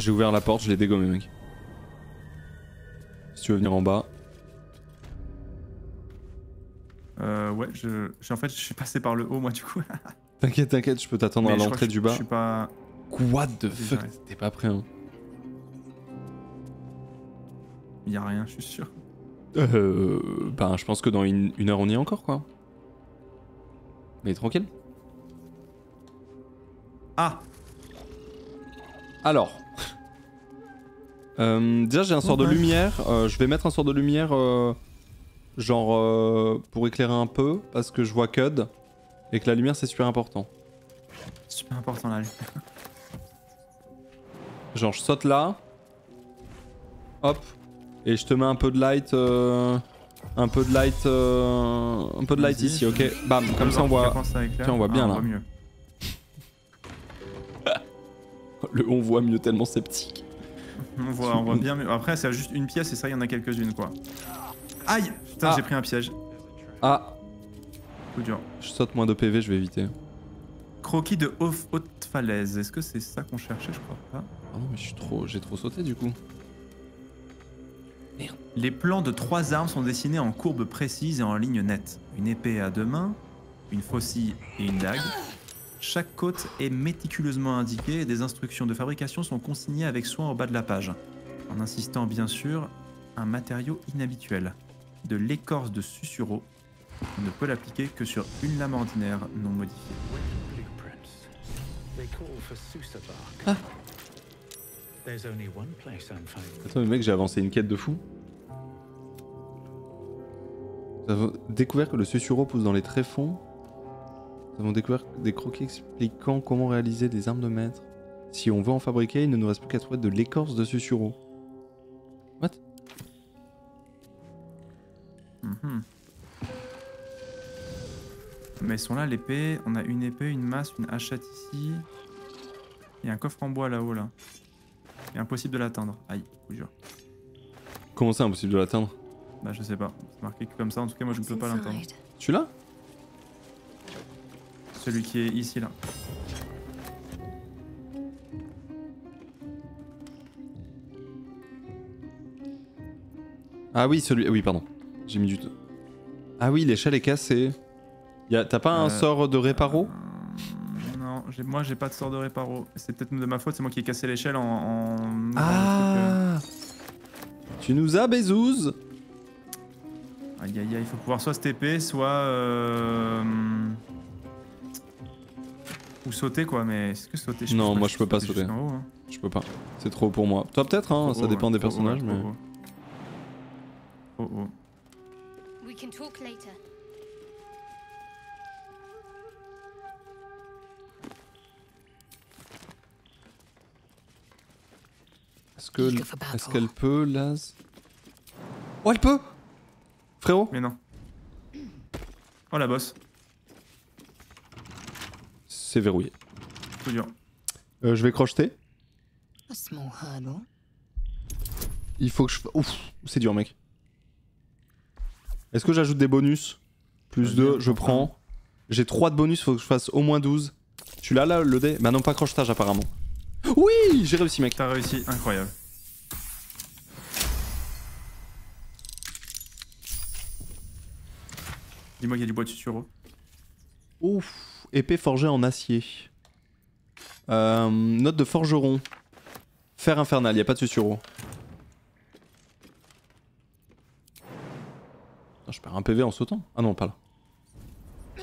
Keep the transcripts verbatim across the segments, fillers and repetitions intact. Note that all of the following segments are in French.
J'ai ouvert la porte, je l'ai dégommé, mec. Si tu veux venir en bas. Euh, ouais, je, je, en fait, je suis passé par le haut, moi, du coup. T'inquiète, t'inquiète, je peux t'attendre à l'entrée du bas. Je suis pas... What the fuck, t'es pas prêt, hein. Y'a rien, je suis sûr. Euh... Ben, je pense que dans une, une heure, on y est encore, quoi. Mais tranquille. Ah. Alors... Euh, déjà j'ai un sort oh de ouais. lumière, euh, je vais mettre un sort de lumière euh, genre euh, pour éclairer un peu parce que je vois Cud et que la lumière c'est super important. Super important la lumière. Genre je saute là, hop, et je te mets un peu de light, euh, un peu de light, euh, un peu de light ici, ok, bam, comme ça on voit, tiens, on voit bien ah, on là. Voit mieux. Le on voit mieux tellement sceptique. On voit, on voit bien, mais après c'est juste une pièce et ça il y en a quelques-unes quoi. Aïe, putain ah. j'ai pris un piège. Ah. Coup dur. Je saute moins de P V, je vais éviter. Croquis de haute falaise, est-ce que c'est ça qu'on cherchait, je crois pas. Ah non mais je suis trop, j'ai trop sauté du coup. Merde. Les plans de trois armes sont dessinés en courbes précises et en lignes nettes. Une épée à deux mains, une faucille et une dague. Chaque côte est méticuleusement indiquée et des instructions de fabrication sont consignées avec soin au bas de la page, en insistant bien sûr un matériau inhabituel, de l'écorce de susurreau. On ne peut l'appliquer que sur une lame ordinaire non modifiée. Ah. Attends mais mec, j'ai avancé une quête de fou. Nous avons découvert que le susurreau pousse dans les tréfonds. Nous avons découvert des croquis expliquant comment réaliser des armes de maître. Si on veut en fabriquer, il ne nous reste plus qu'à trouver de l'écorce de susurreau. What? Mm-hmm. Mais ils sont là, l'épée. On a une épée, une masse, une hachette ici. Il y a un coffre en bois là-haut, là. C'est impossible de l'atteindre. Aïe, je vous jure. Comment c'est impossible de l'atteindre? Bah je sais pas. C'est marqué comme ça, en tout cas moi je ne peux pas l'atteindre. Celui-là? Celui qui est ici, là. Ah oui, celui... Oui, pardon. J'ai mis du temps. Ah oui, l'échelle est cassée. A... T'as pas euh... un sort de réparo? euh... Non, moi j'ai pas de sort de réparo. C'est peut-être de ma faute, c'est moi qui ai cassé l'échelle en... en... Ah en... Tu nous as bézouze. Aïe aïe aïe, il faut pouvoir soit se T P, soit... Euh... Ou sauter quoi, mais est-ce que sauter je Non, moi je peux pas sauter. Haut, hein. Je peux pas. C'est trop haut pour moi. Toi peut-être, hein, ça haut, dépend ouais, des personnages, haut, mais. Oh oh. Est-ce que est-ce qu'elle peut, Laz? Oh, elle peut, frérot. Mais non. Oh la bosse. C'est verrouillé. Tout dur. Euh, je vais crocheter. Il faut que je... Ouf, c'est dur mec. Est-ce que j'ajoute des bonus? Plus deux, je prends. J'ai trois de bonus, faut que je fasse au moins douze. Tu l'as là le dé? Bah non, pas crochetage apparemment. Oui, j'ai réussi mec. T'as réussi, incroyable. Dis-moi qu'il y a du bois de susurreau. Ouf. Épée forgée en acier. Euh, note de forgeron. Fer infernal, y a pas de susurreau. Je perds un P V en sautant. Ah non, pas là.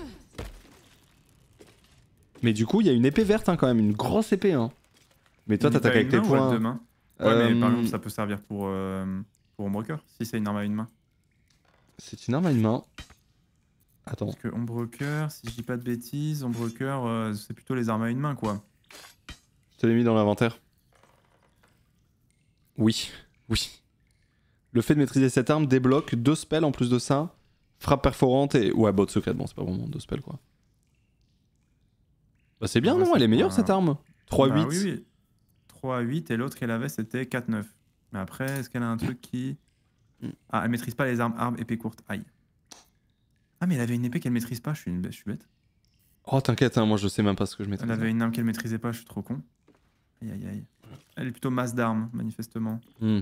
Mais du coup, il y a une épée verte hein, quand même, une grosse épée. Hein. Mais toi, t'attaques avec tes poings. Ouais, main. ouais euh... mais par exemple, ça peut servir pour euh, pour Ombrecoeur, si c'est une arme à une main. C'est une arme à une main. Attends. Parce que Ombrecoeur, si je dis pas de bêtises, Ombrecoeur, euh, c'est plutôt les armes à une main quoi. Je te l'ai mis dans l'inventaire. Oui, oui. Le fait de maîtriser cette arme débloque deux spells en plus de ça. Frappe perforante et... Ouais, botte secrète, bon c'est pas vraiment deux spells quoi. Bah c'est bien ouais, non, elle est meilleure un... cette arme. trois huit. Bah, oui, oui. trois huit et l'autre qu'elle avait c'était quatre neuf. Mais après, est-ce qu'elle a un truc qui... Ah, elle maîtrise pas les armes, armes, épée courte, aïe. Ah mais elle avait une épée qu'elle maîtrise pas, je suis, une... je suis bête. Oh t'inquiète, hein, moi je sais même pas ce que je maîtrise. Elle avait une arme qu'elle maîtrisait pas, je suis trop con. Aïe aïe aïe. Elle est plutôt masse d'armes, manifestement. Hmm.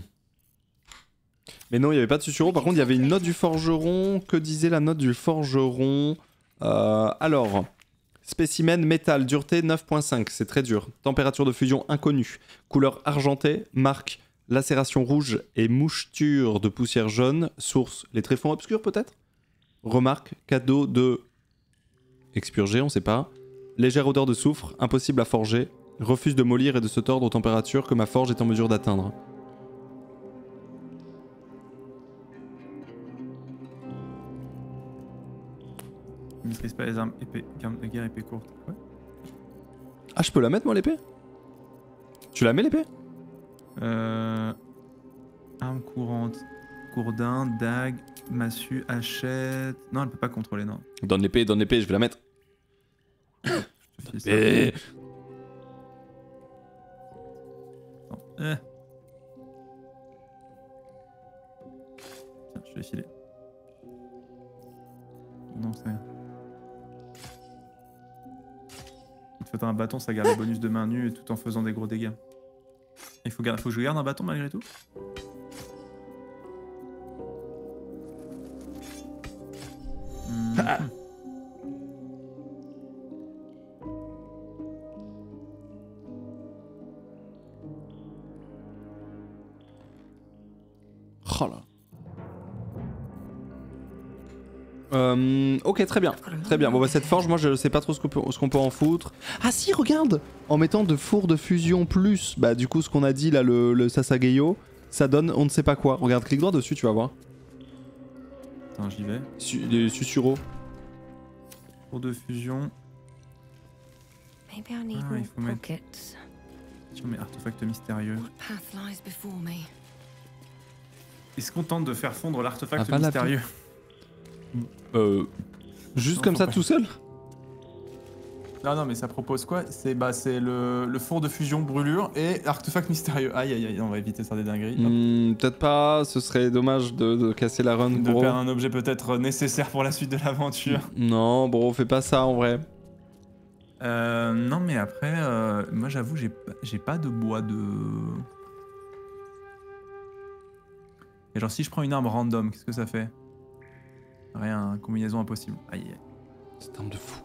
Mais non, il n'y avait pas de susurro. Par contre, il y avait une note du forgeron. Que disait la note du forgeron? euh, Alors, spécimen, métal, dureté neuf virgule cinq, c'est très dur. Température de fusion inconnue. Couleur argentée, marque, lacération rouge et moucheture de poussière jaune. Source, les tréfonds obscurs peut-être? Remarque, cadeau de... Expurgé, on sait pas. Légère odeur de soufre, impossible à forger. Refuse de mollir et de se tordre aux températures que ma forge est en mesure d'atteindre. Je ne maîtrise pas les armes épées, armes de guerre épée courte. Ouais. Ah, je peux la mettre moi l'épée? Tu la mets l'épée? Euh... Arme courante, gourdin, dague, massue, hachette... Non, elle peut pas contrôler, non. Donne l'épée, donne l'épée, je vais la mettre. je te l'épée. Eh. Tiens, je vais filer. Non, c'est rien. Il te faut un bâton, ça garde le bonus de main nue tout en faisant des gros dégâts. Il faut, faut que je garde un bâton malgré tout? mmh. ah. Oh là. Euh, ok, très bien, très bien. Bon bah cette forge, moi je sais pas trop ce qu'on peut, qu'on peut en foutre. Ah si, regarde, en mettant de four de fusion plus, bah du coup ce qu'on a dit là, le, le Sasageyo, ça donne on ne sait pas quoi. Regarde, clique droit dessus, tu vas voir. Attends, j'y vais. Su, le susurro. Four de fusion. Ah, il faut mettre... Si on met artefact mystérieux. Il se contente de faire fondre l'artefact ah, mystérieux. Euh, juste non, comme ça pas. Tout seul? Non non mais ça propose quoi? C'est bah, le, le four de fusion brûlure et artefact mystérieux. Aïe aïe aïe, on va éviter de faire des dingueries. Mmh, peut-être pas, ce serait dommage de, de casser la run de bro. Perdre un objet peut-être nécessaire pour la suite de l'aventure. Non bro, fais pas ça en vrai. Euh, non mais après, euh, moi j'avoue j'ai pas de bois de... Et genre si je prends une arme random, qu'est-ce que ça fait? Rien, combinaison impossible. Aïe. Cette arme de fou.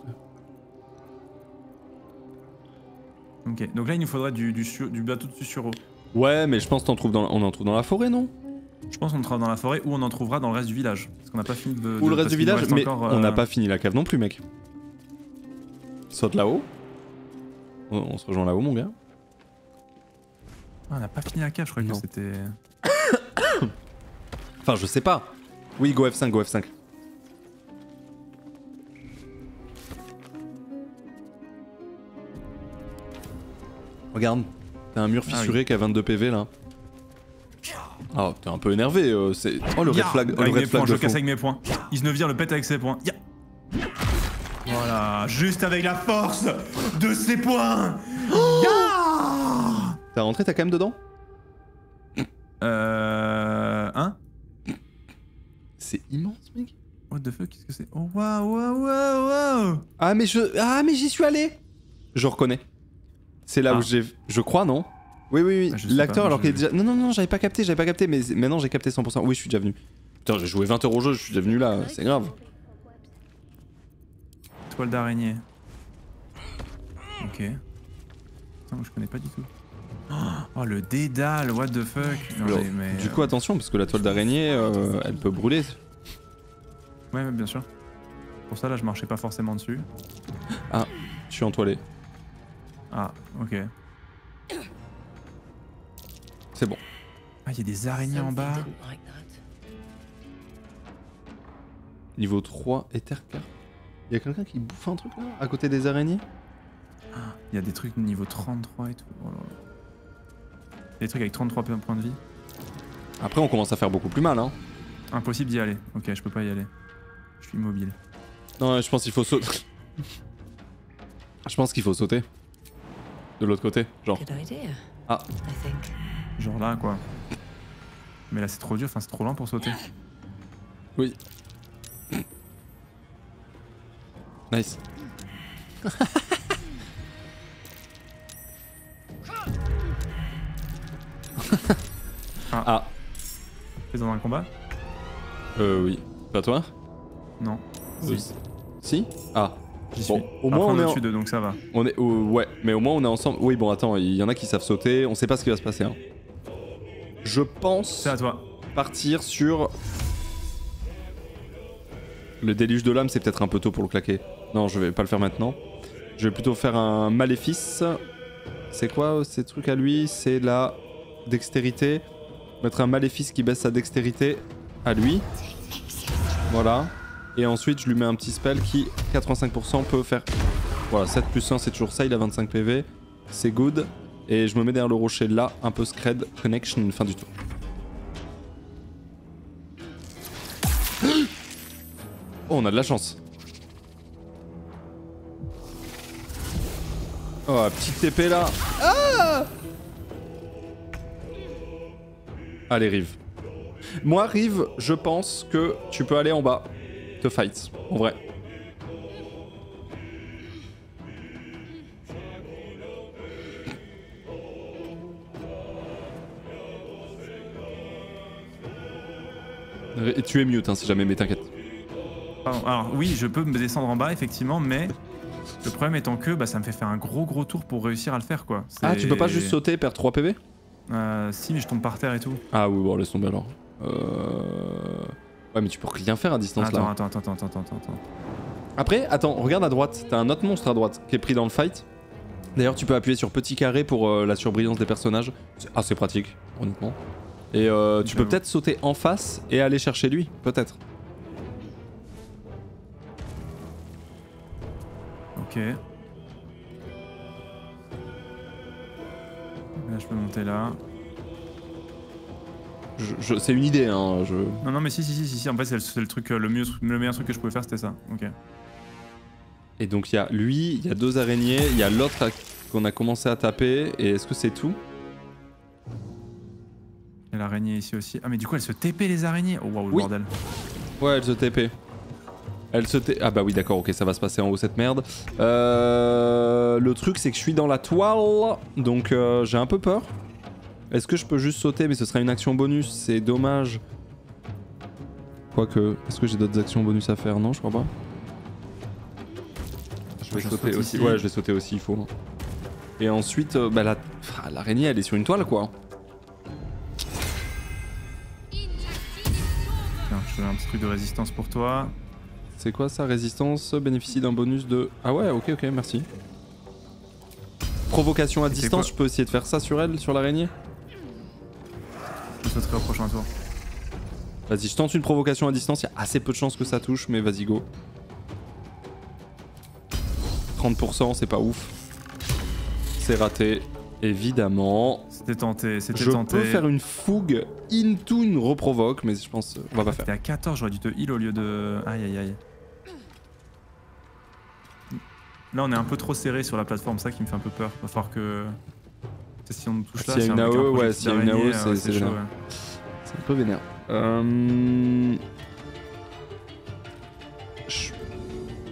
Ok, donc là il nous faudrait du, du, sur, du bateau de susurro. Ouais, mais je pense qu'on en trouve dans la forêt, non? Je pense qu'on en trouvera dans la forêt ou on en trouvera dans le reste du village. Parce qu'on n'a pas fini de. Ou le reste du village, mais encore, on n'a euh... pas fini la cave non plus, mec. Saute là-haut. On, on se rejoint là-haut, mon gars. Ah, on n'a pas fini la cave, je croyais non. que c'était. Enfin, je sais pas. Oui, go F cinq, go F cinq. Regarde, t'as un mur fissuré ah oui. qui a vingt-deux P V là. Ah, oh, t'es un peu énervé. Euh, c'est... Oh, le yeah. red flag. Oh, le red flag. Je casse avec mes points. Isnevir le pète avec ses points. Yeah. Voilà, juste avec la force de ses points. Oh yeah. T'as rentré, t'as quand même dedans? Euh. Hein? C'est immense, mec. What the fuck, qu'est-ce que c'est? Oh, waouh, waouh, waouh, waouh. Ah, mais je. Ah, mais j'y suis allé. Je reconnais. C'est là ah. où j'ai. Je crois, non? Oui, oui, oui. Ah, l'acteur, alors qu'il est déjà. Non, non, non, j'avais pas capté, j'avais pas capté, mais maintenant j'ai capté cent pour cent. Oui, je suis déjà venu. Putain, j'ai joué vingt heures au jeu, je suis déjà venu là, c'est grave. Toile d'araignée. Ok. Putain, moi je connais pas du tout. Oh le dédale, what the fuck. Non, alors, mais, du coup euh... attention parce que la toile d'araignée euh, elle peut brûler. Ouais, ouais bien sûr. Pour ça là je marchais pas forcément dessus. Ah, je suis entoilé. Ah ok. C'est bon. Ah il y a des araignées en bas. Niveau trois éthercar. Il y a quelqu'un qui bouffe un truc là à côté des araignées? Il ah, y a des trucs niveau trente-trois et tout. Oh là là. Des trucs avec trente-trois points de vie. Après on commence à faire beaucoup plus mal hein. Impossible d'y aller, ok je peux pas y aller. Je suis immobile. Non je pense qu'il faut sauter. Je pense qu'il faut sauter. De l'autre côté, genre. Ah. Genre là quoi. Mais là c'est trop dur, enfin c'est trop lent pour sauter. Oui. Nice. dans un combat? Euh oui. Pas toi? Non. Oui. Si. Si? Ah. J'y suis. Bon, au moins on est au-dessus d'eux, donc ça va. On est, euh, ouais, mais au moins on est ensemble. Oui, bon, attends, il y en a qui savent sauter, on sait pas ce qui va se passer. Hein. Je pense à toi. Partir sur... Le déluge de l'âme, c'est peut-être un peu tôt pour le claquer. Non, je vais pas le faire maintenant. Je vais plutôt faire un maléfice. C'est quoi ces trucs à lui? C'est la dextérité. Mettre un maléfice qui baisse sa dextérité à lui. Voilà. Et ensuite, je lui mets un petit spell qui, quatre-vingt-cinq pour cent, peut faire... Voilà, sept plus un, c'est toujours ça. Il a vingt-cinq P V. C'est good. Et je me mets derrière le rocher là, un peu scred. Connection, fin du tour. Oh, on a de la chance. Oh, petit T P là. Ah, allez, Rive. Moi, Rive, je pense que tu peux aller en bas. Te fight, en vrai. Et tu es mute, hein, si jamais, mais t'inquiète. Pardon. Alors oui, je peux me descendre en bas effectivement, mais le problème étant que bah, ça me fait faire un gros gros tour pour réussir à le faire quoi. Ah, tu peux pas juste sauter et perdre trois P V? Euh si, mais je tombe par terre et tout. Ah oui, bon, laisse tomber alors. Euh... Ouais, mais tu peux rien faire à distance. Attends, là. Attends, attends, attends, attends, attends, attends. Après, attends, regarde à droite, t'as un autre monstre à droite qui est pris dans le fight. D'ailleurs, tu peux appuyer sur petit carré pour euh, la surbrillance des personnages. C'est assez pratique, honnêtement. Et euh, tu peux peut-être sauter en face et aller chercher lui, peut-être. Ok. Là, je peux monter là. Je, je, c'est une idée, hein. Je... Non, non, mais si, si, si, si, si. En fait, c'est le truc, le, mieux, le meilleur truc que je pouvais faire, c'était ça. Ok. Et donc, il y a lui, il y a deux araignées, il y a l'autre qu'on a commencé à taper. Et est-ce que c'est tout? Il y a l'araignée ici aussi. Ah, mais du coup, elle se T P les araignées. Oh, waouh, le oui. Bordel. Ouais, elle se T P. Elle se t... Ah bah oui, d'accord, ok, ça va se passer en haut cette merde. Euh... Le truc c'est que je suis dans la toile, donc euh, j'ai un peu peur. Est-ce que je peux juste sauter? Mais ce sera une action bonus, c'est dommage. Quoique, est-ce que j'ai d'autres actions bonus à faire? Non, je crois pas. Je vais je sauter aussi, ici. Ouais, je vais sauter aussi, il faut. Et ensuite, euh, bah la... ah, l'araignée elle est sur une toile quoi. Tiens, je fais un petit truc de résistance pour toi. C'est quoi ça? Résistance bénéficie d'un bonus de... Ah ouais, ok, ok, merci. Provocation à distance, je peux essayer de faire ça sur elle, sur l'araignée? Je sauterai au prochain tour. Vas-y, je tente une provocation à distance, il y a assez peu de chances que ça touche, mais vas-y, go. trente pour cent, c'est pas ouf. C'est raté, évidemment. C'était tenté, c'était tenté. Je peux faire une fougue into une reprovoque, mais je pense on va pas faire. T'es à quatorze, j'aurais dû te heal au lieu de... Aïe aïe aïe. Là on est un peu trop serré sur la plateforme, ça qui me fait un peu peur. Va falloir que... Si on me touche là, s'il y a une A O E, ouais, s'il y a une A O E, c'est chaud. C'est un peu vénère. Euh...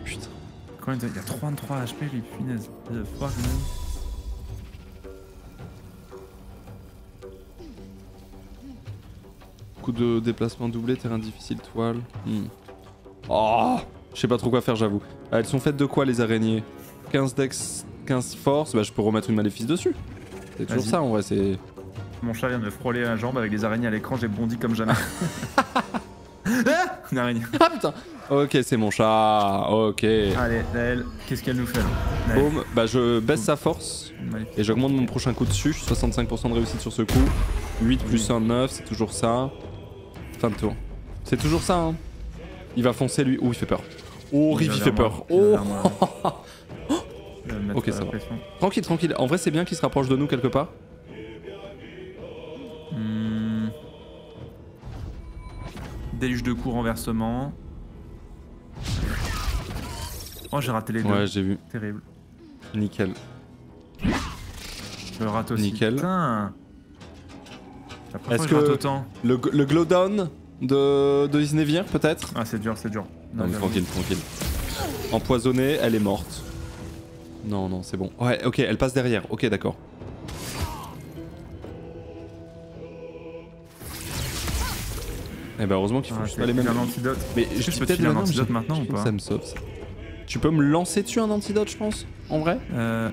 Putain. Quand il y a trente-trois H P, lui, punaise. Fuck, de déplacement doublé, terrain difficile, toile. Hmm. Oh, je sais pas trop quoi faire, j'avoue. Elles sont faites de quoi les araignées? quinze dex, quinze force, bah je peux remettre une maléfice dessus. C'est toujours ça en vrai, c'est... Mon chat vient de me frôler la jambe avec des araignées à l'écran, j'ai bondi comme jamais. Une araignée. Ah putain. Ok, c'est mon chat, ok. Allez, Laël, qu'est-ce qu'elle nous fait là? Boom, bah je baisse sa force et j'augmente mon prochain coup dessus, soixante-cinq pour cent de réussite sur ce coup. huit plus un, neuf, c'est toujours ça. Fin de tour. C'est toujours ça, hein. Il va foncer lui. Oh, il fait peur. Oh, Riv, il fait peur. Oh. Ok, ça va. Tranquille, tranquille. En vrai, c'est bien qu'il se rapproche de nous quelque part. Hmm. Déluge de coups, renversement. Oh, j'ai raté les deux. Ouais, j'ai vu. Terrible. Nickel. Je rate aussi. Nickel. Putain. Est-ce que le, le glow down de, de Isnevir peut-être? Ah c'est dur, c'est dur. Non, non, tranquille, tranquille. Empoisonnée, elle est morte. Non, non, c'est bon. Ouais, ok, elle passe derrière. Ok, d'accord. Eh bah heureusement qu'il faut ah, juste pas les mêmes. Un antidote. Mais je peux peut-être un antidote maintenant ou pas? Ça me sauve ça. Tu peux me lancer dessus un antidote je pense, en vrai. Euh...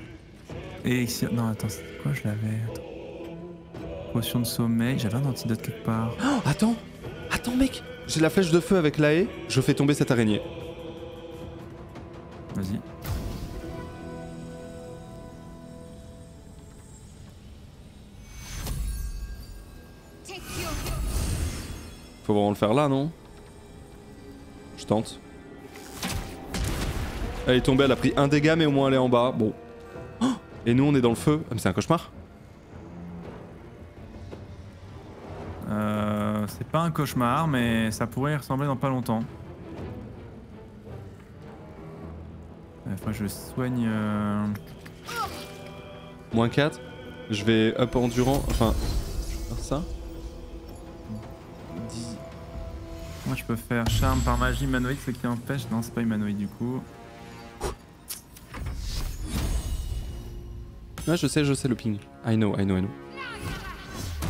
Et si... Non attends, c'était quoi je l'avais? Potion de sommeil, j'avais un antidote quelque part. Oh, attends, attends mec, j'ai la flèche de feu avec la haie, je fais tomber cette araignée. Vas-y. Faut vraiment le faire là, non? Je tente. Elle est tombée, elle a pris un dégât, mais au moins elle est en bas. Bon. Oh, et nous, on est dans le feu. Ah, mais c'est un cauchemar? Euh, c'est pas un cauchemar, mais ça pourrait y ressembler dans pas longtemps. Il faut que je soigne. Euh... moins quatre. Je vais up endurant. Enfin, je vais faire ça. Moi je peux faire charme par magie humanoïde, ce qui empêche. Non, c'est pas humanoïde du coup. Ouais, je sais, je sais le ping. I know, I know, I know.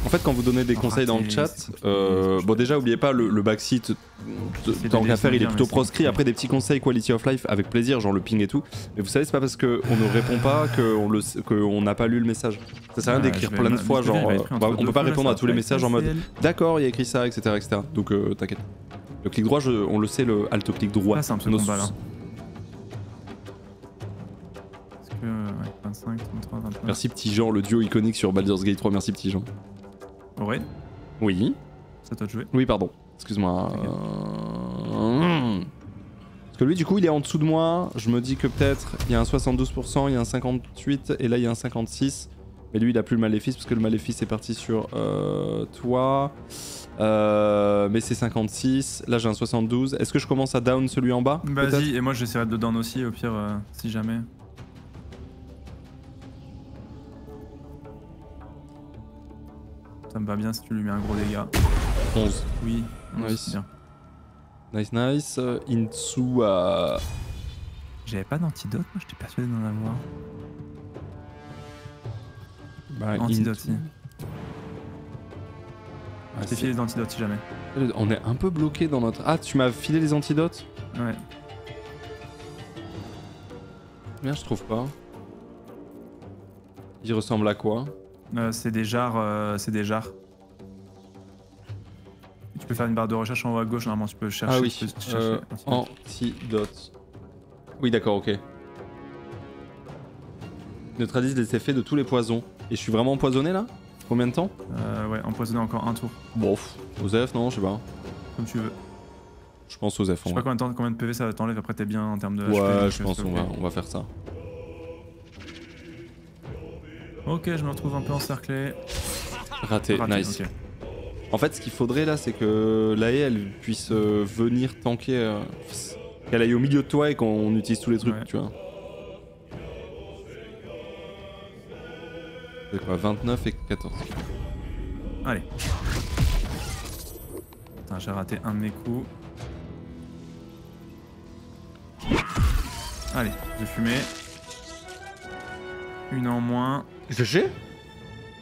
En fait, quand vous donnez des oh, conseils dans le chat, euh, bon déjà, oubliez pas le, le backseat, tant qu'à faire, il est plutôt proscrit. Après, des petits conseils quality of life avec plaisir, genre le ping et tout. Mais vous savez, c'est pas parce qu'on ne répond pas qu'on n'a pas lu le message. Ça sert à rien d'écrire plein de fois, genre on peut pas répondre à tous les messages en mode d'accord, il y a écrit ça, et cetera et cetera. Donc euh, t'inquiète. Le clic droit, je, on le sait, le alt-clic droit. Ah, c'est un peu combat là. Parce que, ouais, vingt-cinq, trente-trois, vingt-neuf. Merci petit Jean, le duo iconique sur Baldur's Gate trois, merci petit Jean. Ouais. Oui. C'est à toi de jouer. Oui, pardon. Excuse-moi. Okay. Euh... Parce que lui, du coup, il est en dessous de moi. Je me dis que peut-être il y a un soixante-douze pour cent, il y a un cinquante-huit et là il y a un cinquante-six. Mais lui, il a plus le maléfice parce que le maléfice est parti sur euh, toi. Euh, mais c'est cinquante-six. Là, j'ai un soixante-douze. Est-ce que je commence à down celui en bas? Vas-y. Et moi, j'essaierai de down aussi, au pire, euh, si jamais. Ça me va bien si tu lui mets un gros dégât. onze. Oui, onze, nice. Bien. Nice, nice. Uh, Insu à... Uh... J'avais pas d'antidote, moi j'étais persuadé d'en avoir. Bah, antidote, si. Ah, je t'ai filé les antidotes si jamais. On est un peu bloqué dans notre... Ah, tu m'as filé les antidotes? Ouais. Merde, je trouve pas. Il ressemble à quoi? Euh, c'est des jarres, euh, c'est des jarres. Tu peux faire une barre de recherche en haut à gauche, normalement tu peux chercher. Ah oui, tu peux chercher euh, antidote. Oui d'accord, ok. Neutralise les effets de tous les poisons. Et je suis vraiment empoisonné là? Combien de temps? Euh ouais, empoisonné encore un tour. Bon, Osef, non, je sais pas. Comme tu veux. Je pense Osef. Je sais pas combien de temps, combien de P V ça t'enlève, après t'es bien en termes de H P. Ouais, je pense on va, on va faire ça. Ok, je me retrouve un peu encerclé. Raté, Raté nice. Okay. En fait, ce qu'il faudrait là, c'est que la haie, elle puisse euh, venir tanker. Euh, qu'elle aille au milieu de toi et qu'on utilise tous les trucs, ouais. Tu vois. C'est quoi, vingt-neuf et quatorze. Allez. Putain, j'ai raté un de mes coups. Allez, j'ai fumé. Une en moins. G G.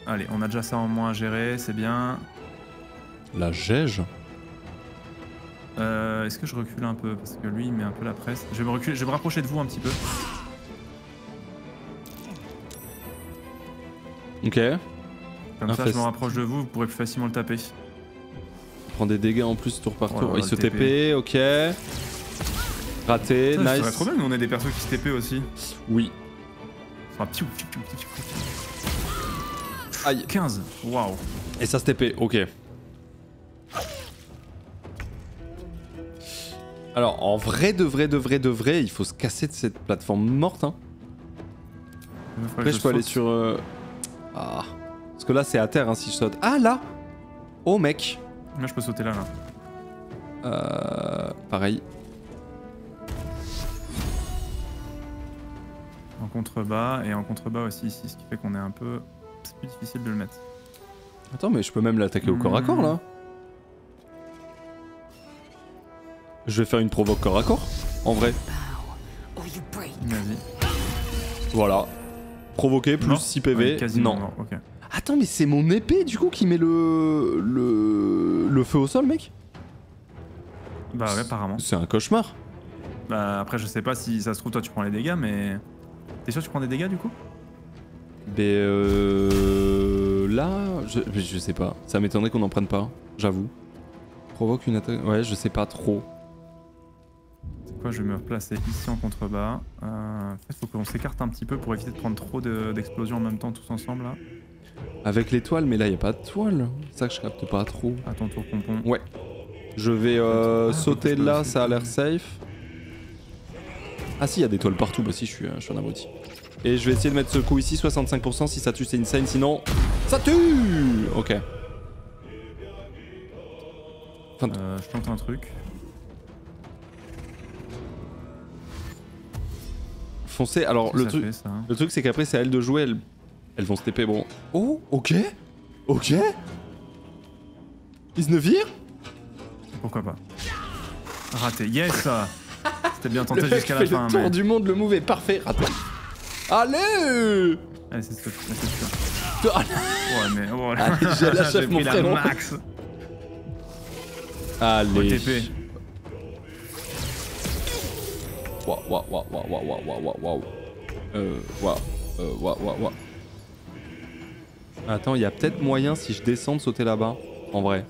Allez, on a déjà ça en moins à gérer, c'est bien. La gège. Euh, Est-ce que je recule un peu? Parce que lui, il met un peu la presse. Je vais me reculer, je vais me rapprocher de vous un petit peu. Ok. Comme un ça, fesse. Je me rapproche de vous, vous pourrez plus facilement le taper. Il prend des dégâts en plus tour par tour. Voilà, il se T P, ok. Raté, putain, nice. C'est trop bien, nous on a des persos qui se T P aussi. Oui. Ah, ptiou, ptiou, ptiou, ptiou. Aïe. quinze, waouh. Et ça se T P, ok. Alors en vrai de vrai de vrai de vrai, il faut se casser de cette plateforme morte hein. Après je, je peux saute. Aller sur... Euh... Ah. Parce que là c'est à terre hein, si je saute. Ah là. Oh mec. Moi je peux sauter là là. Euh... Pareil. En contrebas et en contrebas aussi ici, ce qui fait qu'on est un peu... C'est plus difficile de le mettre. Attends mais je peux même l'attaquer au mmh. corps à corps là. Je vais faire une provoque corps à corps, en vrai. Vas-y. Voilà. Provoquer plus non. six P V, ouais, non. non. Okay. Attends mais c'est mon épée du coup qui met le... le... le feu au sol mec. Bah ouais, apparemment. C'est un cauchemar. Bah après, je sais pas si ça se trouve, toi tu prends les dégâts, mais... T'es sûr que tu prends des dégâts du coup? Ben euh... Là, je, je sais pas. Ça m'étonnerait qu'on en prenne pas, j'avoue. Provoque une attaque... Ouais, je sais pas trop. C'est quoi, je vais me replacer ici en contrebas. Euh, en fait, faut qu'on s'écarte un petit peu pour éviter de prendre trop d'explosions de, en même temps tous ensemble là. Avec l'étoile, mais là y a pas de toile. C'est ça que je capte pas trop. À ton tour, Pompon. Ouais. Je vais euh, ah, sauter là, aussi. Ça a l'air safe. Ah si, il y a des toiles partout, bah si, je suis, je suis un abruti. Et je vais essayer de mettre ce coup ici, soixante-cinq pour cent, si ça tue c'est insane, sinon... Ça tue. Ok. Fin de... euh, je tente un truc. Foncez, alors le, tru... fait, ça, hein. Le truc c'est qu'après c'est à elles de jouer, elles... elles vont se taper, bon... Oh, ok. Ok. Isnevir. Pourquoi pas. Raté, yes. C'était bien tenté jusqu'à la fin. Le tour mais... du monde, le move est parfait. Raté. Allez. Allez, c'est sûr, c'est sûr. Oh, ouais, mais... Oh, allez, j'ai la chef, mon frère. Max. Allez. O T P. Waouh, waouh, waouh, waouh, waouh, waouh, waouh. Euh, waouh, euh, waouh, waouh, waouh. Attends, il y a peut-être moyen, si je descends, de sauter là-bas. En vrai.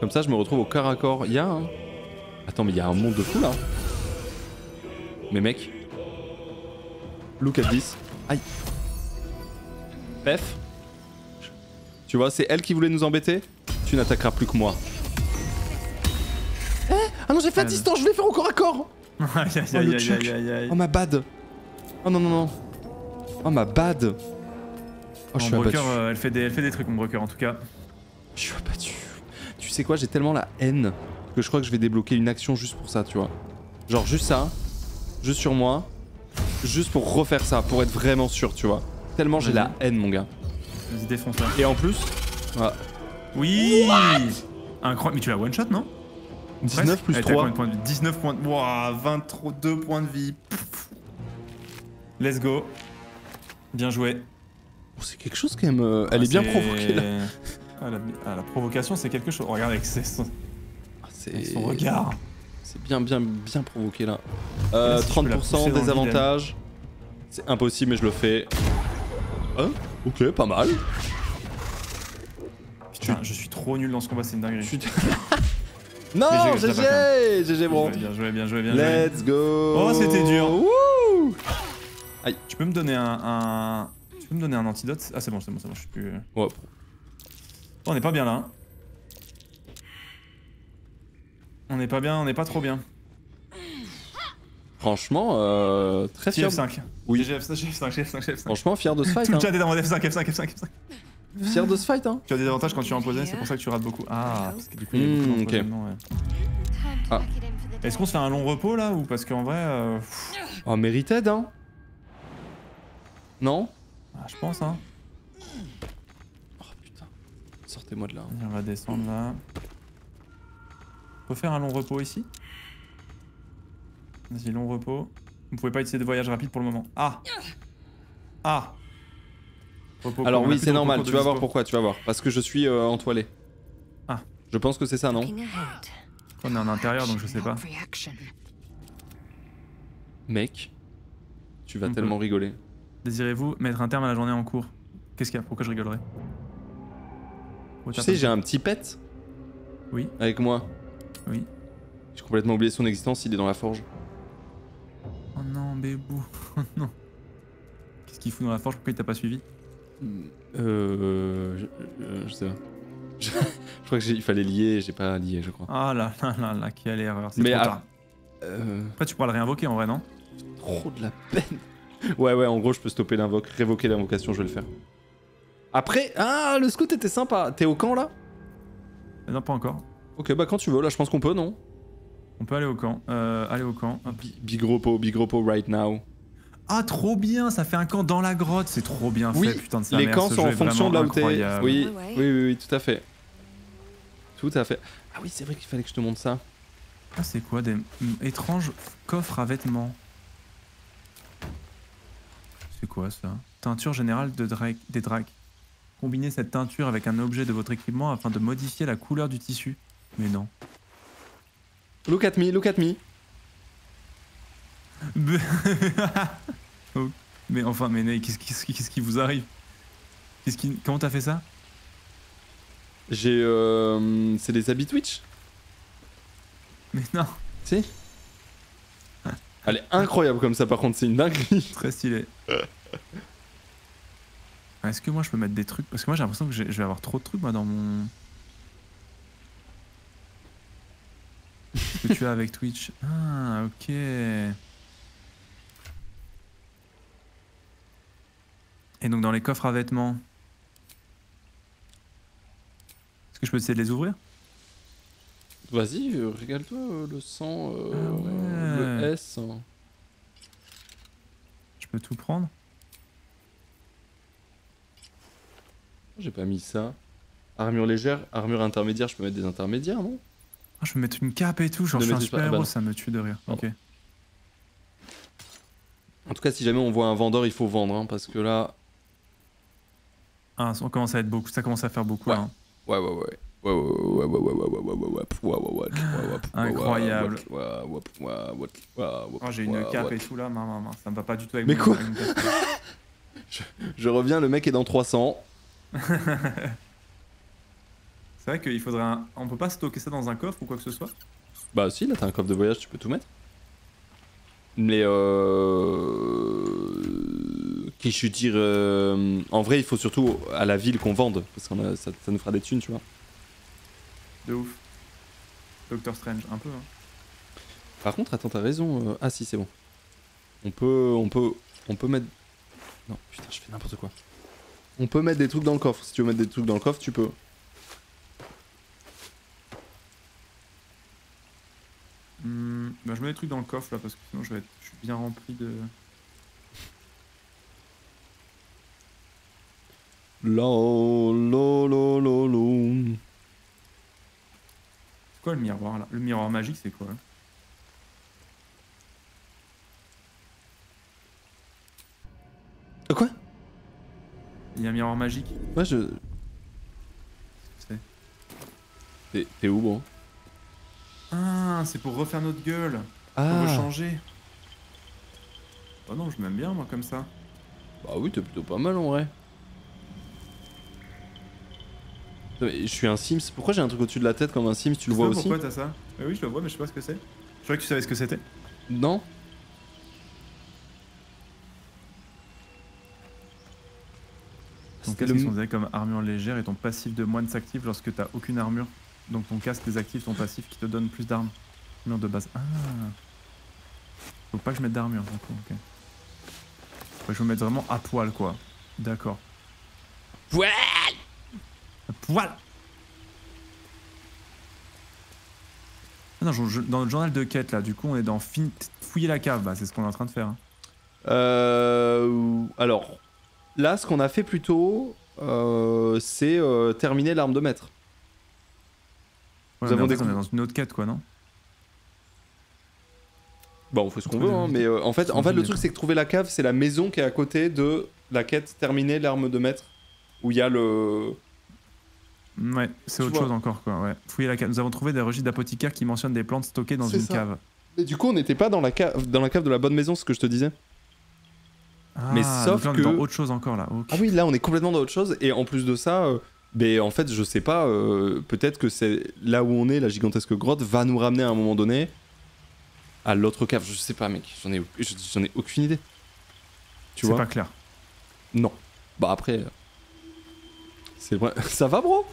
Comme ça, je me retrouve au corps à corps. Il y a un... Attends, mais il y a un monde de fou, là. Mais mec... Look at this. Aïe. Pef. Tu vois, c'est elle qui voulait nous embêter. Tu n'attaqueras plus que moi. Eh, ah non, j'ai fait à distance, je vais faire au corps à corps. Oh, le truc. Oh, ma bad. Oh non, non, non. Oh, ma bad. Oh, je suis abattu. Euh, elle, fait des, elle fait des trucs, Ombrecoeur, en tout cas. Je suis abattu. Tu sais quoi, j'ai tellement la haine que je crois que je vais débloquer une action juste pour ça, tu vois. Genre juste ça, juste sur moi, juste pour refaire ça, pour être vraiment sûr, tu vois. Tellement j'ai la haine, mon gars. Vas-y, défonce là. Et en plus... Voilà. Oui. Incroyable. Mais tu l'as one shot, non? dix-neuf plus trois. dix-neuf points de vie. Wouah, vingt-deux points de vie. Pff. Let's go. Bien joué. C'est quelque chose quand même. Euh, elle ah, est bien est... provoquée là. Ah, la, ah, la provocation c'est quelque chose. Oh, regarde avec ses, son... Ah, son regard. C'est bien bien bien provoqué là. Euh, là si trente pour cent des avantages. C'est impossible mais je le fais. Hein? Ok, pas mal. Putain, tu... je suis trop nul dans ce combat, c'est une dinguerie. Tu... non, G G, G G bon. Bien joué, bien joué, bien joué. Let's go. Oh, c'était dur. Wouh. Aïe, tu peux me donner un... un... Tu peux me donner un antidote? Ah c'est bon, c'est bon, c'est bon, je suis plus... Oh, on n'est pas bien là. Hein. On n'est pas bien, on n'est pas trop bien. Franchement, euh, très fier. F cinq. Oui. G F cinq, G F cinq, G F cinq. Franchement, fier de ce fight. Hein. Tu as des avantages, F cinq, F cinq, F cinq, F cinq. Fier de ce fight, hein. Tu as des avantages quand tu es empoisonné, c'est pour ça que tu rates beaucoup. Ah, parce que du coup, il y a beaucoup d'empoisonnement, ouais. Ah. Est-ce qu'on se fait un long repos là ou parce qu'en vrai... Euh... Oh, mérited, hein. Non? Ah, je pense, hein. Oh putain. Sortez-moi de là. Hein. On va descendre là. Faut faire un long repos ici. Vas-y, long repos. Vous pouvez pas essayer de voyage rapide pour le moment. Ah. Ah. Repos. Alors oui, c'est normal. Tu vas voir pourquoi. Tu vas voir. Parce que je suis euh, entoilé. Ah. Je pense que c'est ça, non? On est en intérieur, donc je sais pas. Mec, tu vas tellement rigoler. Désirez-vous mettre un terme à la journée en cours? Qu'est-ce qu'il y a? Pourquoi je rigolerais? Tu sais, j'ai un petit pet. Oui. Avec moi. Oui. J'ai complètement oublié son existence, il est dans la forge. Oh non, bébou. Oh non. Qu'est-ce qu'il fout dans la forge? Pourquoi il t'a pas suivi? Euh... Je, euh, je sais pas. Je, je crois qu'il fallait lier et j'ai pas lié, je crois. Ah là là là là, quelle erreur. Mais trop à... tard. Euh... Après, tu pourras le réinvoquer en vrai, non? Trop de la peine. Ouais, ouais, en gros, je peux stopper l'invoque, révoquer l'invocation, je vais le faire. Après, ah, le scout était sympa. T'es au camp, là? Non, pas encore. Ok, bah quand tu veux, là, je pense qu'on peut, non? On peut aller au camp. Euh, aller au camp. Big repos, big repos right now. Ah, trop bien, ça fait un camp dans la grotte, c'est trop bien fait, oui, putain de sa mère. Les camps sont en fonction de là où t'es. Oui, oui, oui, oui, tout à fait. Tout à fait. Ah oui, c'est vrai qu'il fallait que je te montre ça. Ah, c'est quoi, des étranges coffres à vêtements? C'est quoi ça? Teinture générale de drake, des drakes. Combinez cette teinture avec un objet de votre équipement afin de modifier la couleur du tissu. Mais non. Look at me, look at me. Oh. Mais enfin, mais Ney, qu'est-ce qu qu qui vous arrive? Qu'est-ce qui... Comment t'as fait ça? J'ai... Euh... C'est des habits Twitch. Mais non. Si. Elle est incroyable comme ça par contre, c'est une dinguerie. Très stylé. Est-ce que moi je peux mettre des trucs? Parce que moi j'ai l'impression que je vais avoir trop de trucs moi dans mon... Ce que tu as avec Twitch. Ah ok. Et donc dans les coffres à vêtements. Est-ce que je peux essayer de les ouvrir? Vas-y, euh, régale-toi euh, le sang, euh, ah ouais. Le S. Hein. Je peux tout prendre? J'ai pas mis ça. Armure légère, armure intermédiaire, je peux mettre des intermédiaires, non? Ah, je peux mettre une cape et tout, genre je suis un super héros, ah bah ça me tue de rire. Ok. En tout cas, si jamais on voit un vendeur, il faut vendre, hein, parce que là... Ah, on commence à être beaucoup, ça commence à faire beaucoup, ouais. Là. Hein. Ouais, ouais, ouais. Incroyable. J'ai une cape et tout là, ça me va pas du tout avec moi. Mais quoi? je, je reviens, le mec est dans trois cents. C'est vrai qu'il faudrait un... On peut pas stocker ça dans un coffre ou quoi que ce soit? Bah si, là t'as un coffre de voyage, tu peux tout mettre. Mais euh... Qui je tire euh... En vrai, il faut surtout à la ville qu'on vende, parce que a... ça, ça nous fera des thunes, tu vois. De ouf. Doctor Strange, un peu. Hein. Par contre, attends, t'as raison. Euh... Ah si, c'est bon. On peut, on peut, on peut mettre. Non, putain, je fais n'importe quoi. On peut mettre des trucs dans le coffre. Si tu veux mettre des trucs dans le coffre, tu peux. Mmh, bah je mets des trucs dans le coffre là parce que sinon je vais être, je suis bien rempli de. Lo, lo, lo, lo, lo. Quoi le miroir là? Le miroir magique c'est quoi? Quoi? Il y a un miroir magique. Ouais je... C'est... T'es où bon? Ah c'est pour refaire notre gueule. Ah. Pour rechanger. Oh non je m'aime bien moi comme ça. Bah oui t'es plutôt pas mal en vrai. Je suis un Sims. Pourquoi j'ai un truc au-dessus de la tête comme un Sims? Tu le vois aussi? Pourquoi t'as ça? Eh oui, je le vois, mais je sais pas ce que c'est. Je croyais que tu savais ce que c'était. Non. Ton casque est considéré comme armure légère et ton passif de moine s'active lorsque t'as aucune armure. Donc ton casque désactive ton passif qui te donne plus d'armes. Armure de base. Ah. Faut pas que je mette d'armure. Ok. Faut que je me mette vraiment à poil quoi. D'accord. Ouais. Voilà. Non, je, je, dans le journal de quête là, du coup on est dans fin, fouiller la cave, bah, c'est ce qu'on est en train de faire. Hein. Euh, alors, là ce qu'on a fait plus tôt, euh, c'est euh, terminer l'arme de maître. Ouais, nous avons des... on est dans une autre quête quoi, non? Bon, on fait ce qu'on veut, hein, mais euh, en fait, en fait le truc c'est que trouver la cave, c'est la maison qui est à côté de la quête terminer l'arme de maître, où il y a le... Ouais, c'est autre chose encore quoi, ouais. Fouiller la cave. Nous avons trouvé des registres d'apothicaires qui mentionnent des plantes stockées dans une cave. Mais du coup, on n'était pas dans la cave, dans la cave de la bonne maison, ce que je te disais. Ah, mais sauf que... dans autre chose encore là. Okay. Ah oui, là on est complètement dans autre chose et en plus de ça, euh, ben en fait, je sais pas, euh, peut-être que c'est là où on est, la gigantesque grotte va nous ramener à un moment donné à l'autre cave, je sais pas mec, j'en ai j'en ai aucune idée. Tu vois? C'est pas clair. Non. Bah après c'est vrai, ça va bro?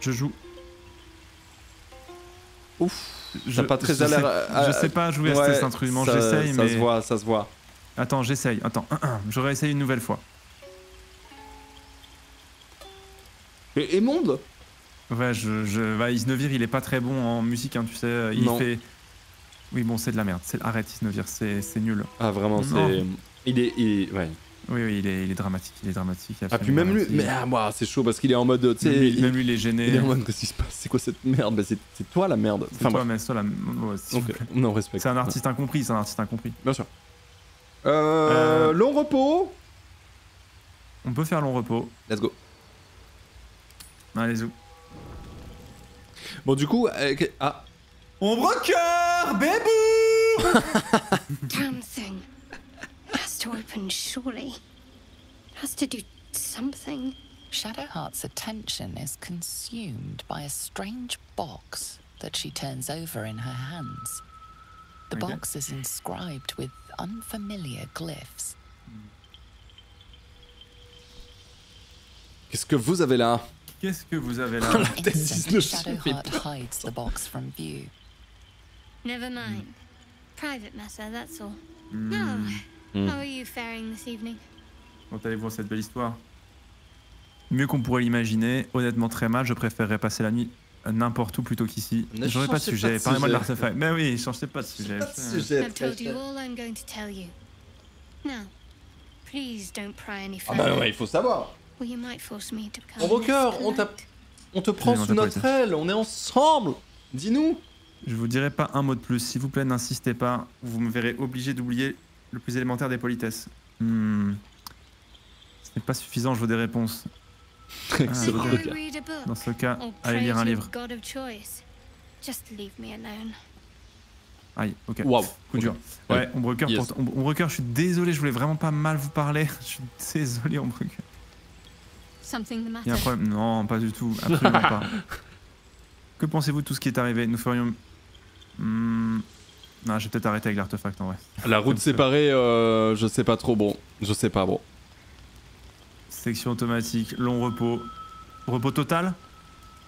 Je joue. Ouf. J'ai pas très à l'air. À... Je sais pas jouer ouais, à cet instrument, j'essaye mais... Ça se voit, ça se voit. Attends, j'essaye, attends. Je réessaye une nouvelle fois. Et, et monde? Ouais, je... je... Bah, Isnevir, il est pas très bon en musique, hein, tu sais. Il non. fait... Oui, bon, c'est de la merde. Arrête, Isnevir, c'est nul. Ah, vraiment, c'est... Il est... Il... Ouais. Oui, oui, il est, il est dramatique, il est dramatique. Ah, puis même dramatique. Lui, mais ah, bah, c'est chaud parce qu'il est en mode, tu sais... Même, même lui, il est gêné. Il est en mode, qu'est-ce qui se passe? C'est quoi cette merde? Bah, c'est toi la merde. C'est enfin, toi, mais c'est toi la merde. Okay. Non, respect. C'est un artiste incompris, c'est un artiste incompris. Bien sûr. Euh, euh... Long repos. On peut faire long repos. Let's go. Allez, zou. Bon, du coup... Euh... Ah. Ombrecoeur. Our baby! Damn thing. Has to open, surely. Has to do something. Shadowheart's attention is consumed by a strange box that she turns over in her hands. The okay. box is inscribed with unfamiliar glyphs. Qu'est-ce que vous avez là? Qu'est-ce que vous avez là? Shadowheart hides the box from view. Never mind. Private matter, that's all. No. How are you faring this evening? Comment allez-vous cette belle histoire? Mieux qu'on pourrait l'imaginer, honnêtement très mal, je préférerais passer la nuit n'importe où plutôt qu'ici. J'aurais pas de sujet, parlez-moi de l'artefact. Mais oui, changez pas de sujet. Pas de sujet. Ah bah ouais, il faut savoir. Ombrecoeur, on t'a... on te prend sous notre aile, on est ensemble. Dis-nous. Je vous dirai pas un mot de plus, s'il vous plaît, n'insistez pas. Vous me verrez obligé d'oublier le plus élémentaire des politesses. Hmm. Ce n'est pas suffisant, je veux des réponses. Excellent. Dans ce cas, allez lire un livre. Aïe, ok. Waouh, coup dur. Okay. Ouais, Ombrecoeur, yes. Ombrecoeur, je suis désolé, je voulais vraiment pas mal vous parler. Je suis désolé, Ombrecoeur. Il y a un problème. Non, pas du tout, absolument pas. Que pensez-vous de tout ce qui est arrivé? Nous ferions... Hmm... Non, j'ai peut-être arrêté avec l'artefact en vrai. La route séparée, euh, je sais pas trop, bon. Je sais pas, bon. Section automatique, long repos. Repos total?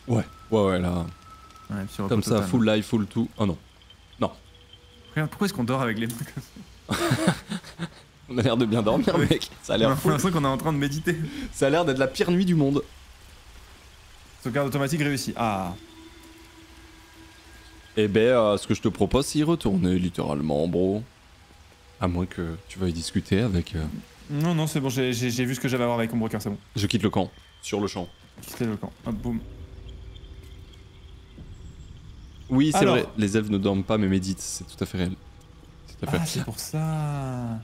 Ouais, ouais, ouais, là. Ouais, comme ça, total. Full life, full tout. Oh non. Non. Regarde, pourquoi est-ce qu'on dort avec les mains comme ça? On a l'air de bien dormir, mec. Ça a l'air fou. J'ai l'impression qu'on est en train de méditer. Ça a l'air d'être la pire nuit du monde. Sauvegarde automatique réussie. Ah. Eh ben, euh, ce que je te propose, c'est y retourner, littéralement, bro. À moins que tu veuilles discuter avec... Euh... Non, non, c'est bon, j'ai vu ce que j'avais à voir avec Ombrecoeur, c'est bon. Je quitte le camp, sur le champ. Quitter le camp, hop, boum. Oui, c'est vrai, les elfes ne dorment pas mais méditent, c'est tout à fait réel. Tout à fait. Ah, c'est pour ça...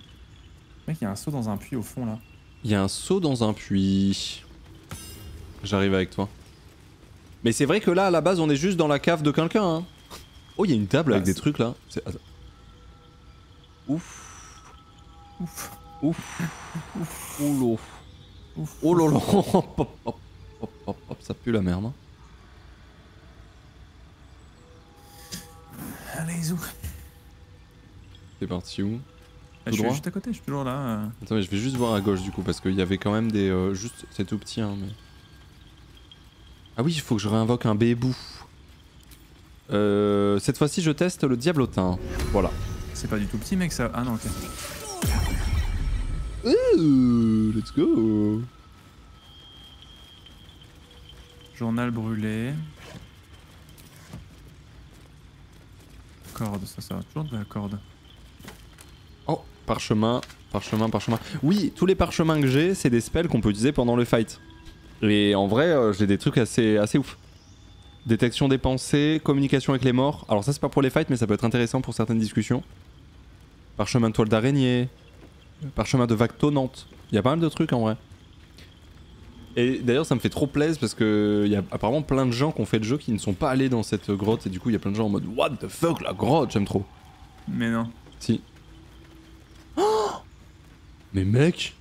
Mec, il y a un seau dans un puits au fond, là. Il y a un seau dans un puits... J'arrive avec toi. Mais c'est vrai que là, à la base, on est juste dans la cave de quelqu'un, hein. Oh, il y a une table avec ah, des trucs là. Ouf. Ouf. Ouf. Ouf. Oh lolo. Oh lolo. Hop, hop, hop, hop, hop, ça pue la merde. Allez, zou. C'est parti où? ah, Je suis droit juste à côté, je suis toujours là. Euh... Attends, mais je vais juste voir à gauche du coup parce qu'il y avait quand même des. Euh, juste, c'est tout petit, hein. Mais... Ah oui, il faut que je réinvoque un bébou. Euh, cette fois-ci, je teste le diablotin. Voilà. C'est pas du tout petit, mec, ça. Ah non, ok. Ooh, let's go. Journal brûlé. Corde, ça, ça va toujours de la corde. Oh, parchemin, parchemin, parchemin. Oui, tous les parchemins que j'ai, c'est des spells qu'on peut utiliser pendant le fight. Et en vrai, euh, j'ai des trucs assez, assez ouf. Détection des pensées, communication avec les morts. Alors ça c'est pas pour les fights mais ça peut être intéressant pour certaines discussions. Parchemin de toile d'araignée, parchemin de vague tonnante. Il y a pas mal de trucs en vrai. Et d'ailleurs ça me fait trop plaisir parce que il y a apparemment plein de gens qui ont fait le jeu qui ne sont pas allés dans cette grotte et du coup il y a plein de gens en mode what the fuck la grotte, j'aime trop. Mais non. Si. Oh mais mec.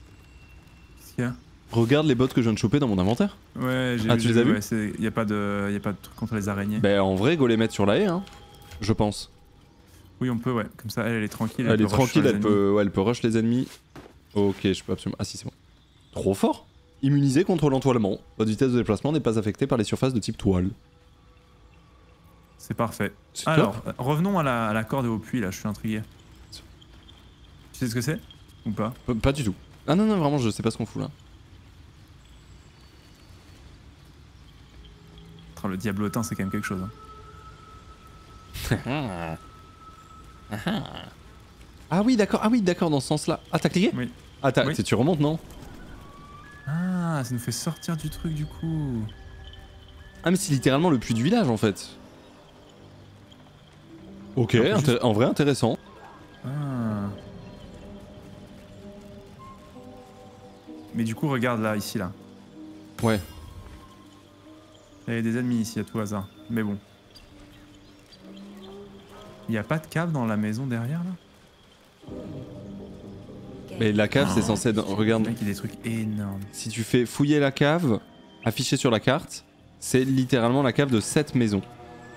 Tiens. Regarde les bots que je viens de choper dans mon inventaire. Ouais, j'ai ah, vu. Ah, tu les as vu? Ouais, y a pas de, y a pas de truc contre les araignées. Bah en vrai, go les mettre sur la haie, hein. Je pense. Oui, on peut, ouais. Comme ça, elle, elle est tranquille. Elle, elle est tranquille, elle peut, ouais, elle peut rush les ennemis. Ok, je peux absolument. Ah si, c'est bon. Trop fort. Immunisé contre l'entoilement. Votre vitesse de déplacement n'est pas affectée par les surfaces de type toile. C'est parfait. Alors, top. Revenons à la, à la corde au puits là. Je suis intrigué. Tu sais ce que c'est ou pas? P Pas du tout. Ah non non, vraiment, je sais pas ce qu'on fout là. Le diablotin, c'est quand même quelque chose. Hein. Ah oui, d'accord. Ah oui, d'accord, dans ce sens-là. Ah, t'as cliqué? Oui. Ah, oui. Tu remontes, non? Ah, ça nous fait sortir du truc, du coup. Ah, mais c'est littéralement le puits du village, en fait. Ok, en, juste... en vrai, intéressant. Ah. Mais du coup, regarde, là, ici, là. Ouais. Il y a des ennemis ici à tout hasard, mais bon. Il n'y a pas de cave dans la maison derrière là? Mais la cave, oh, c'est censé... Dans... Regarde. Il y a des trucs énormes. Si tu fais fouiller la cave, affichée sur la carte, c'est littéralement la cave de cette maison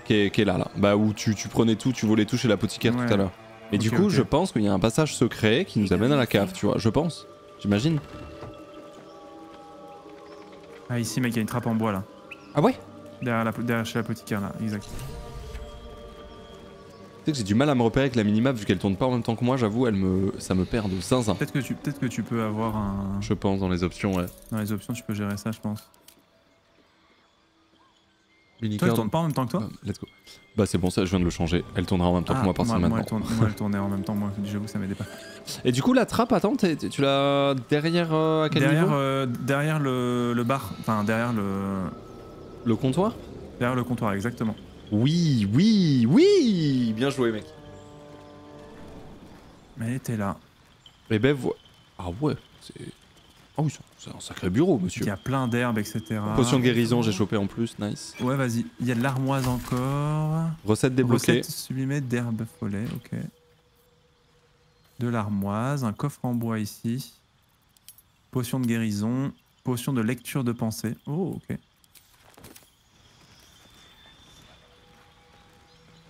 qui est, qui est là, là. Bah où tu, tu prenais tout, tu volais tout chez l'apothicaire ouais. tout à l'heure. Et okay, du coup, okay. je pense qu'il y a un passage secret qui nous amène à la cave, tu vois. Je pense. J'imagine. Ah ici, mec, il y a une trappe en bois là. Ah ouais? Derrière, la, derrière chez l'apothicaire là, exact. Tu sais que j'ai du mal à me repérer avec la minimap vu qu'elle tourne pas en même temps que moi, j'avoue, elle me... ça me perd de zinzin. Peut-être que, tu... Peut que tu peux avoir un... Je pense, dans les options, ouais. Dans les options, tu peux gérer ça, je pense. Unicorn... Toi, elle tourne pas en même temps que toi? euh, Let's go. Bah c'est bon, ça, je viens de le changer. Elle tournera en même temps ah, que moi par ça maintenant. Elle tourne... moi, elle tournait en même temps, moi, j'avoue, ça m'aidait pas. Et du coup, la trappe, attends, t es, t es, tu l'as derrière euh, à quel derrière, niveau euh, derrière le, le bar, enfin derrière le... Le comptoir? Derrière le comptoir, exactement. Oui, oui, oui! Bien joué, mec. Mais t'es là. Eh ben, voilà. Ah ouais, c'est... Ah oui, c'est un sacré bureau, monsieur. Il y a plein d'herbes, et cetera. Potion guérison, j'ai chopé en plus, nice. Ouais, vas-y. Il y a de l'armoise encore. Recette débloquée. Recette sublimée d'herbes follet, ok. De l'armoise, un coffre en bois ici. Potion de guérison, potion de lecture de pensée. Oh, ok.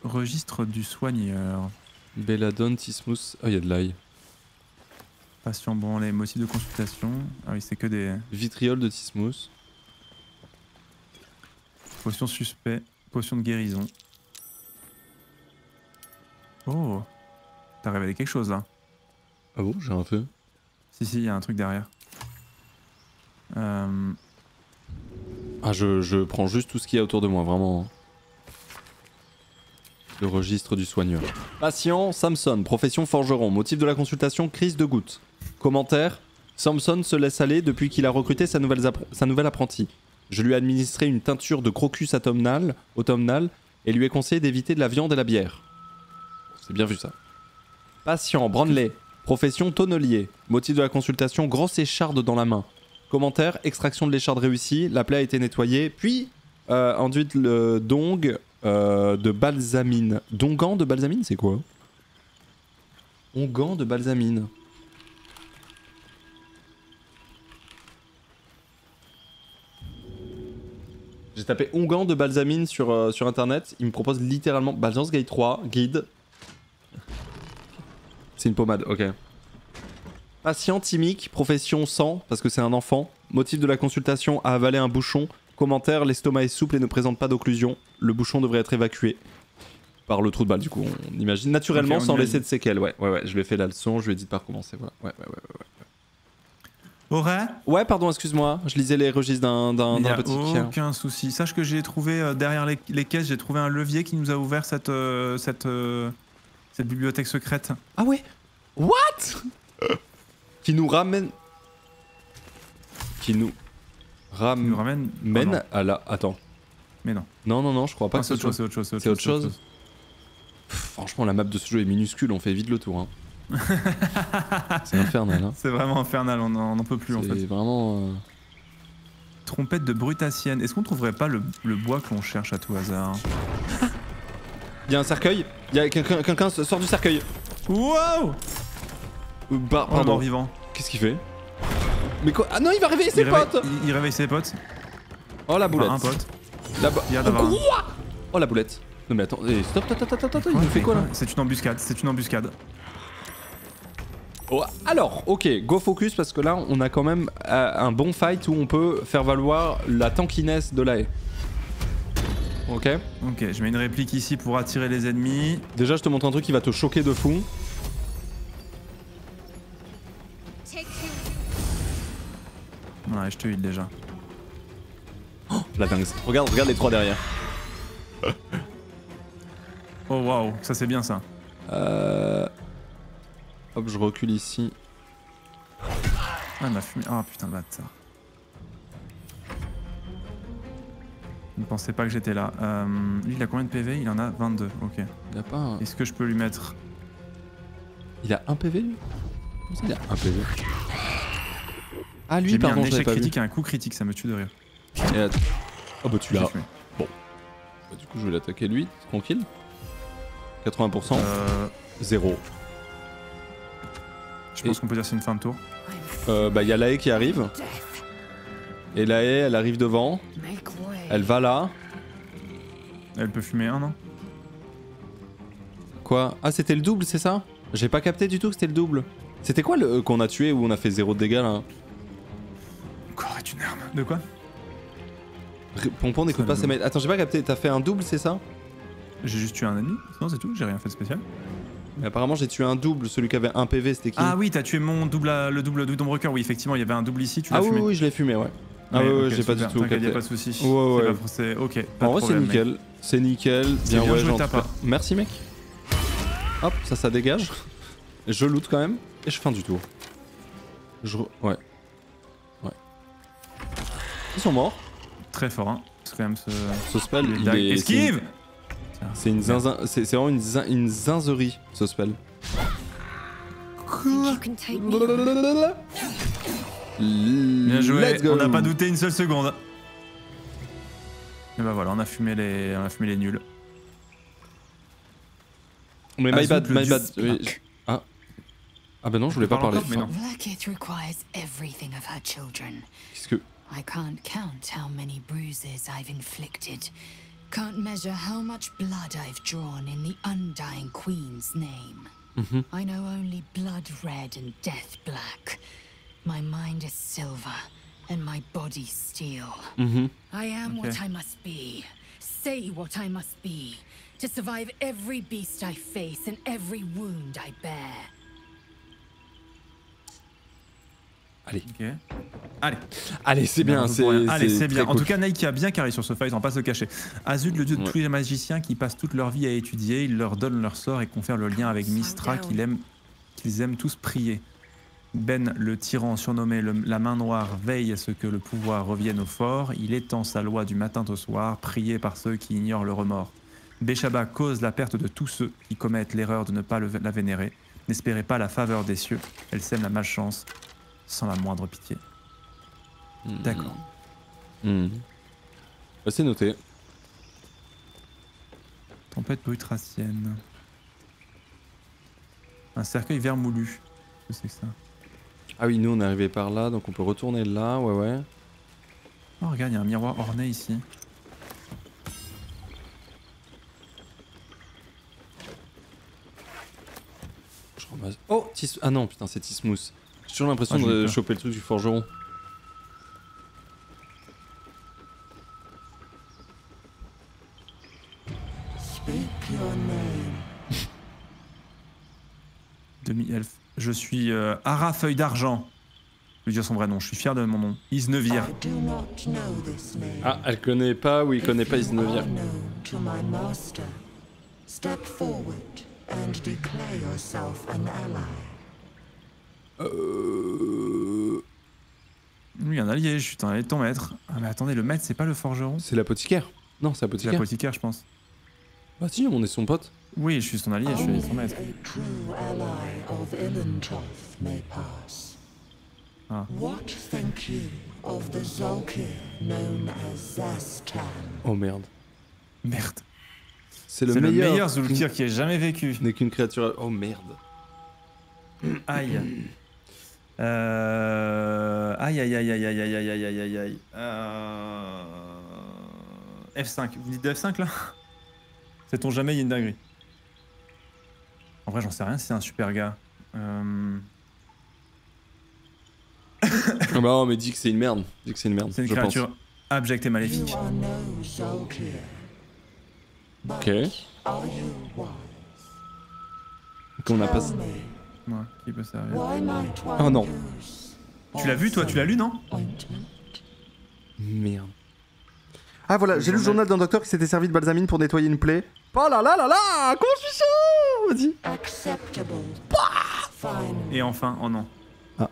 Registre du soigneur. Belladone, Tismous. Ah, il y a de l'ail. Patient, bon, les motifs de consultation. Ah oui, c'est que des. Vitriol de Tismous. Potion suspect. Potion de guérison. Oh. T'as révélé quelque chose là. Ah bon, j'ai un feu. Si, si, il y a un truc derrière. Euh... Ah, je, je prends juste tout ce qu'il y a autour de moi, vraiment. Le registre du soigneur. Patient, Samson, profession forgeron, motif de la consultation, crise de goutte. Commentaire, Samson se laisse aller depuis qu'il a recruté sa nouvelle, sa nouvelle apprentie. Je lui ai administré une teinture de crocus automnal, automnal et lui ai conseillé d'éviter de la viande et la bière. C'est bien vu ça. Patient, Branley, profession tonnelier, motif de la consultation, grosse écharde dans la main. Commentaire, extraction de l'écharde réussie, la plaie a été nettoyée, puis euh, enduite le dong... Euh, de balsamine. Dongan de balsamine, c'est quoi? Ongan de balsamine. J'ai tapé ongan de balsamine sur, euh, sur internet. Il me propose littéralement Baldur's Gate trois, guide. C'est une pommade, ok. Patient thymique, profession sang, parce que c'est un enfant. Motif de la consultation, à avaler un bouchon. Commentaire, l'estomac est souple et ne présente pas d'occlusion. Le bouchon devrait être évacué par le trou de balle, du coup, on imagine. Naturellement, okay, on sans laisser de séquelles, ouais, ouais, ouais. Je lui ai fait la leçon, je lui ai dit de pas recommencer, voilà. Ouais, ouais, ouais, ouais. Aurait ouais. ouais, pardon, excuse-moi, je lisais les registres d'un petit aucun tiers. Souci. Sache que j'ai trouvé, euh, derrière les, les caisses, j'ai trouvé un levier qui nous a ouvert cette, euh, cette, euh, cette bibliothèque secrète. Ah ouais? What? Qui nous ramène... Qui nous... Ram nous ramène mène oh à la... Attends. Mais non. Non, non, non, je crois pas non, que c'est autre, autre chose. C'est autre chose. chose. Pff, franchement, la map de ce jeu est minuscule, on fait vite le tour. Hein. C'est infernal. Hein. C'est vraiment infernal, on n'en peut plus en fait. C'est vraiment... Euh... Trompette de brutassienne. Est-ce qu'on trouverait pas le, le bois qu'on cherche à tout hasard? Il y a un cercueil. Il y a quelqu'un quelqu'un sort du cercueil. Wow. Bah, pardon. Oh, vivant. Qu'est-ce qu'il fait? Mais quoi? Ah non, il va réveiller ses il potes réveille, il, il réveille ses potes. Oh la boulette. Enfin, un pote. La bo il y a oh, oh la boulette. Non mais attends, eh, stop, stop, stop, stop, stop, il nous fait quoi, quoi là? C'est une embuscade, c'est une embuscade. Oh, alors, ok, go focus parce que là on a quand même euh, un bon fight où on peut faire valoir la tankiness de la haie. Ok. Ok, je mets une réplique ici pour attirer les ennemis. Déjà je te montre un truc qui va te choquer de fou. Ouais, je te heal déjà. Oh, la dingue. Regarde, regarde les trois derrière. Oh waouh, ça c'est bien ça. Euh... Hop, je recule ici. Ah, la fumée. Ah, putain de bâtard. Il ne pensait pas que j'étais là. Euh... Lui, il a combien de P V? Il en a vingt-deux. Ok. Il a pas un... Est-ce que je peux lui mettre... Il a un P V lui? Comment ça il a un P V? Ah lui, pardon, j'ai mis un échec critique et un coup critique, ça me tue de rire. Ah oh, bah tu l'as. Bon. Bah, du coup je vais l'attaquer lui, tranquille. quatre-vingts pour cent euh... zéro. Je pense et... qu'on peut dire que c'est une fin de tour. Euh, bah, il y a Lae qui arrive. Et Lae, elle arrive devant. Elle va là. Elle peut fumer un, non? Quoi? Ah, c'était le double, c'est ça? J'ai pas capté du tout que c'était le double. C'était quoi le euh, qu'on a tué où on a fait zéro de dégâts là? Encore est une arme. De quoi? R Pompon n'écoute pas ses mails. Attends, j'ai pas capté, t'as fait un double, c'est ça? J'ai juste tué un ennemi, sinon c'est tout, j'ai rien fait de spécial. Mais apparemment j'ai tué un double, celui qui avait un P V c'était qui? Ah oui, t'as tué mon double, à, le double d'Ombrecoeur, oui effectivement, il y avait un double ici, tu l'as ah, fumé. Ah oui, oui, je l'ai fumé, ouais. Ah ouais, ouais, okay, j'ai pas du tout capté. Y a pas de soucis. Ouais, ouais. Pas, ok. Pas en vrai, c'est nickel. C'est nickel. Bien, bien ouais, joué, t'as pas. Merci, mec. Hop, ça, ça dégage. Je loot quand même. Et je fin du tour. Je. Re... Ouais. Ouais. Ils sont morts. Très fort, hein. C'est quand même ce. Ce spell, il est. Esquive! C'est une zinzin. C'est vraiment une, zin... une zinzerie, ce spell. Bien joué, on n'a pas douté une seule seconde. Et bah voilà, on a fumé les, on a fumé les nuls. Mais my bad, my bad. Oui. Ah. ah bah non, je voulais pas parler. Qu'est-ce que... I can't count how many bruises I've inflicted. Can't measure how much blood I've drawn in the undying queen's name. I know only blood red and death black. My mind is silver and my body steel. Mm-hmm. I am okay. What I must be, say what I must be, to survive every beast I face and every wound I bear. Allez. Okay. Allez. Allez, c'est bien. Allez, c'est bien. En cool. tout cas, Nike a bien carré sur ce fight, on va pas se cacher. Azul, le dieu de ouais. tous les magiciens qui passent toute leur vie à étudier, il leur donne leur sort et confère le lien avec Mystra qu'ils aiment, qu'ils aiment tous prier. Ben, le tyran surnommé le, la main noire, veille à ce que le pouvoir revienne au fort. Il étend sa loi du matin au soir, prié par ceux qui ignorent le remords. Beshaba cause la perte de tous ceux qui commettent l'erreur de ne pas le, la vénérer. N'espérez pas la faveur des cieux. Elle sème la malchance sans la moindre pitié. Mmh. D'accord. Mmh. Bah, c'est noté. Tempête boitracienne. Un cercueil vert moulu. Qu'est-ce que c'est que ça? Ah oui, nous on est arrivé par là, donc on peut retourner là, ouais ouais. Oh regarde, il y a un miroir orné ici. Je ramasse... Oh tis... Ah non, putain, c'est Tismous. J'ai toujours l'impression ah, de choper le truc du forgeron. Demi-elfe. Je suis euh, Ara Feuille d'Argent. Je veux dire son vrai nom, je suis fier de mon nom. Isnevir. Ah, elle connaît pas ou il connaît pas Isnevir. Euh... Lui, un allié, je suis un allié de ton maître. Ah, mais attendez, le maître, c'est pas le forgeron? C'est l'apothicaire. Non, c'est l'apothicaire. C'est l'apothicaire, je pense. Bah si, on est son pote. Oui, je suis son allié, je suis son maître. Ah. Oh merde. Merde. C'est le, le meilleur Zulkir qui ait jamais vécu. N'est qu'une créature... Oh merde. Aïe. Euh... Aïe, aïe, aïe, aïe, aïe, aïe, aïe, aïe, aïe, aïe. Euh... F cinq. Vous dites F cinq là? Sait-on jamais, il y a une dinguerie. En vrai, j'en sais rien si c'est un super gars. Euh... ah bah non, mais dis que c'est une merde. Dis que c'est une merde. C'est une créature pense. abjecte et maléfique. Ok. Qu'on n'a pas. Ouais, qui peut servir? Oh non. Tu l'as vu, toi? Tu l'as lu, non? Merde. Ah voilà, j'ai lu le journal d'un docteur qui s'était servi de balsamine pour nettoyer une plaie. Oh là là là là, comment je suis chaud, vas-y. Bah et enfin, oh non. Ah.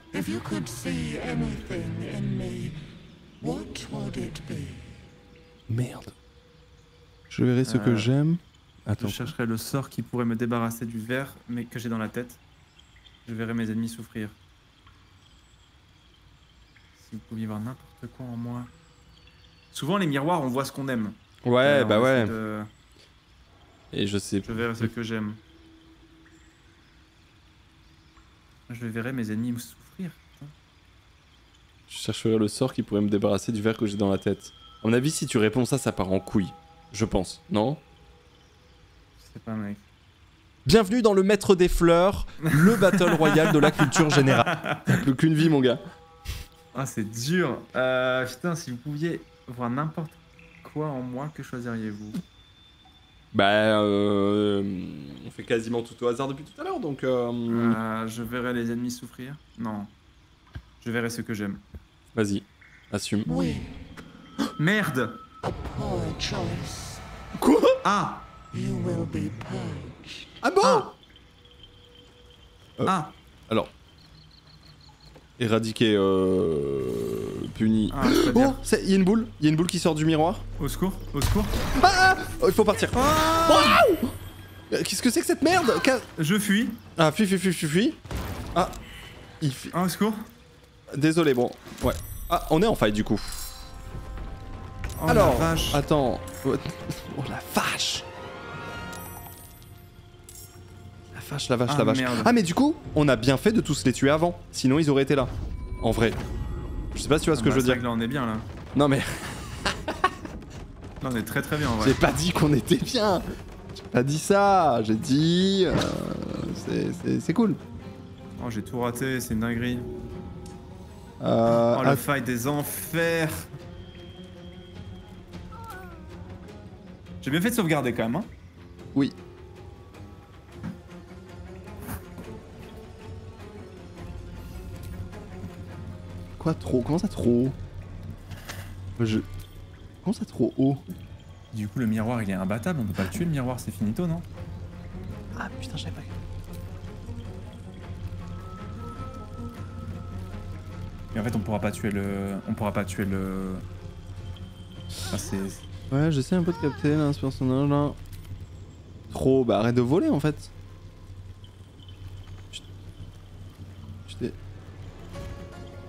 Merde. Je verrai ce euh, que j'aime. Attends. Je chercherai le sort qui pourrait me débarrasser du verre mais que j'ai dans la tête. Je verrai mes ennemis souffrir. Si vous pouviez voir n'importe quoi en moi. Souvent les miroirs on voit ce qu'on aime. Ouais euh, bah ouais. De... Et je sais. Je verrai ce que j'aime. Je verrai mes ennemis me souffrir. Je chercherai le sort qui pourrait me débarrasser du verre que j'ai dans la tête. A mon avis, si tu réponds ça, ça part en couille. Je pense, non? C'est pas mec. Bienvenue dans le maître des fleurs, le battle royal de la culture générale. T'as plus qu'une vie, mon gars. Ah, c'est dur. Euh, putain, si vous pouviez voir n'importe quoi en moi, que choisiriez-vous? Bah, euh, on fait quasiment tout au hasard depuis tout à l'heure, donc... Euh... Euh, je verrai les ennemis souffrir. Non. Je verrai ce que j'aime. Vas-y, assume. Oui. Merde. Quoi? Ah. You will be purged. Ah bon? Ah. Euh, ah. Alors. Éradiquer, euh, puni. Ah, oh, il y a une boule, il y a une boule qui sort du miroir. Au secours, au secours. Ah, ah oh, il faut partir. Ah. Wow. Qu'est-ce que c'est que cette merde? Je fuis. Ah, fuis, fuis, fuis, fuis, fuis. Ah, il fuit. Ah, au secours. Désolé, bon, ouais. Ah, on est en faille du coup. Oh. Alors, la vache. Attends. Oh la vache. La vache, la vache, ah, la vache. Merde. Ah mais du coup, on a bien fait de tous les tuer avant. Sinon ils auraient été là. En vrai. Je sais pas si tu vois ah, ce que bah, je veux dire. Que là on est bien là. Non mais... là on est très très bien en vrai. J'ai pas dit qu'on était bien. J'ai pas dit ça. J'ai dit... Euh, c'est cool. Oh j'ai tout raté, c'est une dinguerie. Euh, oh la à... faille des enfers. J'ai bien fait de sauvegarder quand même, hein. Oui. Quoi trop? Comment ça trop haut? Je... Comment ça trop haut? Du coup le miroir il est imbattable, on peut pas le tuer le miroir, c'est finito non? Ah putain j'avais pas... Mais en fait on pourra pas tuer le... On pourra pas tuer le... Enfin, c'est... Ouais, j'essaie un peu de capter là, ce personnage là. Trop, bah arrête de voler en fait. Je, je,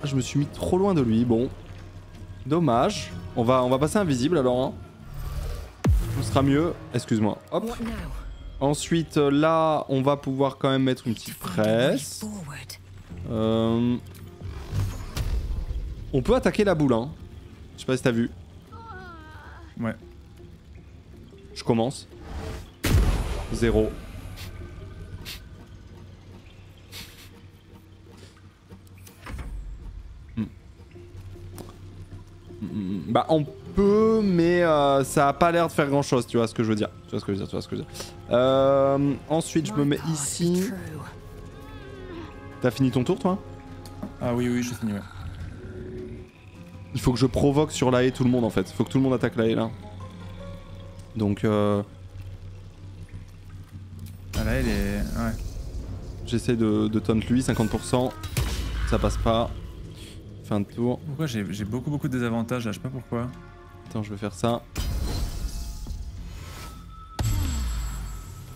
ah, je me suis mis trop loin de lui, bon. Dommage. On va, on va passer invisible alors. Hein. On sera mieux. Excuse-moi. Hop. Ensuite, là, on va pouvoir quand même mettre une petite presse. Euh... On peut attaquer la boule, hein. Je sais pas si t'as vu. Ouais. Je commence. Zéro. Mm. Mm, bah on peut, mais euh, ça a pas l'air de faire grand chose, tu vois ce que je veux dire. Tu vois ce que je veux dire, tu vois ce que je veux dire. Euh, ensuite je me mets ici. T'as fini ton tour toi? Ah oui oui j'ai fini ouais. Il faut que je provoque sur la haie tout le monde en fait. Il faut que tout le monde attaque la haie là. Donc euh... Ah là elle est... Ouais. J'essaie de, de taunt lui, cinquante pour cent. Ça passe pas. Fin de tour. Pourquoi j'ai beaucoup beaucoup de désavantages là, je sais pas pourquoi. Attends je vais faire ça.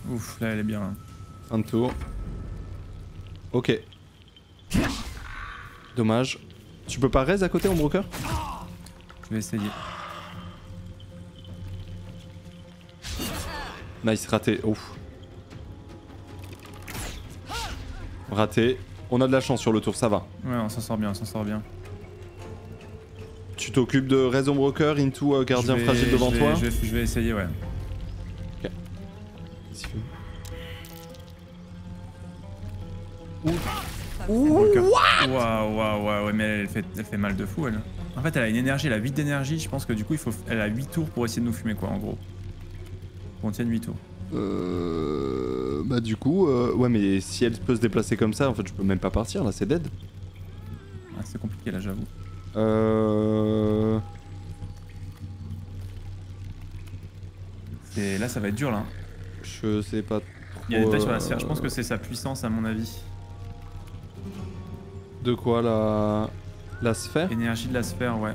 Ouf là elle est bien là. Fin de tour. Ok. Dommage. Tu peux pas raise à côté, Ombrecoeur? Je vais essayer. Nice, raté. Ouf. Raté. On a de la chance sur le tour, ça va. Ouais, on s'en sort bien, on s'en sort bien. Tu t'occupes de raise Ombrecoeur, into euh, gardien vais, fragile devant je vais, toi je vais, je vais essayer, ouais. Ok. Ouf. Waouh waouh waouh, mais elle fait, elle fait mal de fou elle. En fait elle a une énergie, elle a huit d'énergie, je pense que du coup il faut, elle a huit tours pour essayer de nous fumer quoi en gros. On tient huit tours. Euh... Bah du coup, euh... ouais mais si elle peut se déplacer comme ça en fait je peux même pas partir là, c'est dead. Ah, c'est compliqué là j'avoue. Euh... Là ça va être dur là. Je sais pas trop... Il y a des détails sur la sphère, je pense que c'est sa puissance à mon avis. De quoi la... la sphère? L'énergie de la sphère, ouais.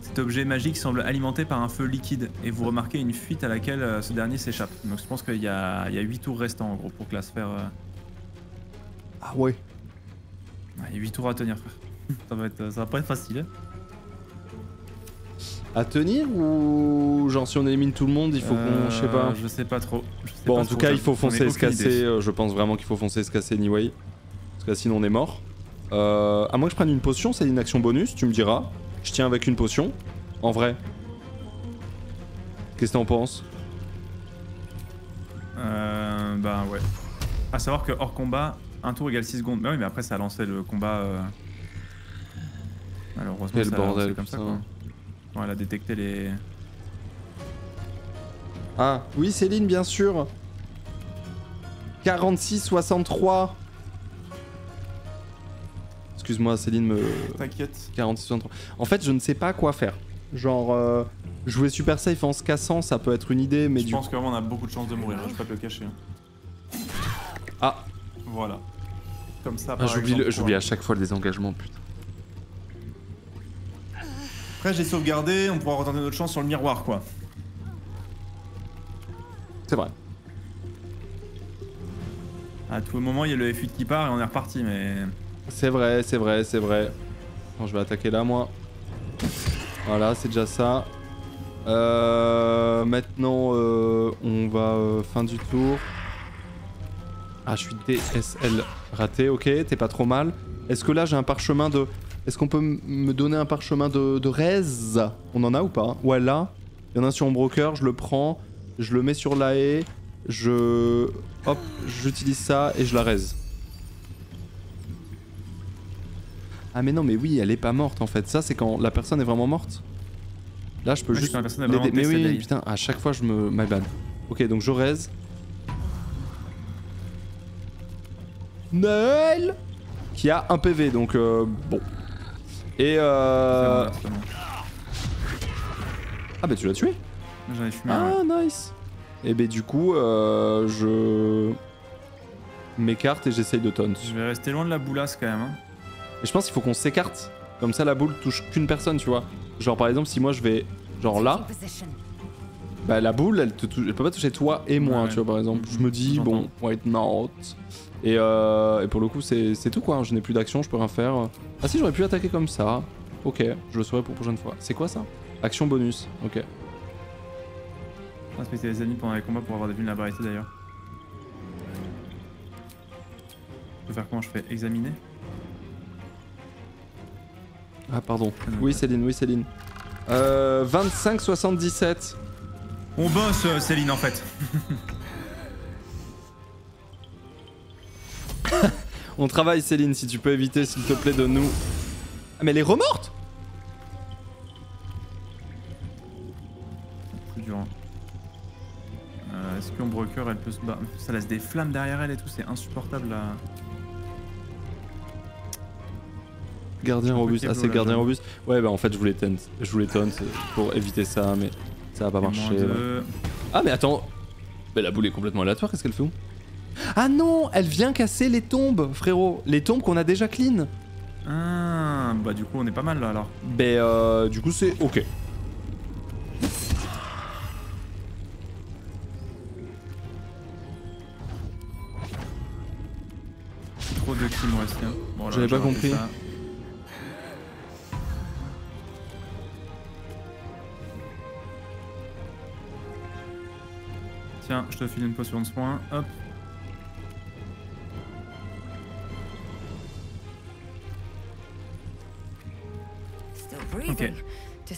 Cet objet magique semble alimenté par un feu liquide et vous remarquez une fuite à laquelle euh, ce dernier s'échappe. Donc je pense qu'il y a... y a huit tours restants en gros pour que la sphère... Euh... Ah ouais. Il y a huit tours à tenir frère. Ça va être... ça va pas être facile. à tenir ou genre si on élimine tout le monde il faut euh, qu'on... je sais pas. Je sais pas trop. Je sais bon pas en tout trop, cas il faut foncer et se casser, idée. je pense vraiment qu'il faut foncer et se casser anyway. Parce que là, sinon on est mort. Euh, à moins que je prenne une potion, c'est une action bonus, tu me diras. Je tiens avec une potion, en vrai. Qu'est-ce que t'en penses? Euh... Bah ouais. À savoir que hors combat, un tour égale six secondes. Mais oui mais après ça a lancé le combat... Euh... Alors heureusement Quel ça bordel, a lancé comme ça, ça quoi. Bon, elle a détecté les... Ah oui Céline bien sûr. quarante-six soixante-trois. Excuse-moi Céline me... T'inquiète. quarante-six soixante-trois. En fait je ne sais pas quoi faire. Genre euh, jouer super safe en se cassant ça peut être une idée mais je du Je pense coup... que vraiment on a beaucoup de chances de mourir, je peux pas te le cacher. Ah Voilà. Comme ça par ah, j'oublie le... J'oublie à chaque fois les engagements putain. Après j'ai sauvegardé, on pourra retenter notre chance sur le miroir quoi. C'est vrai. À tout moment il y a le F huit qui part et on est reparti mais... C'est vrai, c'est vrai, c'est vrai. Bon, je vais attaquer là moi. Voilà c'est déjà ça. Euh, maintenant euh, on va euh, fin du tour. Ah je suis D S L raté, ok t'es pas trop mal. Est-ce que là j'ai un parchemin de... Est-ce qu'on peut me donner un parchemin de, de raise? On en a ou pas? Ouais là, il y en a un sur Ombrecoeur, je le prends, je le mets sur la haie, je... Hop, j'utilise ça et je la raise. Ah mais non mais oui, elle est pas morte en fait, ça c'est quand la personne est vraiment morte. Là je peux ouais, juste... La personne est vraiment mais oui, putain, à chaque fois je me... My bad. Ok donc je raise. Noël qui a un P V donc euh, bon. Et euh... Bon, là, ah bah tu l'as tué? J'en ai fumé. Ah ouais. Nice. Et bah du coup euh, je m'écarte et j'essaye de taunt. Je vais rester loin de la boulasse quand même. Hein. Et je pense qu'il faut qu'on s'écarte. Comme ça la boule touche qu'une personne tu vois. Genre par exemple si moi je vais genre là. Bah la boule elle, te touche... elle peut pas toucher toi et moi ouais, tu vois par exemple. Je me dis bon wait not. Et, euh, et pour le coup c'est tout quoi, je n'ai plus d'action, je peux rien faire. Ah si j'aurais pu attaquer comme ça. Ok, je le saurai pour la prochaine fois. C'est quoi ça? Action bonus, ok. Respecter les ennemis pendant les combats pour avoir des vulnérabilités d'ailleurs. Je peux faire comment? Je fais examiner. Ah pardon, oui Céline, oui Céline. Euh, vingt-cinq soixante-dix-sept. On bosse Céline en fait. On travaille Céline, si tu peux éviter s'il te plaît de nous... Ah mais elle est remorte. C'est plus dur hein. euh, Est-ce qu'on broker elle peut se battre? Ça laisse des flammes derrière elle et tout, c'est insupportable là. Gardien robuste, ah c'est gardien robuste. Ouais bah en fait je voulais taunt, je voulais taunt pour éviter ça mais ça va pas marcher. De... Ah mais attends, mais la boule est complètement aléatoire, qu'est-ce qu'elle fait où? Ah non, elle vient casser les tombes, frérot. Les tombes qu'on a déjà clean. Ah, bah du coup on est pas mal là alors. Bah euh, du coup c'est ok. Trop de kills moi aussi. Hein. Bon, j'avais pas compris. Ça. Tiens, je te file une potion de soin. Hop. Ok.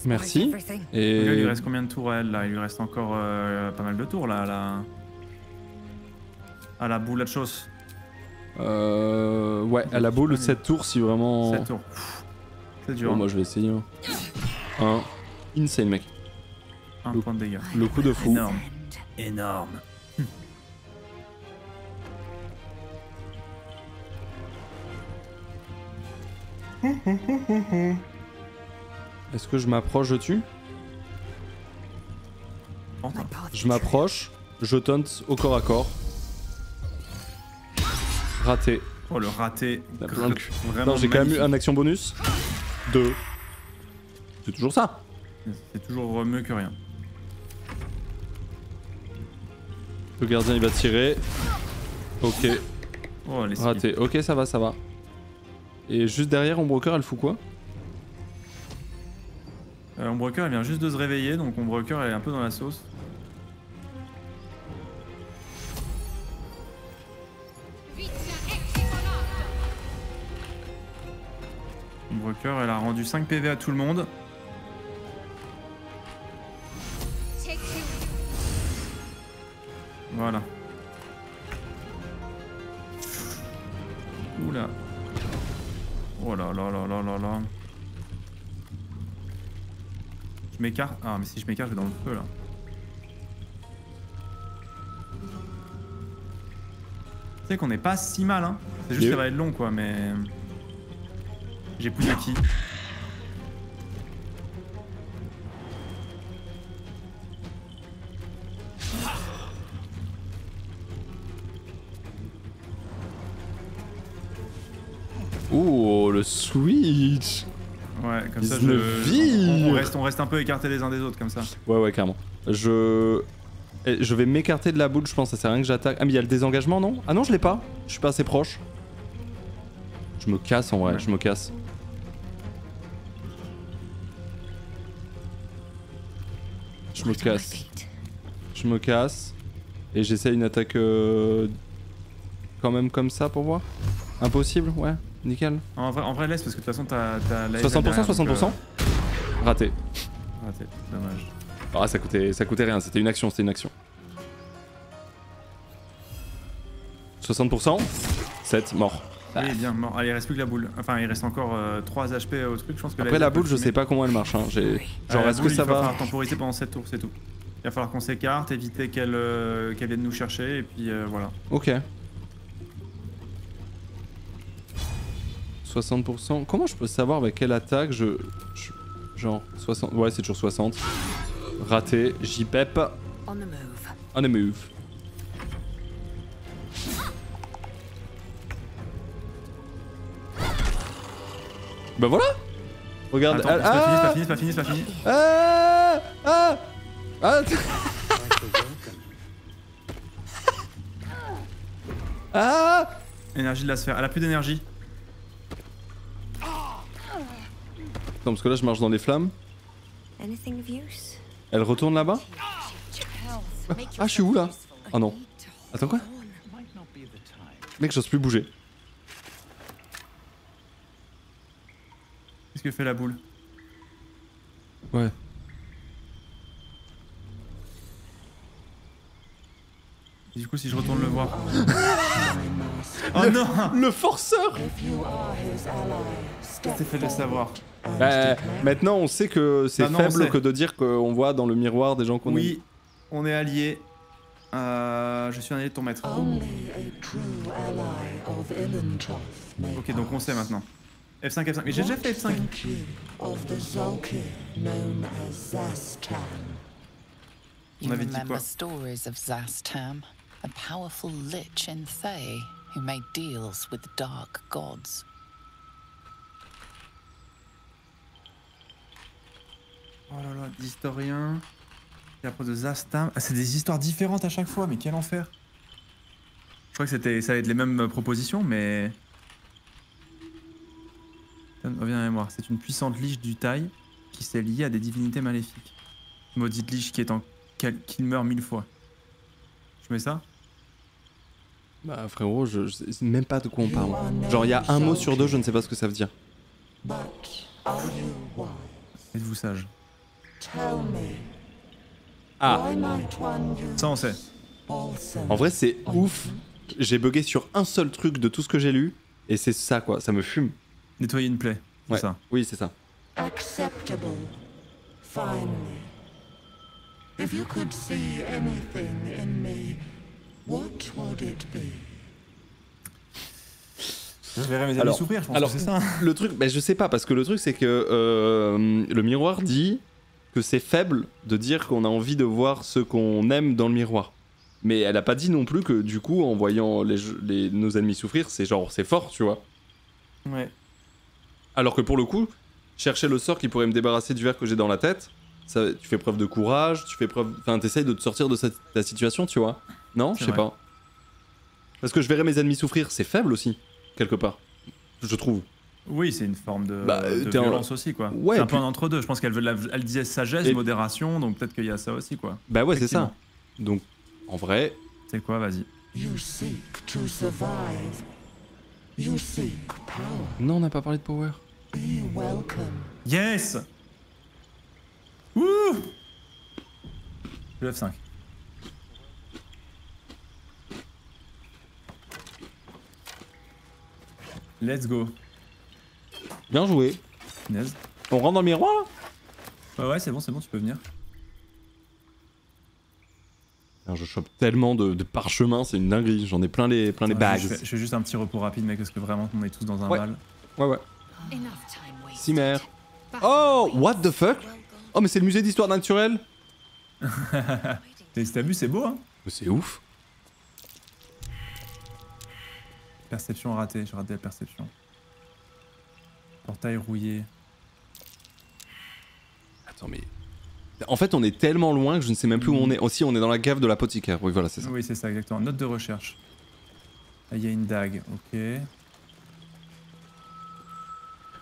Merci. Et... Il lui reste combien de tours à elle là? Il lui reste encore euh, pas mal de tours là à la... à la boule à chose. Euh... Ouais, à la boule sept tours si vraiment... sept tours. C'est dur. Bon, hein. Moi je vais essayer. Un... Insane mec. Un le... point de dégâts. Le coup de fou. Énorme. Énorme. Hm. Est-ce que je m'approche, je tue? Je m'approche, je tente au corps à corps. Raté. Oh le raté. Non, j'ai quand même eu un action bonus. Deux. C'est toujours ça. C'est toujours mieux que rien. Le gardien il va tirer. Ok. Oh, raté. Ok ça va, ça va. Et juste derrière Ombrecoeur elle fout quoi? Euh, Ombrecoeur, il vient juste de se réveiller, donc Ombrecoeur, elle est un peu dans la sauce. Ombrecoeur, elle a rendu cinq P V à tout le monde. Voilà. Oula. Oh là là là là là là. Je m'écarte. Ah mais si je m'écarte, je vais dans le feu là. Tu sais qu'on n'est pas si mal hein. C'est juste que ça va être long quoi, mais... J'ai poussé qui ? Oh le switch. Ouais, comme ça je... on, reste, on reste un peu écartés les uns des autres comme ça. Ouais ouais clairement. Je je vais m'écarter de la boule je pense, ça sert à rien que j'attaque. Ah mais il y a le désengagement non? Ah non je l'ai pas, je suis pas assez proche. Je me casse en vrai, ouais. je me casse. Je me casse. Je me casse. Et j'essaye une attaque euh... quand même comme ça pour voir. Impossible, ouais. Nickel. En vrai, en vrai laisse parce que de toute façon t'as... soixante pour cent, soixante pour cent. Euh... Raté. Raté, dommage. Ah ça coûtait, ça coûtait rien, c'était une action, c'était une action. soixante pour cent, sept, mort. Ah. Allez, bien, mort. Allez, il reste plus que la boule. Enfin, il reste encore euh, trois H P au truc, je pense que... Après la, la boule, je sais pas comment elle marche, hein. Genre ah, est-ce que ça va... Il va falloir temporiser pendant sept tours, c'est tout. Il va falloir qu'on s'écarte, éviter qu'elle euh, qu'elle vienne nous chercher, et puis euh, voilà. Ok. soixante pour cent. Comment je peux savoir avec quelle attaque je... je... Genre soixante... Ouais, c'est toujours soixante. Raté. J'y pep. On the move. On the move. Bah voilà. Regarde. Attends, ah, c'est pas fini, c'est pas fini, c'est pas fini. Ah ah ah. Ah. Énergie de la sphère. Elle a plus d'énergie. Non, parce que là je marche dans les flammes. Elle retourne là-bas. Ah, je suis où là? Ah non. Attends quoi? Mec, j'ose plus bouger. Qu'est-ce que fait la boule? Ouais. Et du coup, si je retourne le voir. Oh le, non! Le forceur! C'est fait de le savoir. Euh, maintenant, on sait que c'est ben faible que de dire qu'on voit dans le miroir des gens qu'on aime. Oui, on est alliés. Euh, je suis un allié de ton maître. Ok, donc on sait maintenant. F cinq, F cinq. Mais j'ai déjà fait F cinq. On avait dit quoi? A powerful lich in Thay who made deals with the dark gods. Oh là là, d'historien. Et après de Zastam. Ah, c'est des histoires différentes à chaque fois, mais quel enfer. Je crois que c'était, ça allait être les mêmes propositions, mais... Ça me revient à la mémoire. C'est une puissante liche du Thay qui s'est liée à des divinités maléfiques. Maudite liche qui est en... qui meurt mille fois. Je mets ça? Bah frérot, je, je sais même pas de quoi on parle. Genre il y a un mot sur deux, je ne sais pas ce que ça veut dire. Êtes-vous sage? Ah. Ça on sait. En vrai c'est ouf. J'ai bugué sur un seul truc de tout ce que j'ai lu. Et c'est ça quoi, ça me fume. Nettoyer une plaie, c'est ça? Oui c'est ça. Acceptable. Finally. If you could see anything in me, what would it be? Je verrais mes amis alors, sourire, je pense alors, que c'est ça. Le truc, bah, je sais pas, parce que le truc c'est que euh, le miroir dit que c'est faible de dire qu'on a envie de voir ce qu'on aime dans le miroir. Mais elle a pas dit non plus que du coup, en voyant les, les, nos ennemis souffrir, c'est genre c'est fort, tu vois. Ouais. Alors que pour le coup, chercher le sort qui pourrait me débarrasser du verre que j'ai dans la tête. Ça, tu fais preuve de courage, tu fais preuve, enfin t'essayes de te sortir de cette, ta situation, tu vois. Non, je sais pas. Parce que je verrais mes ennemis souffrir, c'est faible aussi, quelque part, je trouve. Oui, c'est une forme de, bah, de violence un... aussi, quoi. Ouais, c'est un puis... peu un entre-deux. Je pense qu'elle elle disait sagesse, et... modération, donc peut-être qu'il y a ça aussi, quoi. Bah ouais, c'est ça. Donc, en vrai... C'est quoi, vas-y. Non, on n'a pas parlé de power. Yes. Wouh. Le F cinq. Let's go. Bien joué. Yes. On rentre dans le miroir là? Bah ouais, c'est bon, c'est bon, tu peux venir. Je chope tellement de, de parchemins, c'est une dinguerie. J'en ai plein les, plein les ouais, bags. Je fais, je fais juste un petit repos rapide, mec, parce que vraiment, on est tous dans un ouais. bal. Ouais, ouais. Cimère. Oh, what the fuck? Oh, mais c'est le musée d'histoire naturelle. T'as vu, c'est beau, hein? C'est ouf. Perception ratée, j'ai raté la perception. Portail rouillé. Attends, mais... En fait, on est tellement loin que je ne sais même plus où on est. Aussi, on est dans la cave de l'apothicaire. Oui, voilà, c'est ça. Oui, c'est ça, exactement. Note de recherche. Là, il y a une dague. Ok.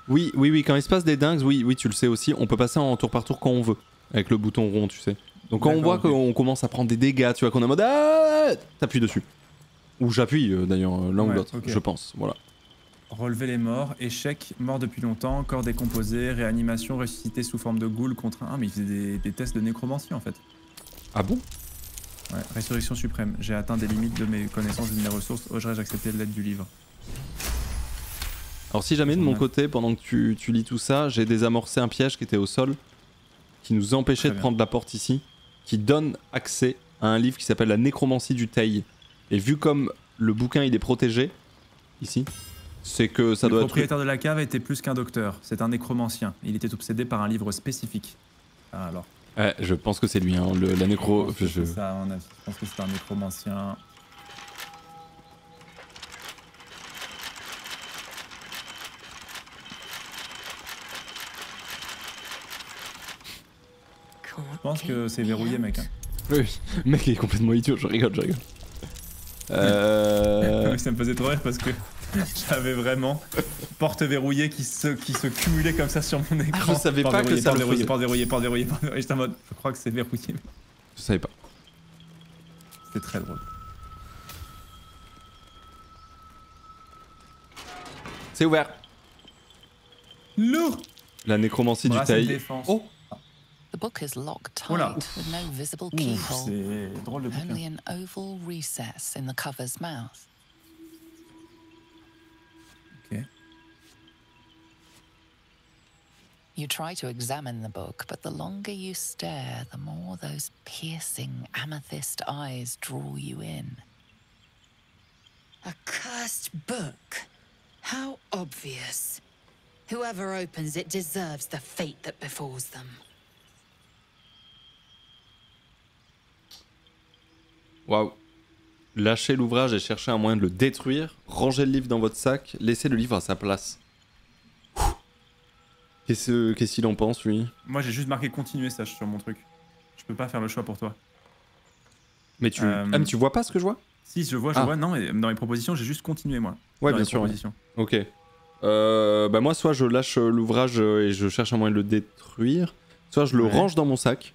Oui, oui, oui. Quand il se passe des dingues, oui, oui, tu le sais aussi. On peut passer en tour par tour quand on veut, avec le bouton rond, tu sais. Donc quand on voit okay. qu'on commence à prendre des dégâts, tu vois, qu'on est en mode, ah, t'appuies dessus. Ou j'appuie d'ailleurs, l'un ouais, ou l'autre, okay. je pense. Voilà. Relever les morts, échec, mort depuis longtemps, corps décomposé, réanimation, ressuscité sous forme de ghoul contre un. Ah, mais il faisait des, des tests de nécromancie en fait. Ah bon? Ouais, résurrection suprême. J'ai atteint des limites de mes connaissances et de mes ressources. Oserais-je accepter l'aide du livre? Alors, si jamais de mon côté, pendant que tu, tu lis tout ça, j'ai désamorcé un piège qui était au sol, qui nous empêchait de prendre la porte ici, qui donne accès à un livre qui s'appelle La Nécromancie du Thay. Et vu comme le bouquin il est protégé, ici. C'est que ça le doit propriétaire être... de la cave était plus qu'un docteur, c'est un nécromancien. Il était obsédé par un livre spécifique. Ah, alors. Ouais, je pense que c'est lui, hein, le, la nécro. Je pense, je... Ça, on a... je pense que c'est un nécromancien. Je pense que c'est verrouillé, mec. Hein. Oui, le mec est complètement idiot. Je rigole, je rigole. Euh... ça me faisait trop rire parce que. J'avais vraiment porte verrouillée qui se, qui se cumulait comme ça sur mon écran. Ah, je savais pas que ça le faisait. Porte verrouillée, porte verrouillée, porte verrouillée. J'étais en mode, je crois que c'est verrouillé. Je savais pas. C'était très drôle. C'est ouvert. Lourd. La nécromancie du Thay. Oh. The book is locked tight with no visible keyhole. C'est drôle de bouquin. Only an oval recess in the cover's mouth. You try to examine the book, but the longer you stare, the more those piercing amethyst eyes draw you in. A cursed book? How obvious. Whoever opens it deserves the fate that befalls them. Wow. Lâchez l'ouvrage et cherchez un moyen de le détruire. Rangez le livre dans votre sac, laissez le livre à sa place. Qu'est-ce qu'est-ce qu'il en pense, lui? Moi, j'ai juste marqué continuer, ça, sur mon truc. Je peux pas faire le choix pour toi. Mais tu, euh... ah, mais tu vois pas ce que je vois? Si, je vois, je ah. vois. Non, mais dans les propositions, j'ai juste continué, moi. Ouais, dans bien les sûr. Propositions. Ouais. Ok. Euh, bah moi, soit je lâche l'ouvrage et je cherche un moyen de le détruire, soit je le ouais. range dans mon sac,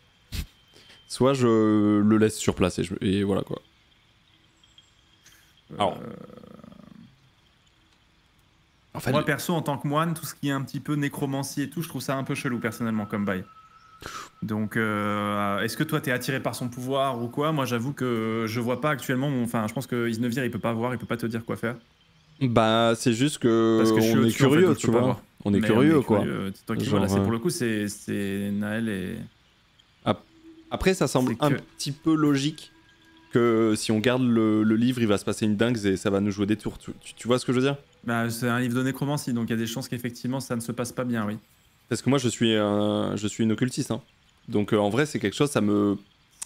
soit je le laisse sur place et, je... et voilà quoi. Alors. Euh... En fait, moi perso en tant que moine, tout ce qui est un petit peu nécromancie et tout, je trouve ça un peu chelou personnellement comme bail. Donc euh, est-ce que toi t'es attiré par son pouvoir ou quoi? Moi j'avoue que je vois pas actuellement, enfin je pense que Isnevir il peut pas voir, il peut pas te dire quoi faire. Bah c'est juste que, Parce que on est curieux en fait, tu vois, on est, curieux, on est quoi. curieux quoi. Genre... Voilà, c'est pour le coup c'est Naël et... Après ça semble un que... petit peu logique que si on garde le, le livre il va se passer une dingue et ça va nous jouer des tours, tu, tu vois ce que je veux dire? Bah, c'est un livre de nécromancie, donc il y a des chances qu'effectivement ça ne se passe pas bien, oui. Parce que moi je suis, euh, je suis une occultiste, hein. Donc euh, en vrai c'est quelque chose, ça me...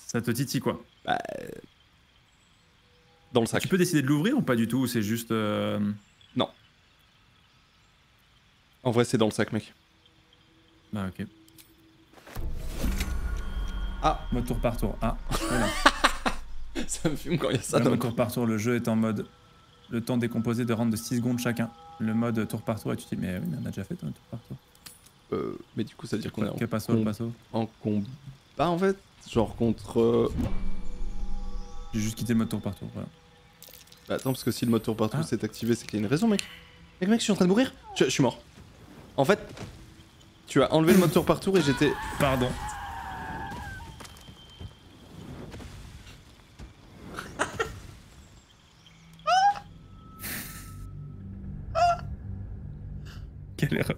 Ça te titille quoi? Bah... Dans le sac. Tu peux décider de l'ouvrir ou pas du tout, ou c'est juste... Euh... Non. En vrai c'est dans le sac, mec. Bah ok. Ah, mode tour par tour, ah, voilà. Ça me fume quand il y a ça dans le tour par tour, le jeu est en mode... le temps décomposé de rendre de six secondes chacun. Le mode tour par tour est utile, mais oui, mais on a déjà fait ton tour par tour. Euh, mais du coup, ça veut dire qu'on est en, passo, com passo. en combat en fait, genre contre. J'ai juste quitté le mode tour par tour, voilà. Bah, attends, parce que si le mode tour par tour ah. s'est activé, c'est qu'il y a une raison, mec. Mec, mec, je suis en train de mourir. Je, je suis mort. En fait, tu as enlevé le mode tour par tour et j'étais. Pardon. Quelle erreur.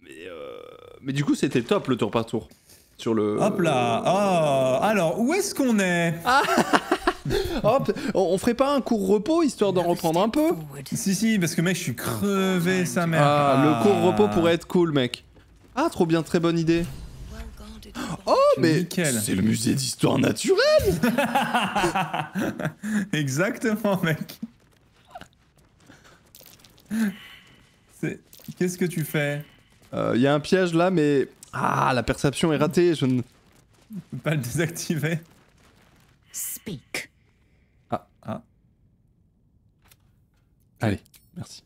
Mais, euh... Mais du coup c'était top le tour par tour. Sur le... Hop là. Oh. Alors où est-ce qu'on est, qu on, est ah Hop. On, on ferait pas un court repos histoire d'en reprendre un peu? Si si, parce que mec je suis crevé sa mère. Ah, ah. Le court repos pourrait être cool mec. Ah trop bien, très bonne idée. Oh mais c'est le musée d'histoire naturelle. Exactement mec. Qu'est-ce que tu fais? Il euh, y a un piège là mais... Ah la perception est ratée, je ne... Je peux pas le désactiver. Speak. Ah. Ah. Allez, merci.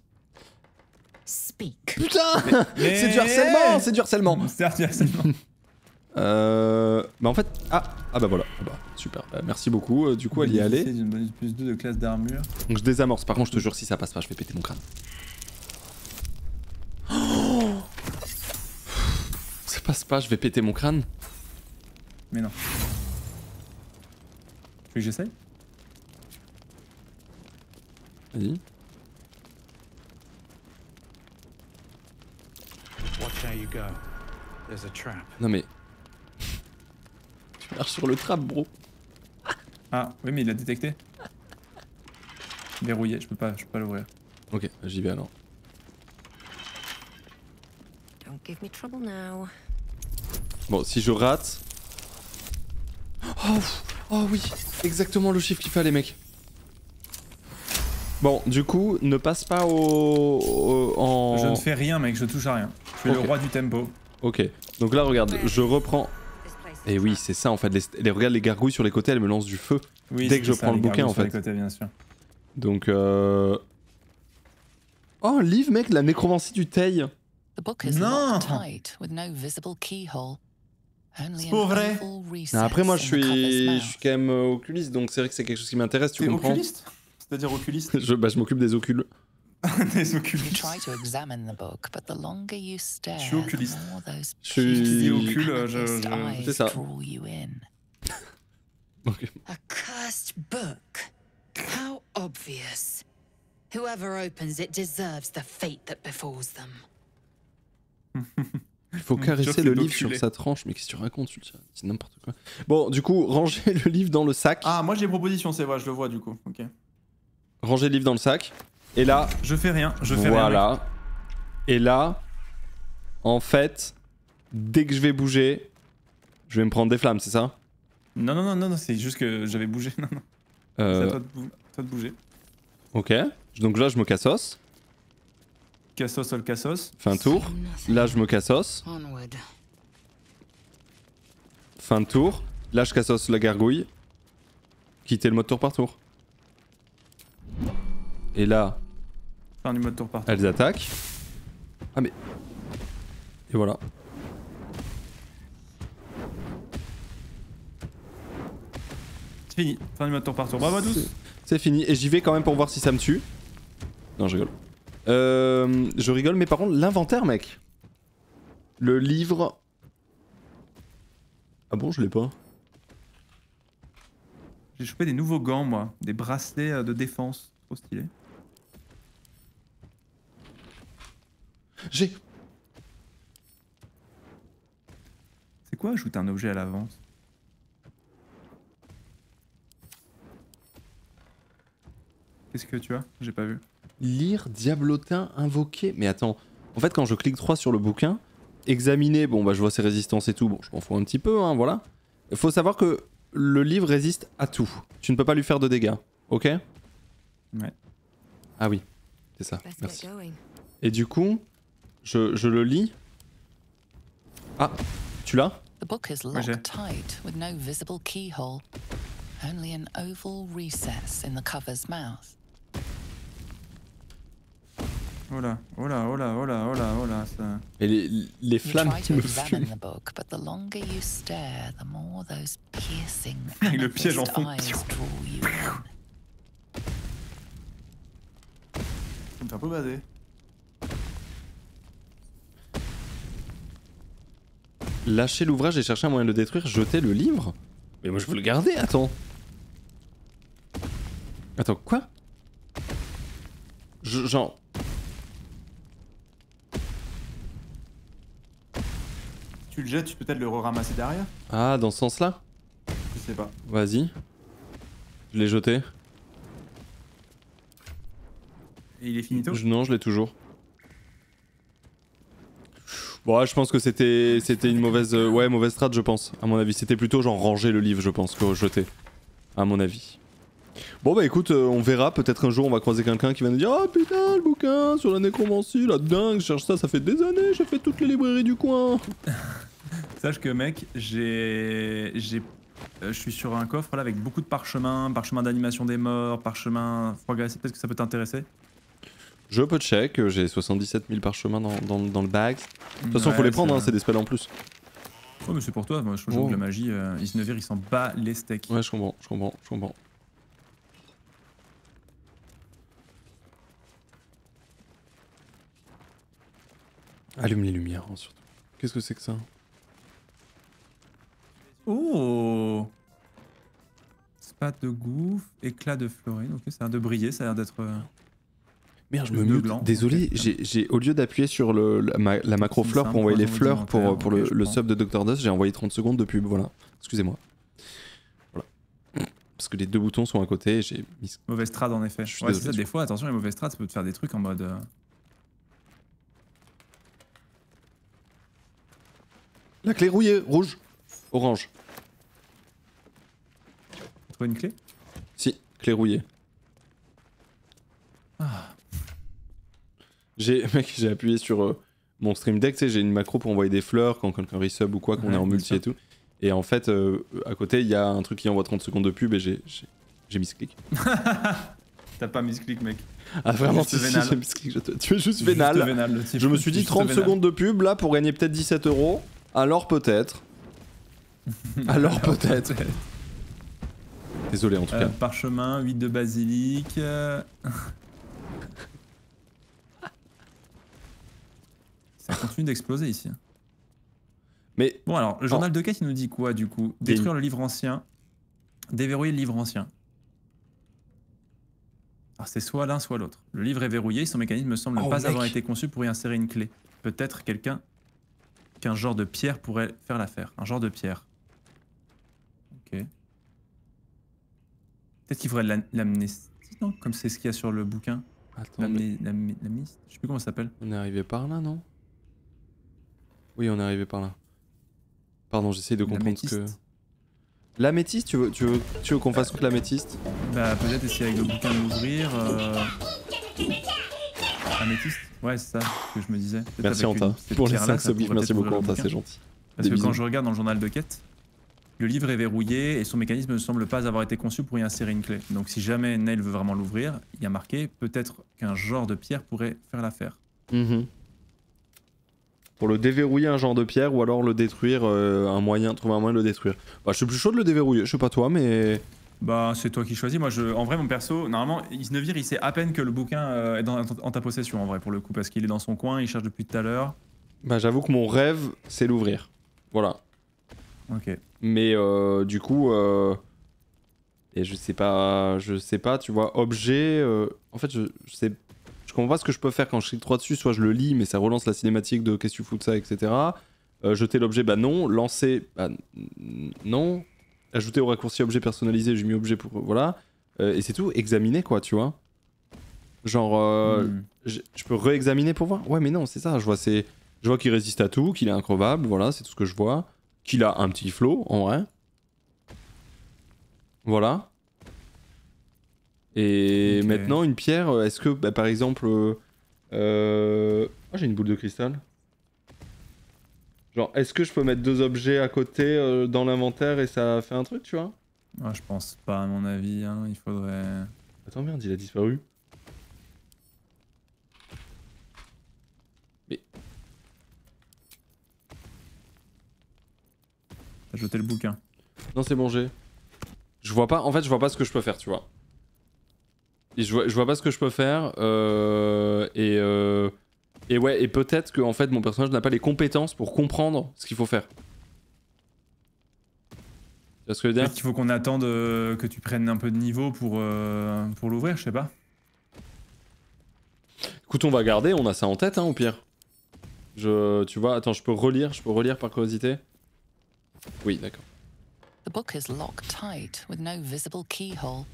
Speak. Putain mais... C'est du harcèlement, c'est du harcèlement. C'est du harcèlement. Euh... Bah en fait... Ah ah bah voilà, ah bah, super, bah, merci beaucoup, euh, du coup elle y est allée. Une bonus plus deux de classe d'armure. Donc je désamorce, par contre je te jure si ça passe pas je vais péter mon crâne. Oh ça passe pas, je vais péter mon crâne. Mais non. Tu veux que j'essaye? Vas-y. Non mais... Tu marches sur le trap, bro. Ah, oui mais il l'a détecté. Verrouillé, je peux pas, je peux pas l'ouvrir. Ok, j'y vais alors. Don't give me trouble now. Bon, si je rate... Oh, oh oui, exactement le chiffre qu'il fallait, mec. Bon, du coup, ne passe pas au... au en... Je ne fais rien, mec, je touche à rien. Je suis okay. le roi du tempo. Ok, donc là regarde, je reprends. Et oui, c'est ça en fait. Les, les, regarde les gargouilles sur les côtés, elles me lancent du feu oui, dès que je ça, prends le bouquin en fait. Les côtés, bien sûr. Donc euh... oh un livre mec, la nécromancie du Thay. Non. C'est pas vrai. Ah, après moi je suis, je suis quand même euh, oculiste, donc c'est vrai que c'est quelque chose qui m'intéresse. Tu comprends? Oculiste? C'est-à-dire oculiste? je, bah je m'occupe des ocules. Des oculistes. Je suis oculiste. Je suis ocule, je... C'est ça. Okay. Il faut caresser le livre sur sa tranche, mais qu'est-ce que tu racontes? C'est n'importe quoi. Bon, du coup, ranger le livre dans le sac. Ah, moi j'ai des propositions, c'est vrai, je le vois du coup. Okay. Ranger le livre dans le sac. Et là, je fais rien, je fais voilà. rien. Voilà. Et là, en fait, dès que je vais bouger, je vais me prendre des flammes, c'est ça? Non, non, non, non, non c'est juste que j'avais bougé. Non, non. Euh... C'est à toi de, bou toi de bouger. Ok. Donc là, je me cassos. Cassos, all cassos. Fin de tour. Là, je me cassos. Fin de tour. Là, je cassos la gargouille. Quitter le mode tour par tour. Et là, enfin, du mode tour par tour. Elles attaquent. Ah mais... Et voilà. C'est fini, fin du mode tour par tour. Bravo à tous. C'est fini, et j'y vais quand même pour voir si ça me tue. Non je rigole. Euh, je rigole, mais par contre l'inventaire mec. Le livre... Ah bon je l'ai pas. J'ai chopé des nouveaux gants moi, des bracelets de défense. Trop stylé. J'ai. C'est quoi ajouter un objet à l'avance? Qu'est-ce que tu as? J'ai pas vu. Lire, diablotin, invoquer. Mais attends, en fait quand je clique trois sur le bouquin, examiner, bon bah je vois ses résistances et tout, bon je m'en fous un petit peu hein, voilà. Faut savoir que le livre résiste à tout. Tu ne peux pas lui faire de dégâts, ok? Ouais. Ah oui, c'est ça, merci. Et du coup, je, je le lis. Ah, tu l'as? The book is locked tight with no visible keyhole, only an oval recess in the cover's mouth. Oh là, oh là, oh là, oh là, oh là, oh là, ça. Et les, les flammes qui me fument. Avec le piège en fond. Ça me fait un peu baser. Lâcher l'ouvrage et chercher un moyen de le détruire, jeter le livre? Mais moi je veux le garder, attends. Attends, quoi? Je, genre... Tu le jettes, tu peux peut-être le ramasser derrière. Ah, dans ce sens-là? Je sais pas. Vas-y. Je l'ai jeté. Et il est finito? Non, je l'ai toujours. Bon, je pense que c'était c'était une mauvaise euh, ouais mauvaise strat, je pense. À mon avis, c'était plutôt genre ranger le livre, je pense, que jeter. À mon avis. Bon bah écoute, euh, on verra. Peut-être un jour, on va croiser quelqu'un qui va nous dire oh putain le bouquin sur la nécromancie, la dingue, je cherche ça, ça fait des années, j'ai fait toutes les librairies du coin. Sache que mec, j'ai j'ai euh, je suis sur un coffre là avec beaucoup de parchemins, parchemins d'animation des morts, parchemins progressifs. Est-ce que ça peut t'intéresser? Je peux check, j'ai soixante-dix-sept mille parchemins dans, dans, dans le bag. De toute façon, ouais, faut les prendre, c'est hein, des spells en plus. Ouais, mais c'est pour toi, moi je trouve oh. que la magie, euh, Isnevir il s'en bat les steaks. Ouais, je comprends, je comprends, je comprends. Allume les lumières, hein, surtout. Qu'est-ce que c'est que ça? Oh! Spat de gouffre, éclat de florine, ok, ça a l'air de briller, ça a l'air d'être. Euh... Merde, je me mute. Blanc. Désolé, okay. j'ai au lieu d'appuyer sur le, la, ma, la macro-fleur pour envoyer les fleurs pour, pour okay, le, le sub de docteur Dust, j'ai envoyé trente secondes de pub, voilà. Excusez-moi. Voilà. Parce que les deux boutons sont à côté et j'ai mis... Mauvaise trad en effet. Ouais, c'est ça, des fois, attention, les mauvaises trades, ça peut te faire des trucs en mode... Euh... La clé rouillée, rouge, orange. T'as trouvé une clé? Si, clé rouillée. Ah... J'ai mec j'ai appuyé sur euh, mon stream deck, tu sais, j'ai une macro pour envoyer des fleurs quand quelqu'un resub ou quoi, qu'on ouais, est en multi et tout. Et en fait euh, à côté il y a un truc qui envoie trente secondes de pub et j'ai mis ce clic. T'as pas mis ce clic mec. Ah vraiment si, si, j'ai mis ce clic, je te... tu es juste vénal. Juste vénal le type. Je me suis dit trente secondes de pub là pour gagner peut-être dix-sept euros, alors peut-être. alors peut-être. Désolé en tout euh, cas. Parchemin, huit de basilic. Euh... Ça continue d'exploser ici. Mais bon alors, le journal oh. de quête il nous dit quoi du coup? Détruire Des... le livre ancien, déverrouiller le livre ancien. Alors c'est soit l'un soit l'autre. Le livre est verrouillé, son mécanisme me semble oh, pas mec. avoir été conçu pour y insérer une clé. Peut-être quelqu'un qu'un genre de pierre pourrait faire l'affaire. Un genre de pierre. Ok. Peut-être qu'il faudrait l'amnestie, non? Comme c'est ce qu'il y a sur le bouquin. Attends. L'amnestie, mais... je sais plus comment ça s'appelle. On est arrivé par là, non? Oui, on est arrivé par là. Pardon, j'essaye de comprendre ce que... L'améthyste, tu veux, tu veux, tu veux qu'on fasse toute l'améthyste? Bah peut-être essayer avec le bouquin de l'ouvrir... Euh... Améthyste? Ouais, c'est ça que je me disais. Merci Anta. Pour les cinq subs, merci beaucoup Anta, c'est gentil. Parce que quand je regarde dans le journal de quête, le livre est verrouillé et son mécanisme ne semble pas avoir été conçu pour y insérer une clé. Donc si jamais Neil veut vraiment l'ouvrir, il y a marqué peut-être qu'un genre de pierre pourrait faire l'affaire. Mhm. Pour le déverrouiller un genre de pierre ou alors le détruire, euh, un moyen, trouver un moyen de le détruire. Bah je suis plus chaud de le déverrouiller, je sais pas toi mais... Bah c'est toi qui choisis, moi je, en vrai mon perso, normalement Isnevir il sait à peine que le bouquin euh, est dans, en ta possession en vrai pour le coup, parce qu'il est dans son coin, il cherche depuis tout à l'heure. Bah j'avoue que mon rêve c'est l'ouvrir, voilà. Ok. Mais euh, du coup, euh... et je sais pas, je sais pas tu vois, objet, euh... en fait je, je sais pas. Je comprends pas ce que je peux faire quand je clique trois dessus, soit je le lis mais ça relance la cinématique de qu'est-ce que tu fous de ça, et cetera. Euh, jeter l'objet, bah non. Lancer, bah non. Ajouter au raccourci objet personnalisé, j'ai mis objet pour... Voilà. Euh, et c'est tout, examiner quoi, tu vois. Genre, euh, mm. je peux réexaminer pour voir. Ouais mais non, c'est ça, je vois, c'est... Je vois qu'il résiste à tout, qu'il est increvable, voilà, c'est tout ce que je vois. Qu'il a un petit flow, en vrai. Voilà. Et okay. maintenant, une pierre, est-ce que bah, par exemple. Euh... Oh, j'ai une boule de cristal. Genre, est-ce que je peux mettre deux objets à côté euh, dans l'inventaire et ça fait un truc, tu vois? Ah, je pense pas, à mon avis, hein, il faudrait... Attends, merde, il a disparu. Mais... T'as jeté le bouquin. Non, c'est bon, j'ai... Je vois pas, en fait, je vois pas ce que je peux faire, tu vois. Et je vois, je vois pas ce que je peux faire, euh, et... Euh... Et ouais, et peut-être que en fait mon personnage n'a pas les compétences pour comprendre ce qu'il faut faire. Tu vois ce que je veux dire? Peut-être qu'il faut qu'on attende euh, que tu prennes un peu de niveau pour, euh, pour l'ouvrir, je sais pas. Écoute, on va garder, on a ça en tête hein, au pire. Je, tu vois, attends, je peux relire, je peux relire par curiosité. Oui, d'accord. The book is locked tight with no visible keyhole.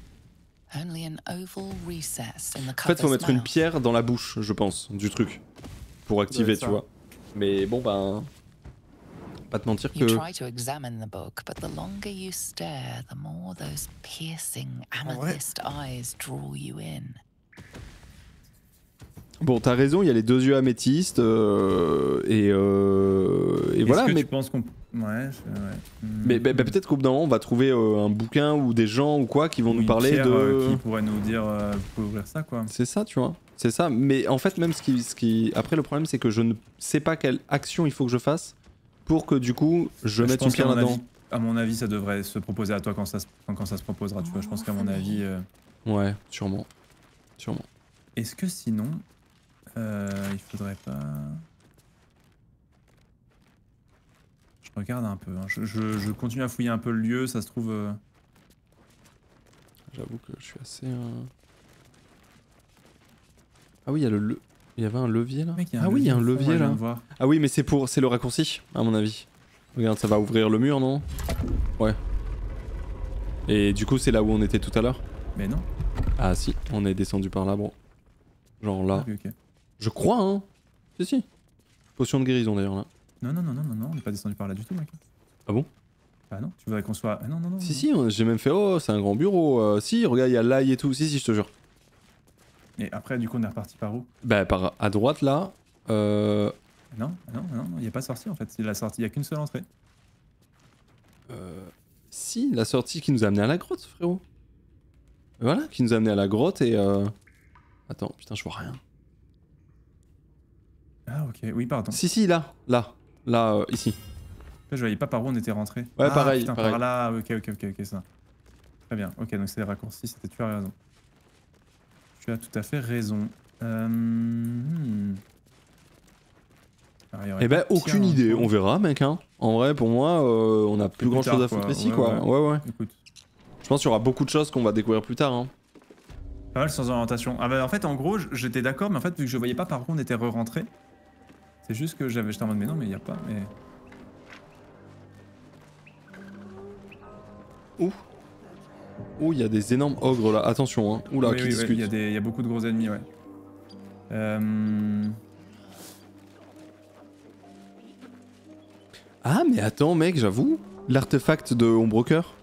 Only an oval recess in the cover's mouth. En fait, faut mettre une pierre dans la bouche, je pense, du truc, pour activer, tu vois. Mais bon, ben, pas te mentir que. Ouais. Bon, t'as raison, il y a les deux yeux améthystes euh, et, euh, et voilà. Que mais tu penses qu'on... Ouais, ouais. Mais bah, bah, peut-être qu'au bout d'un moment, on va trouver euh, un bouquin ou des gens ou quoi qui vont ou nous parler de... Euh, qui pourrait nous dire, euh, vous pouvez ouvrir ça, quoi. C'est ça, tu vois. C'est ça. Mais en fait, même ce qui, ce qui... Après, le problème, c'est que je ne sais pas quelle action il faut que je fasse pour que du coup, je mette une pierre là-dedans. À mon avis, ça devrait se proposer à toi quand ça se, quand ça se proposera, tu vois. Je pense qu'à mon avis... Euh... Ouais, sûrement. Sûrement. Est-ce que sinon... Euh, il faudrait pas... Je regarde un peu, hein. je, je, je continue à fouiller un peu le lieu, ça se trouve... Euh... J'avoue que je suis assez... Euh... Ah oui, il y a le, le... il y avait un levier là. Mec, ah oui, il y a un levier là. Ah oui, mais c'est pour... c'est le raccourci, à mon avis. Regarde, ça va ouvrir le mur, non? Ouais. Et du coup, c'est là où on était tout à l'heure? Mais non. Ah si, on est descendu par là, bro. Genre là. Okay, okay. Je crois, hein. Si, si. Potion de guérison d'ailleurs là. Non, non, non, non, non, on n'est pas descendu par là du tout, mec. Ah bon? Bah non, tu voudrais qu'on soit... Ah non, non, non. Si, si, j'ai même fait, oh, c'est un grand bureau. Euh, si, regarde, il y a l'ail et tout. Si, si, je te jure. Et après, du coup, on est reparti par où? Bah, par à droite, là. Euh... Non, non, non, il n'y a pas de sortie, en fait. Il n'y a qu'une seule entrée. Euh... Si, la sortie qui nous a amené à la grotte, frérot. Voilà, qui nous a amené à la grotte et... Euh... Attends, putain, je vois rien. Ah, ok, oui, pardon. Si, si, là, là. Là, euh, ici. Je voyais pas par où on était rentré. Ouais, ah, pareil, putain, pareil. Par là, ok, ok, ok, ok, ça. Très bien, ok, donc c'est les raccourcis, c'était tu as raison. Tu as tout à fait raison. Euh... Hmm. Alors, eh ben, aucune idée, on verra, mec, hein. En vrai, pour moi, euh, on a plus, plus grand plus tard, chose à foutre quoi. Ici, ouais, quoi. Ouais, ouais. ouais. Écoute. Je pense qu'il y aura beaucoup de choses qu'on va découvrir plus tard, hein. Pas mal sans orientation. Ah bah, en fait, en gros, j'étais d'accord, mais en fait, vu que je voyais pas par où on était re-rentré. C'est juste que j'avais j'étais en mode mais non mais il y a pas mais. Ouh. Ouh, il y a des énormes ogres là, attention hein. Ouh là, qui discutent. Il y a des il y a beaucoup de gros ennemis ouais. Euh... Ah mais attends mec, j'avoue, l'artefact de Ombrecoeur.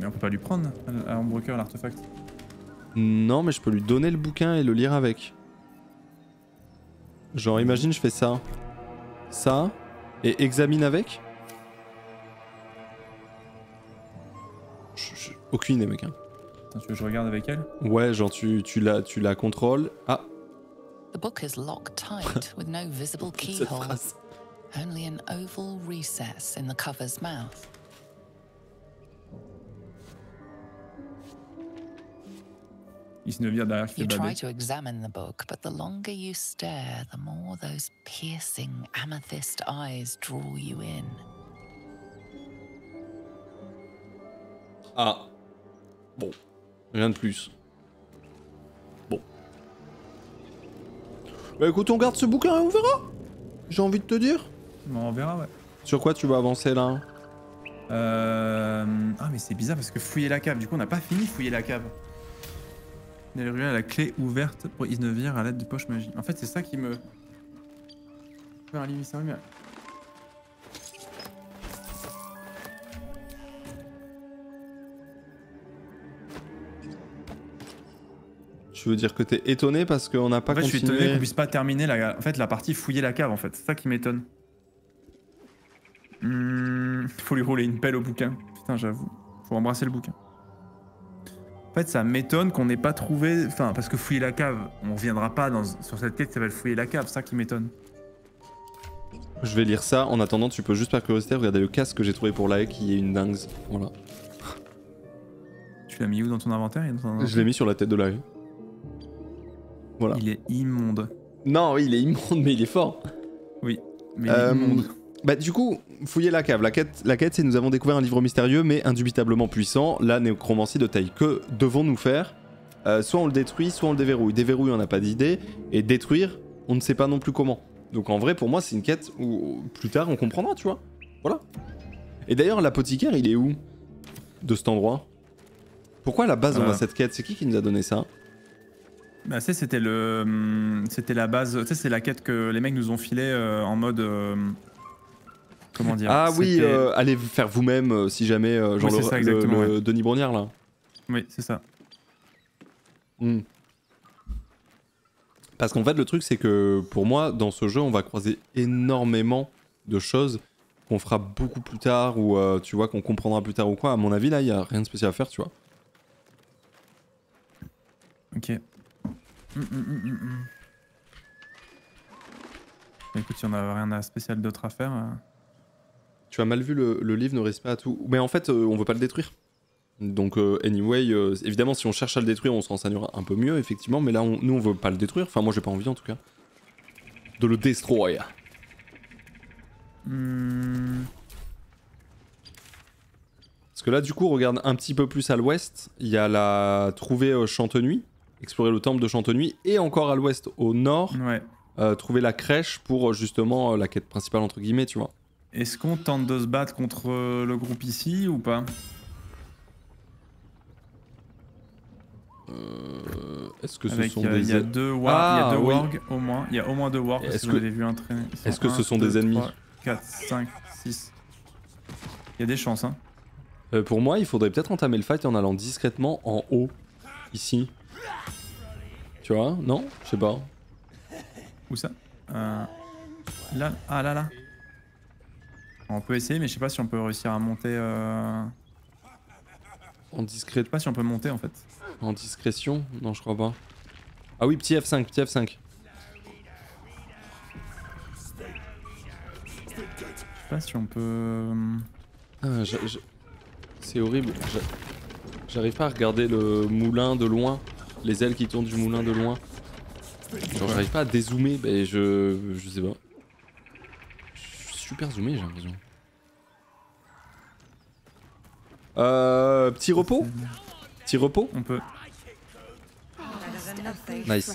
Mais on peut pas lui prendre à Ombrecoeur l'artefact. Non mais je peux lui donner le bouquin et le lire avec. Genre imagine je fais ça, ça, et examine avec. Je, je, aucune idée mec. Hein. Attends, tu veux que je regarde avec elle? Ouais, genre tu, tu, la, tu la contrôles. Ah. The book is locked tight with no visible keyhole. Only an oval recess in the cover's mouth. You try to examine the book, but the longer you stare, the more those piercing amethyst eyes draw you in. Ah. Bon. Rien de plus. Bon. Bah écoute, on garde ce bouquin et on verra. J'ai envie de te dire. Bon, on verra, ouais. Sur quoi tu vas avancer là? Euh... Ah mais c'est bizarre parce que fouiller la cave, du coup on n'a pas fini de fouiller la cave. Elle revient à la clé ouverte pour Isnevir à l'aide de poche magique. En fait, c'est ça qui me. Faire un livre, ça mais... Tu tu veux dire que t'es étonné parce qu'on n'a pas continué. En fait, continué... je suis étonné qu'on puisse pas terminer la, en fait, la partie fouiller la cave, en fait. C'est ça qui m'étonne. Mmh, faut lui rouler une pelle au bouquin. Putain, j'avoue. Faut embrasser le bouquin. En fait, ça m'étonne qu'on n'ait pas trouvé... Enfin, parce que fouiller la cave, on reviendra pas dans... sur cette quête qui s'appelle fouiller la cave. C'est ça qui m'étonne. Je vais lire ça. En attendant, tu peux juste par curiosité regarder le casque que j'ai trouvé pour Lae qui est une dingue. Voilà. Tu l'as mis où dans ton inventaire, dans ton inventaire? Je l'ai mis sur la tête de Lae. Voilà. Il est immonde. Non, oui, il est immonde, mais il est fort. Oui, mais il euh, est immonde. Bah du coup, fouiller la cave. La quête, la quête c'est nous avons découvert un livre mystérieux, mais indubitablement puissant, la nécromancie de Thay. Que devons-nous faire? euh, Soit on le détruit, soit on le déverrouille. Déverrouiller, on n'a pas d'idée. Et détruire, on ne sait pas non plus comment. Donc en vrai, pour moi, c'est une quête où plus tard, on comprendra, tu vois. Voilà. Et d'ailleurs, l'apothicaire, il est où? De cet endroit? Pourquoi à la base, euh... on a cette quête? C'est qui qui nous a donné ça? Bah, tu sais, c'était le... C'était la base... Tu sais, c'est la quête que les mecs nous ont filée euh, en mode... Euh... Comment dire? Ah oui, euh, allez faire vous-même euh, si jamais... Euh, genre oui, le, ça, le, le ouais. Denis Brogniard, là. Oui, c'est ça. Mm. Parce qu'en fait, le truc, c'est que pour moi, dans ce jeu, on va croiser énormément de choses qu'on fera beaucoup plus tard ou euh, tu vois, qu'on comprendra plus tard ou quoi. À mon avis, là, il n'y a rien de spécial à faire, tu vois. Ok. Mmh, mmh, mmh. Écoute, si on n'a rien à spécial d'autre à faire... Euh... Tu as mal vu, le, le livre ne résiste pas à tout. Mais en fait, euh, on veut pas le détruire. Donc euh, anyway, euh, évidemment si on cherche à le détruire, on se renseignera un peu mieux, effectivement. Mais là, on, nous, on veut pas le détruire. Enfin, moi, j'ai pas envie, en tout cas, de le destroy. Mmh. Parce que là, du coup, regarde un petit peu plus à l'ouest. Il y a la... Trouver euh, Chantenuit. Explorer le temple de Chantenuit. Et encore à l'ouest, au nord, ouais. euh, trouver la crèche pour, justement, euh, la quête principale, entre guillemets, tu vois. Est-ce qu'on tente de se battre contre euh, le groupe ici, ou pas? Euh, Est-ce que Avec, ce sont euh, des... Il y a deux, war ah, y a deux oui. wargs au moins. Il y a au moins deux wargs. Est-ce que, que... Vu un traîner. Est-ce que ce sont deux, des ennemis? Trois, quatre, cinq, six. Il y a des chances, hein. Euh, pour moi, il faudrait peut-être entamer le fight en allant discrètement en haut, ici. Tu vois? Non? Je sais pas. Où ça? euh, Là, ah là là. On peut essayer, mais je sais pas si on peut réussir à monter. Euh... En discrète. Je sais pas si on peut monter, en fait. En discrétion? Non, je crois pas. Ah oui, petit F cinq, petit F cinq. Je sais pas si on peut... Ah, c'est horrible. J'arrive pas à regarder le moulin de loin. Les ailes qui tournent du moulin de loin. Genre, j'arrive pas à dézoomer. Bah, je... je sais pas. Je suis super zoomé, j'ai l'impression. Euh... Petit repos? Petit repos, on peut. Nice.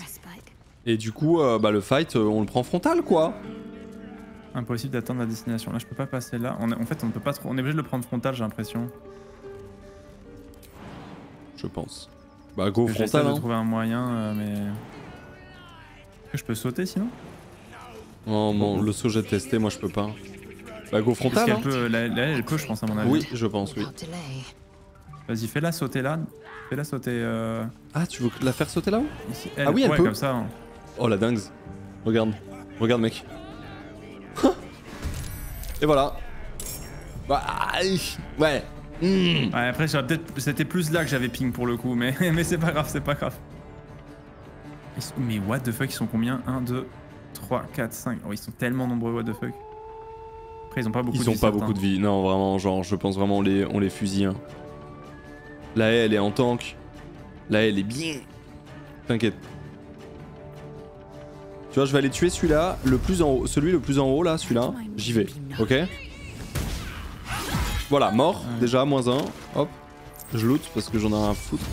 Et du coup, euh, bah, le fight, euh, on le prend frontal, quoi. Impossible d'atteindre la destination. Là, je peux pas passer là. On a, en fait, on peut pas trop. On est obligé de le prendre frontal, j'ai l'impression. Je pense. Bah, go frontal. J'essaie de hein. trouver un moyen, euh, mais. Je peux sauter sinon? Oh mon, le saut j'ai testé, moi je peux pas. Bah, go frontal. Hein. Peut, là, là, elle peut, je pense à mon avis. Oui, je pense, oui. Vas-y, fais-la sauter là. Fais-la sauter. Euh... Ah, tu veux la faire sauter là-haut? Ah oui, elle ouais, peut. Comme ça, hein. Oh la dingue. Regarde. Regarde, mec. Et voilà. Ouais. Mmh. Ouais, après, c'était plus là que j'avais ping pour le coup, mais, mais c'est pas grave, c'est pas grave. Sont... Mais what the fuck, ils sont combien? un, deux, trois, quatre, cinq. Oh, ils sont tellement nombreux, what the fuck. Après, ils ont pas beaucoup ils de vie. Ils ont pas certains. beaucoup de vie. Non, vraiment, genre, je pense vraiment on les, on les fusille. Hein. Là, elle est en tank. Là, elle est bien. T'inquiète. Tu vois, je vais aller tuer celui-là, le plus en haut, celui le plus en haut là, celui-là. J'y vais. Ok. Voilà, mort. Déjà, moins un. Hop. Je loot parce que j'en ai rien à foutre.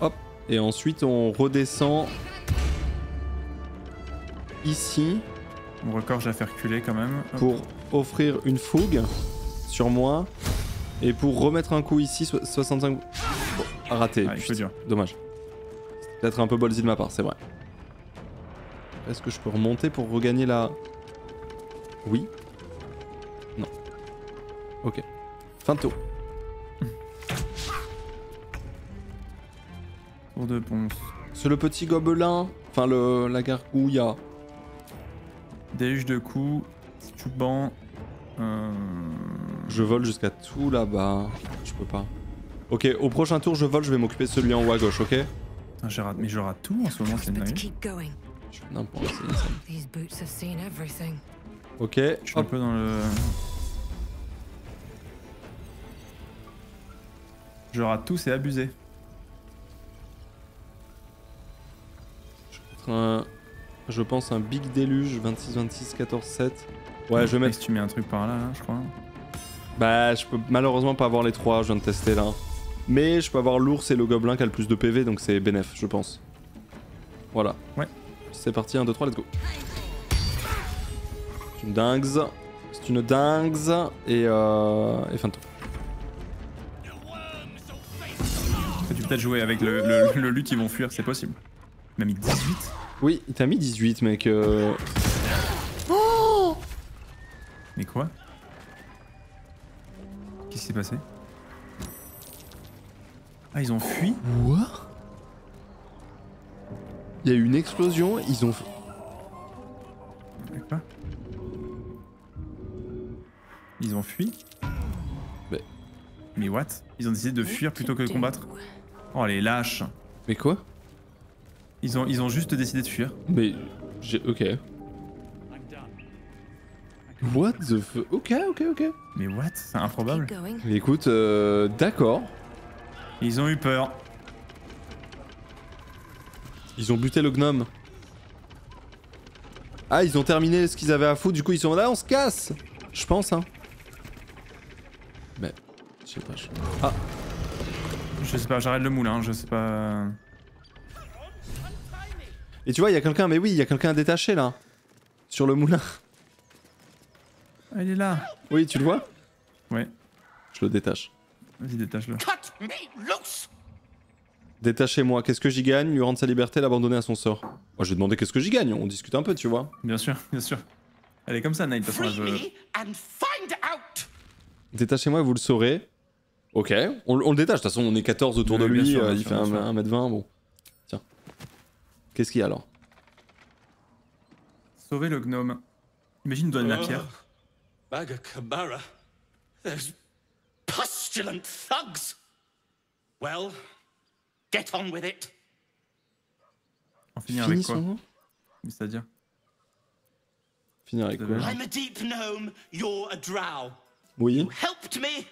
Hop. Et ensuite, on redescend ici. Mon record, j'ai fait reculer quand même. Hop. Pour offrir une fougue sur moi. Et pour remettre un coup ici, soixante-cinq... Oh, raté, ah, putain, dommage. C'est peut-être un peu ballsy de ma part, c'est vrai. Est-ce que je peux remonter pour regagner la... Oui. Non. Ok. Fin de tour. Tour de ponce. C'est le petit gobelin. Enfin, le, la gargouilla. Déluge de coups. Stuban. Euh... Je vole jusqu'à tout là-bas. Je peux pas. Ok, au prochain tour, je vole, je vais m'occuper de celui en haut à gauche, ok? Ah, je rate, mais je rate tout en ce moment, c'est dingue. Je fais n'importe quoi. Ok, je suis un peu dans le... Je rate tout, c'est abusé. Je vais mettre un... Je pense un big déluge, vingt-six, vingt-six, quatorze, sept. Ouais, je vais mettre... Si tu mets un truc par là, là, je crois. Bah, je peux malheureusement pas avoir les trois, je viens de tester là. Mais je peux avoir l'ours et le gobelin qui a le plus de P V, donc c'est bénef, je pense. Voilà. Ouais. C'est parti, un, deux, trois, let's go. C'est une dingue. C'est une dingue. Et, euh... et fin de tour. Tu peux peut-être jouer avec le, le, le lutte, ils vont fuir, c'est possible. Il m'a mis dix-huit. Oui, il t'a mis dix-huit, mec. Euh... Oh mais quoi? Qu'est-ce qui s'est passé? Ah, ils ont fui? What? Il y a eu une explosion, ils ont... Quoi? Ils ont fui? Mais... Mais what? Ils ont décidé de fuir plutôt que de combattre? Oh les lâches! Mais quoi? Ils ont, ils ont juste décidé de fuir. Mais... j'ai... ok. What the f... Ok, ok, ok. Mais what? C'est improbable. Mais écoute, euh, d'accord. Ils ont eu peur. Ils ont buté le gnome. Ah, ils ont terminé ce qu'ils avaient à foutre, du coup ils sont là, on se casse. Je pense, hein. Mais... je sais pas, je... Ah. Je sais pas, j'arrête le moulin, hein, je sais pas... Et tu vois, il y a quelqu'un, mais oui, il y a quelqu'un détaché, là. Sur le moulin. Il est là. Oui, tu le vois? Ouais. Je le détache. Vas-y, détache-le. Détachez-moi, qu'est-ce que j'y gagne? Lui rendre sa liberté, l'abandonner à son sort. Moi, oh, je vais demander qu'est-ce que j'y gagne, on discute un peu, tu vois. Bien sûr, bien sûr. Elle est comme ça, Night, de toute façon, je... Détachez-moi, vous le saurez. Ok, on, on le détache, de toute façon, on est quatorze autour oui, de lui, sûr, euh, il sûr, fait un mètre vingt, bon. Tiens. Qu'est-ce qu'il y a, alors? Sauver le gnome. Imagine, il donne la pierre. Bagakabara, those pustulant thugs. Well, get on with it. En finir avec quoi? Mais c'est-à-dire finir avec quoi? I'm a deep gnome, you're a drow. Oui. You helped me,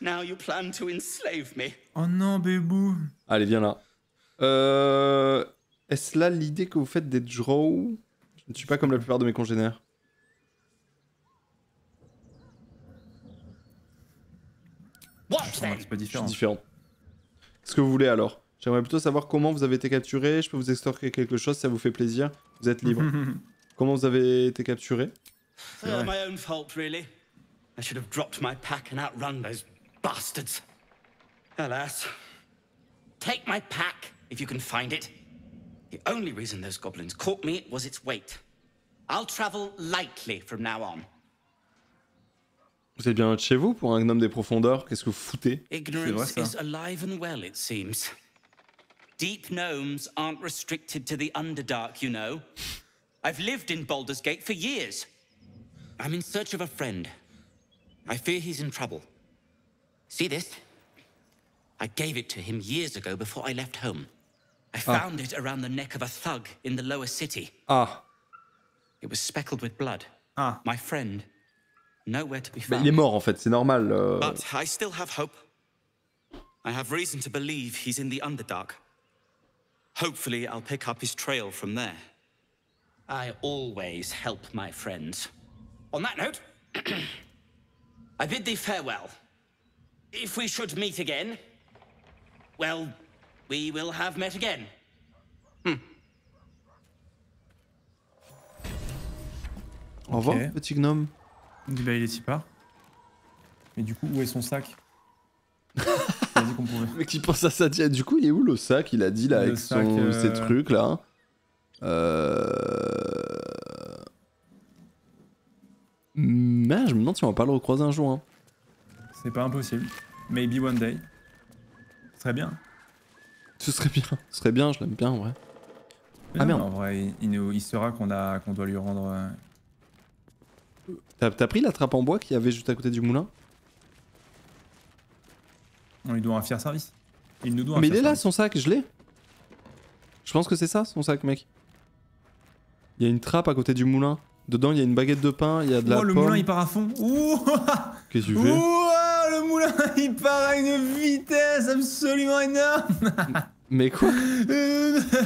now you plan to enslave me. Oh non, bébou. Allez, viens là. Euh, est-ce là l'idée que vous faites des drows? Je ne suis pas comme la plupart de mes congénères. C'est pas différent. différent. Qu'est-ce que vous voulez alors? J'aimerais plutôt savoir comment vous avez été capturé. Je peux vous extorquer quelque chose, ça vous fait plaisir. Vous êtes libre. Comment vous avez été capturé? C'est uh, my own fault, really. I should have dropped my pack and outrun those bastards. Alas. Take my pack if you can find it. The only reason those goblins caught me was its weight. I'll travel lightly from now on. Vous êtes bien chez vous pour un gnome des profondeurs, qu'est-ce que vous foutez? Ignorance is alive and well, it seems. Deep gnomes aren't restricted to the Underdark, you know. I've lived in Baldur's Gate for years. I'm in search of a friend. I fear he's in trouble. See this? I gave it to him years ago before I left home. I found ah. it around the neck of a thug in the lower city. Ah. It was speckled with blood. Ah. My friend. Bah, il est mort en fait, c'est normal. Euh... Au revoir, okay. Petit gnome. Bah, il est si part. Mais du coup, où est son sac? Il a dit qu'on pouvait. Mais qui pense à ça? Du coup, il est où le sac? Il a dit là, le avec sac, son, euh... ces trucs là. Euh... Ben, je me demande si on va pas le recroiser un jour. Hein. C'est pas impossible. Maybe one day. Très bien. Ce serait bien, ce serait bien, je l'aime bien en vrai. Mais ah non, merde. En vrai, il, il, nous, il sera qu'on a, qu'on doit lui rendre... Euh... T'as pris la trappe en bois qu'il y avait juste à côté du moulin? On lui doit un fier service. Il nous doit un Mais fier il est service. Là son sac, je l'ai. Je pense que c'est ça son sac, mec. Il y a une trappe à côté du moulin. Dedans il y a une baguette de pain, il y a de oh, la le pomme. Moulin il part à fond. Ouh. Qu'est-ce que tu fais? Ouh, le moulin il part à une vitesse absolument énorme. Mais quoi?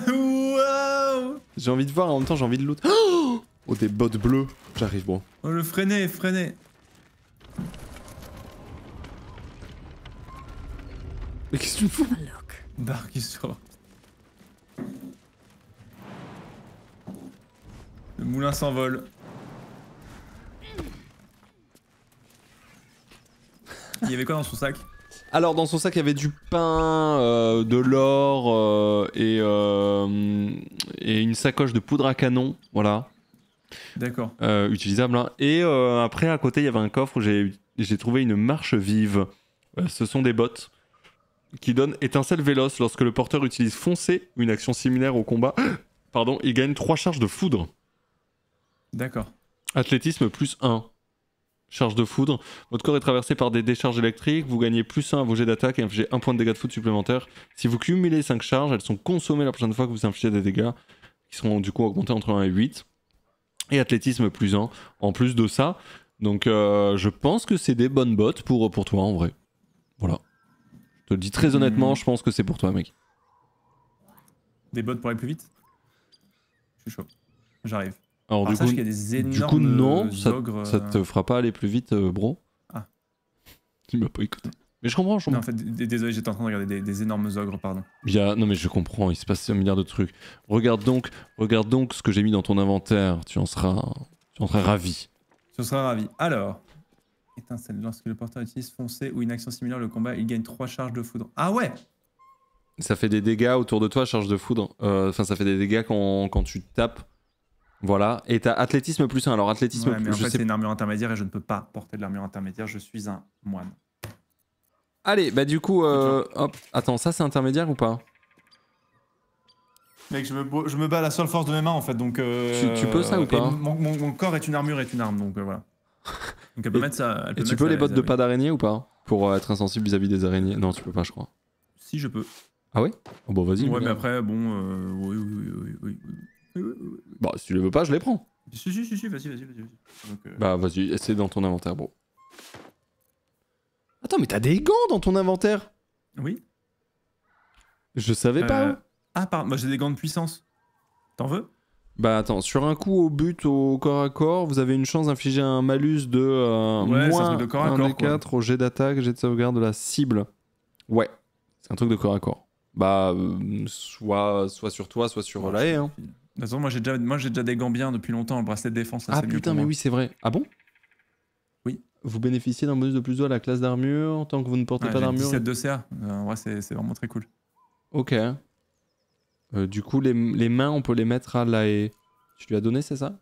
Waouh. J'ai envie de voir, en même temps j'ai envie de loot. Oh, oh, des bottes bleues. J'arrive, bon. Oh, le freiner, freiner. Mais qu'est-ce que tu me fous? Dark qui sort. Le moulin s'envole. Il y avait quoi dans son sac? Alors dans son sac il y avait du pain, euh, de l'or euh, et, euh, et une sacoche de poudre à canon, voilà. D'accord. Euh, utilisable. Hein. Et euh, après à côté il y avait un coffre où j'ai trouvé une marche vive. Euh, ce sont des bottes qui donnent étincelle véloce lorsque le porteur utilise foncer, une action similaire au combat. Pardon, il gagne trois charges de foudre. D'accord. Athlétisme plus un. Charge de foudre. Votre corps est traversé par des décharges électriques. Vous gagnez plus un à vos jets d'attaque et infligez un point de dégâts de foudre supplémentaire. Si vous cumulez cinq charges, elles sont consommées la prochaine fois que vous infligez des dégâts qui seront du coup augmentés entre un et huit. Et athlétisme plus un en plus de ça. Donc euh, je pense que c'est des bonnes bottes pour, pour toi en vrai. Voilà. Je te le dis très honnêtement, mmh. je pense que c'est pour toi, mec. Des bottes pour aller plus vite? Je suis chaud. J'arrive. Alors, Alors, du, coup, y a des du coup, non, ça, ogres, ça te fera pas aller plus vite, euh, bro. Ah. Tu m'as pas écouté. Mais je comprends, je comprends. Non, en fait, désolé, j'étais en train de regarder des, des énormes ogres, pardon. Il y a... Non, mais je comprends, il se passe un milliard de trucs. Regarde donc, regarde donc ce que j'ai mis dans ton inventaire, tu en seras, tu en seras ravi. Tu en seras ravi. Alors, étincelle, lorsque le porteur utilise foncé ou une action similaire, le combat, il gagne trois charges de foudre. Ah ouais! Ça fait des dégâts autour de toi, charge de foudre. Enfin, euh, ça fait des dégâts quand, quand tu tapes. Voilà, et t'as athlétisme plus un. Alors athlétisme ouais, plus un. En fait, sais... c'est une armure intermédiaire et je ne peux pas porter de l'armure intermédiaire, je suis un moine. Allez, bah du coup, euh, hop, attends, ça c'est intermédiaire ou pas? Mec, je me, je me bats à la seule force de mes mains en fait, donc. Euh, tu, tu peux ça euh, ou pas? Mon, mon, mon corps est une armure, est une arme, donc euh, voilà. Donc elle peut et, mettre ça. Elle peut et tu peux les bottes de pas d'araignée ou pas? Pour euh, être insensible vis-à-vis des araignées? Non, tu peux pas, je crois. Si, je peux. Ah oui? Oh, bon, vas-y. Ouais, mais, mais après, bon, euh, oui, oui, oui, oui. oui. Bah si tu les veux pas je les prends. Si si si, si vas-y vas-y vas-y. Euh... Bah vas-y, c'est dans ton inventaire bro. Attends mais t'as des gants dans ton inventaire? Oui. Je savais euh... pas. Ah pardon, moi j'ai des gants de puissance. T'en veux? Bah attends, sur un coup au but au corps à corps, vous avez une chance d'infliger un malus de euh, ouais, moins de corps à corps, un D quatre au jet d'attaque, jet de sauvegarde de la cible. Ouais, c'est un truc de corps à corps. Bah euh, soit, soit sur toi, soit sur ouais, Lae hein. De toute façon, moi j'ai déjà, déjà des gants bien depuis longtemps, le bracelet de défense. Ça, ah putain, mais moi. Oui, c'est vrai. Ah bon? Oui. Vous bénéficiez d'un bonus de plus deux à la classe d'armure tant que vous ne portez ouais, pas d'armure. dix-sept de C A. Euh, en vrai, c'est vraiment très cool. Ok. Euh, du coup, les, les mains, on peut les mettre à Lae. Tu lui as donné, c'est ça?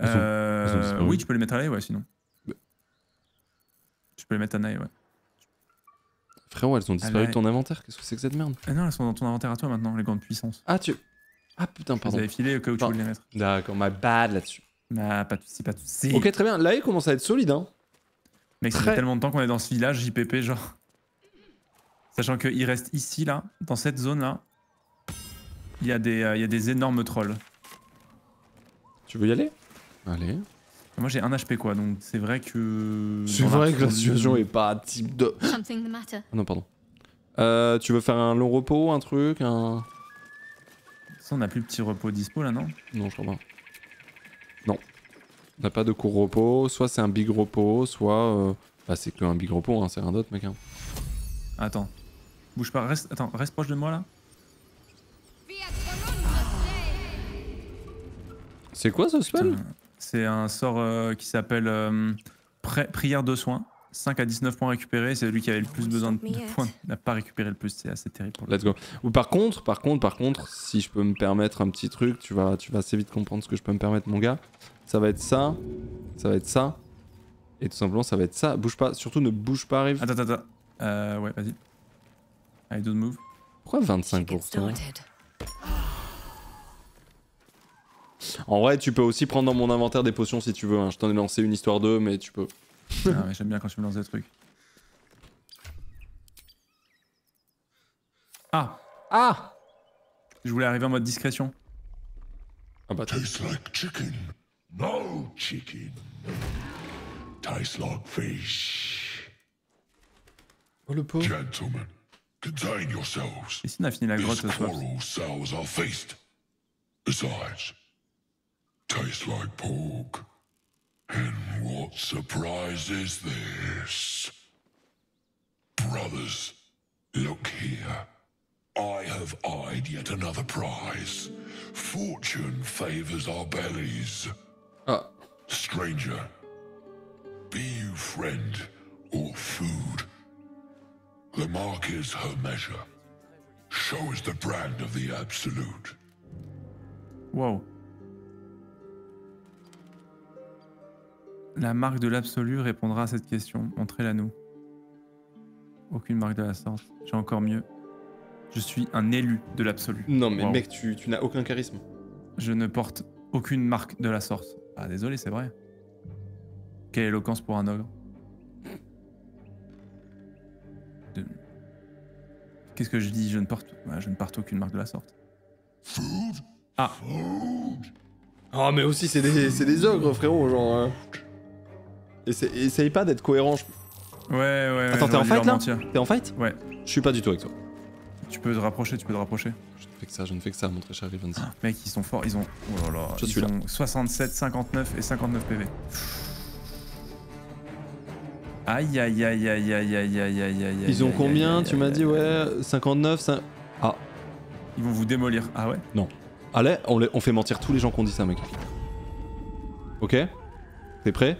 euh, sont, euh, sont Oui, tu peux les mettre à Lae, ouais, sinon. Ouais. Tu peux les mettre à Lae, ouais. Frérot, elles ont disparu de ton inventaire, qu'est-ce que c'est que cette merde? Ah non, elles sont dans ton inventaire à toi maintenant, les gants de puissance. Ah tu... Ah putain, pardon. Je les avais filés au cas où tu voulais les mettre. D'accord, my bad là-dessus. Ah, pas de soucis, pas de soucis. Ok, très bien, là il commence à être solide, hein. Mec, ça fait tellement de temps qu'on est dans ce village, J P P, genre... Sachant qu'il reste ici, là, dans cette zone-là, il y a des, euh, il y a des énormes trolls. Tu veux y aller? Allez. Moi j'ai un H P quoi, donc c'est vrai que... C'est vrai que la situation est pas type de... Oh non pardon. Euh, tu veux faire un long repos, un truc, un... Ça on a plus petit repos dispo là non? Non je crois pas. Non. On n'a pas de court repos, soit c'est un big repos, soit... Euh... Bah c'est que un big repos, hein, c'est rien d'autre mec. Hein. Attends. Bouge pas, reste... Attends, reste proche de moi là. C'est quoi ce spell? C'est un sort euh, qui s'appelle euh, prière de soins. cinq à dix-neuf points récupérés. C'est lui qui avait le plus besoin de, de points. N'a pas récupéré le plus. C'est assez terrible. Pour Let's go. Ou par contre, par contre, par contre, si je peux me permettre un petit truc, tu vas, tu vas assez vite comprendre ce que je peux me permettre, mon gars. Ça va être ça. Ça va être ça. Et tout simplement, ça va être ça. Bouge pas. Surtout, ne bouge pas, arrive. Attends, attends, attends. Euh, ouais, vas-y. Allez, don't move. Pourquoi vingt-cinq pour cent? En vrai, tu peux aussi prendre dans mon inventaire des potions si tu veux. Hein. Je t'en ai lancé une histoire d'eux, mais tu peux. Ah, mais j'aime bien quand tu me lances des trucs. Ah! Ah! Je voulais arriver en mode discrétion. Ah bah. Tastes like chicken. No chicken. Tastes like fish. Oh le pauvre. Gentlemen, contain yourselves. Et si on a fini la grotte ce soir? Besides, tastes like pork. And what surprise is this? Brothers, look here. I have eyed yet another prize. Fortune favors our bellies. Ah. Stranger, be you friend or food, the mark is her measure. Show us the brand of the absolute. Wow. La marque de l'absolu répondra à cette question. Montrez-la nous. Aucune marque de la sorte. J'ai encore mieux. Je suis un élu de l'absolu. Non mais wow. Mec, tu, tu n'as aucun charisme. Je ne porte aucune marque de la sorte. Ah désolé, c'est vrai. Quelle éloquence pour un ogre. De... Qu'est-ce que je dis? Je ne porte, bah, je ne porte aucune marque de la sorte. Food. Ah. Food. Oh mais aussi c'est des, c'est des ogres frérot, genre. Euh... Essaye, essaye pas d'être cohérent. Je... Ouais ouais. Attends, ouais, t'es en fight là? T'es en fight? Ouais. Je suis pas du tout avec toi. Tu peux te rapprocher, tu peux te rapprocher. Je ne fais que ça, je ne fais que ça, mon très cher Rivenzi. Ah, mec, ils sont forts, ils ont. Oh là là, je ils suis là. soixante-sept, cinquante-neuf et cinquante-neuf P V. Aïe aïe aïe aïe aïe aïe aïe aïe aïe. Ils ont aïe, combien aïe, Tu m'as dit, ouais, cinquante-neuf, cinq... Ah. Ils vont vous démolir. Ah ouais? Non. Allez, on, les, on fait mentir tous les gens qu'on dit ça, mec. Ok? T'es prêt?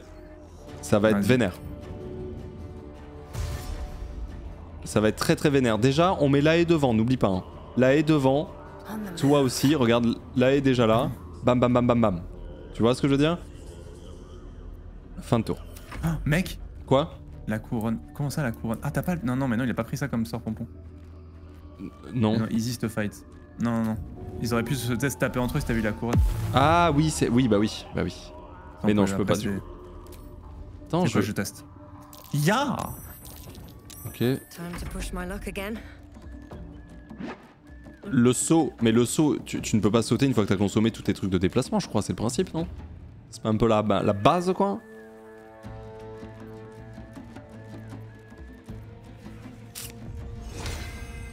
Ça va être vénère. Ça va être très très vénère. Déjà, on met Lae devant, n'oublie pas. Hein. Lae devant, toi aussi, regarde, Lae déjà là. Bam bam bam bam bam. Tu vois ce que je veux dire? Fin de tour. Ah, mec! Quoi? La couronne. Comment ça la couronne? Ah, t'as pas. Non, non, mais non, il a pas pris ça comme sort pompon. Non. Non, easy to fight. Non, non, non. Ils auraient pu se taper entre eux si t'as vu la couronne. Ah oui, c'est. Oui, bah oui, bah oui. Sans mais non, je peux pas du coup. Attends, je. Quoi, je teste. Ya yeah. Ok. Le saut, mais le saut, tu, tu ne peux pas sauter une fois que t'as consommé tous tes trucs de déplacement, je crois, c'est le principe, non? C'est pas un peu la, la base, quoi?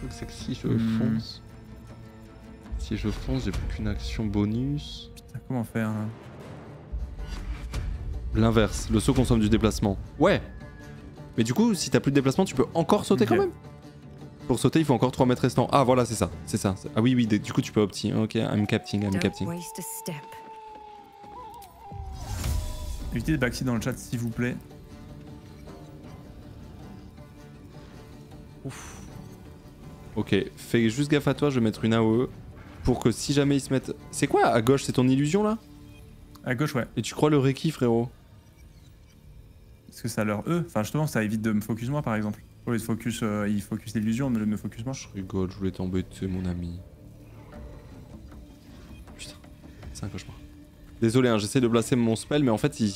Le truc, c'est que si je mmh. fonce... Si je fonce, j'ai plus qu'une action bonus... Putain, comment faire, là? L'inverse, le saut consomme du déplacement. Ouais! Mais du coup, si t'as plus de déplacement, tu peux encore sauter okay. quand même. Pour sauter, il faut encore trois mètres restants. Ah voilà, c'est ça, c'est ça. Ah oui, oui, du coup, tu peux opter. Ok, I'm capting, I'm Don't capting. Évitez des backseats dans le chat, s'il vous plaît. Ouf. Ok, fais juste gaffe à toi, je vais mettre une A O E. Pour que si jamais ils se mettent... C'est quoi, à gauche, c'est ton illusion, là? À gauche, ouais. Et tu crois le Reiki, frérot? Est-ce que ça leur eux? Enfin justement ça évite de me focus moi par exemple. Au lieu de focus, euh, il focus l'illusion, ne me focus moi. Je rigole, je voulais t'embêter mon ami. Putain, c'est un cauchemar. Désolé hein, j'essaie de placer mon spell mais en fait il...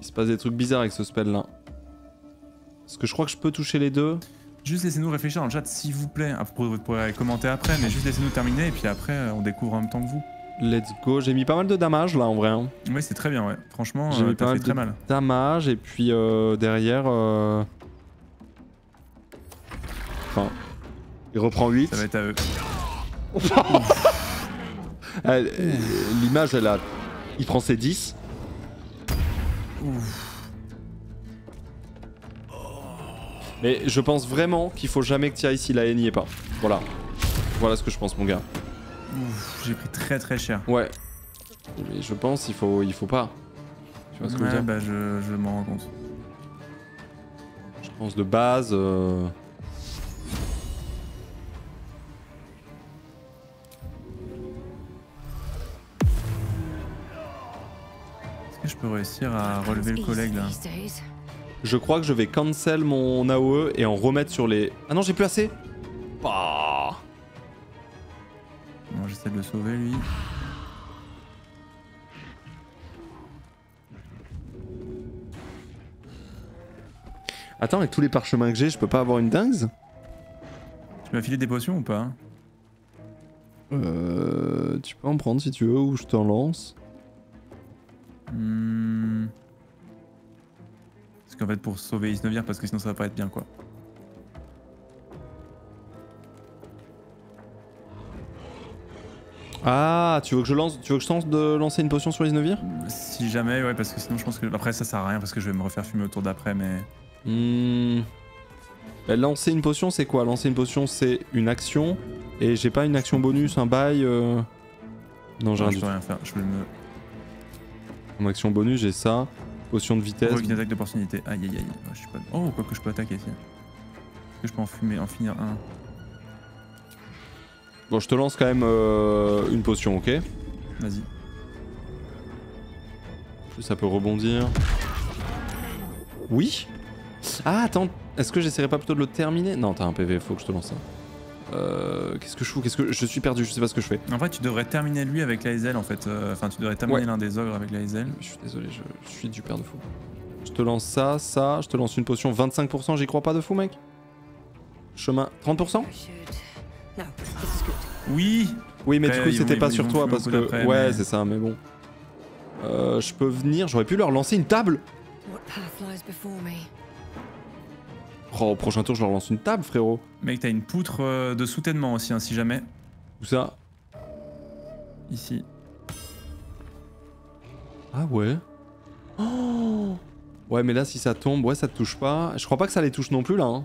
il se passe des trucs bizarres avec ce spell là. Est-ce que je crois que je peux toucher les deux? Juste laissez-nous réfléchir dans le chat s'il vous plaît. Ah, vous pourrez commenter après mais juste laissez-nous terminer et puis après on découvre en même temps que vous. Let's go, j'ai mis pas mal de damage là en vrai. Hein. Oui c'est très bien ouais, franchement j'ai euh, mis pas mal de mal. damage et puis euh, derrière... Euh... Enfin... Il reprend huit. Ça va être à eux. L'image elle a... Il prend ses dix. Ouf. Mais je pense vraiment qu'il faut jamais que tu ailles si la haine n'y est pas. Voilà. Voilà ce que je pense mon gars. J'ai pris très très cher. Ouais. Mais je pense qu'il faut, il faut pas. Tu vois ce que ouais, je veux dire? Bah je, je m'en rends compte. Je pense de base... Euh... Est-ce que je peux réussir à relever le collègue là? Je crois que je vais cancel mon A O E et en remettre sur les... Ah non j'ai plus assez. Alors j'essaie de le sauver lui. Attends, avec tous les parchemins que j'ai, je peux pas avoir une dingue? Tu m'as filé des potions ou pas? Euh... Tu peux en prendre si tu veux, ou je t'en lance. Hmm... Parce qu'en fait pour sauver Isnevir, parce que sinon ça va pas être bien quoi. Ah, tu veux que je lance, tu veux que je tente de lancer une potion sur Isnevir? Si jamais, ouais, parce que sinon je pense que... Après ça sert à rien parce que je vais me refaire fumer au tour d'après, mais... Hmm... Bah, lancer une potion c'est quoi? Lancer une potion c'est une action, et j'ai pas une action bonus, un bail... Euh... Non, j'ai rien. Je peux rien faire, je peux me... En action bonus j'ai ça, potion de vitesse... Oh, une attaque d'opportunité, aïe aïe aïe, oh, je suis pas... Oh, quoi que je peux attaquer ici. Est-ce que je peux en fumer, en finir un? Bon, je te lance quand même euh, une potion, ok? Vas-y. Ça peut rebondir. Oui? Ah, attends, est-ce que j'essaierai pas plutôt de le terminer? Non, t'as un P V, faut que je te lance ça. Euh, Qu'est-ce que je fous? Qu'est-ce que je suis perdu, je sais pas ce que je fais. En fait, tu devrais terminer lui avec Lae'zel en fait. Enfin, tu devrais terminer ouais. l'un des ogres avec Lae'zel. Je suis désolé, je, je suis du père de fou. Je te lance ça, ça, je te lance une potion vingt-cinq pour cent, j'y crois pas de fou, mec. Chemin trente pour cent? Oui. Oui, mais après, du coup, c'était pas sur toi parce que... Après, ouais, mais... c'est ça, mais bon. Euh, je peux venir, j'aurais pu leur lancer une table. Oh, au prochain tour, je leur lance une table, frérot. Mec, t'as une poutre euh, de soutènement aussi, hein, si jamais. Où ça? Ici. Ah ouais. Oh. Ouais, mais là, si ça tombe, ouais, ça te touche pas. Je crois pas que ça les touche non plus, là. Hein.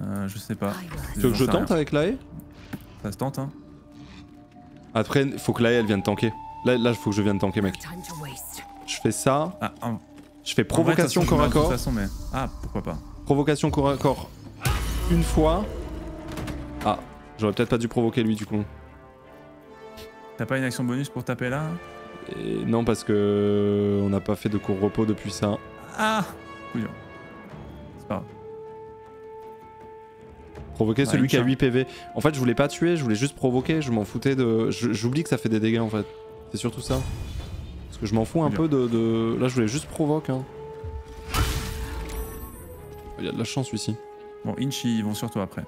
Euh, je sais pas. Tu veux que je tente avec la haie? Ça se tente, hein. Après, faut que la haie, elle vienne tanker. Là, là, faut que je vienne tanker, mec. Je fais ça. Ah, en... Je fais provocation corps à corps. De toute façon, mais... Ah, pourquoi pas. Provocation corps à corps une fois. Ah, j'aurais peut-être pas dû provoquer lui du coup. T'as pas une action bonus pour taper là? Et non, parce que on n'a pas fait de court repos depuis ça. Ah, couillon. C'est pas grave. Provoquer ouais, celui qui a huit P V. En fait, je voulais pas tuer, je voulais juste provoquer. Je m'en foutais de... J'oublie que ça fait des dégâts en fait. C'est surtout ça. Parce que je m'en fous un peu de, de... Là, je voulais juste provoquer. Hein. Il y a de la chance ici. Bon, Inch, ils vont sur toi après.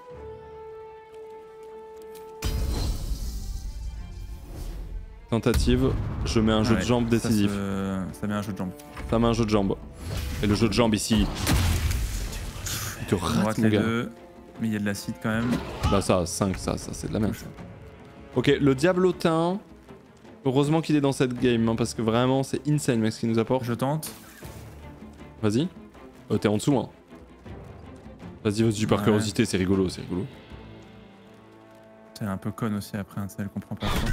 Tentative, je mets un ah jeu ouais, de jambes décisif. Ça, se... ça met un jeu de jambes. Ça met un jeu de jambes. Et le jeu de jambes ici... Il te rate, mon gars. Deux. Mais il y a de l'acide quand même. Bah ça, cinq, ça, ça c'est de la merde. Ok, le diablotin... Heureusement qu'il est dans cette game, hein, parce que vraiment c'est insane, mec, ce qu'il nous apporte. Je tente. Vas-y. Euh, t'es en dessous, hein. Vas-y, vas-y, par ouais. curiosité, c'est rigolo, c'est rigolo. C'est un peu con aussi après, hein, elle comprend pas trop.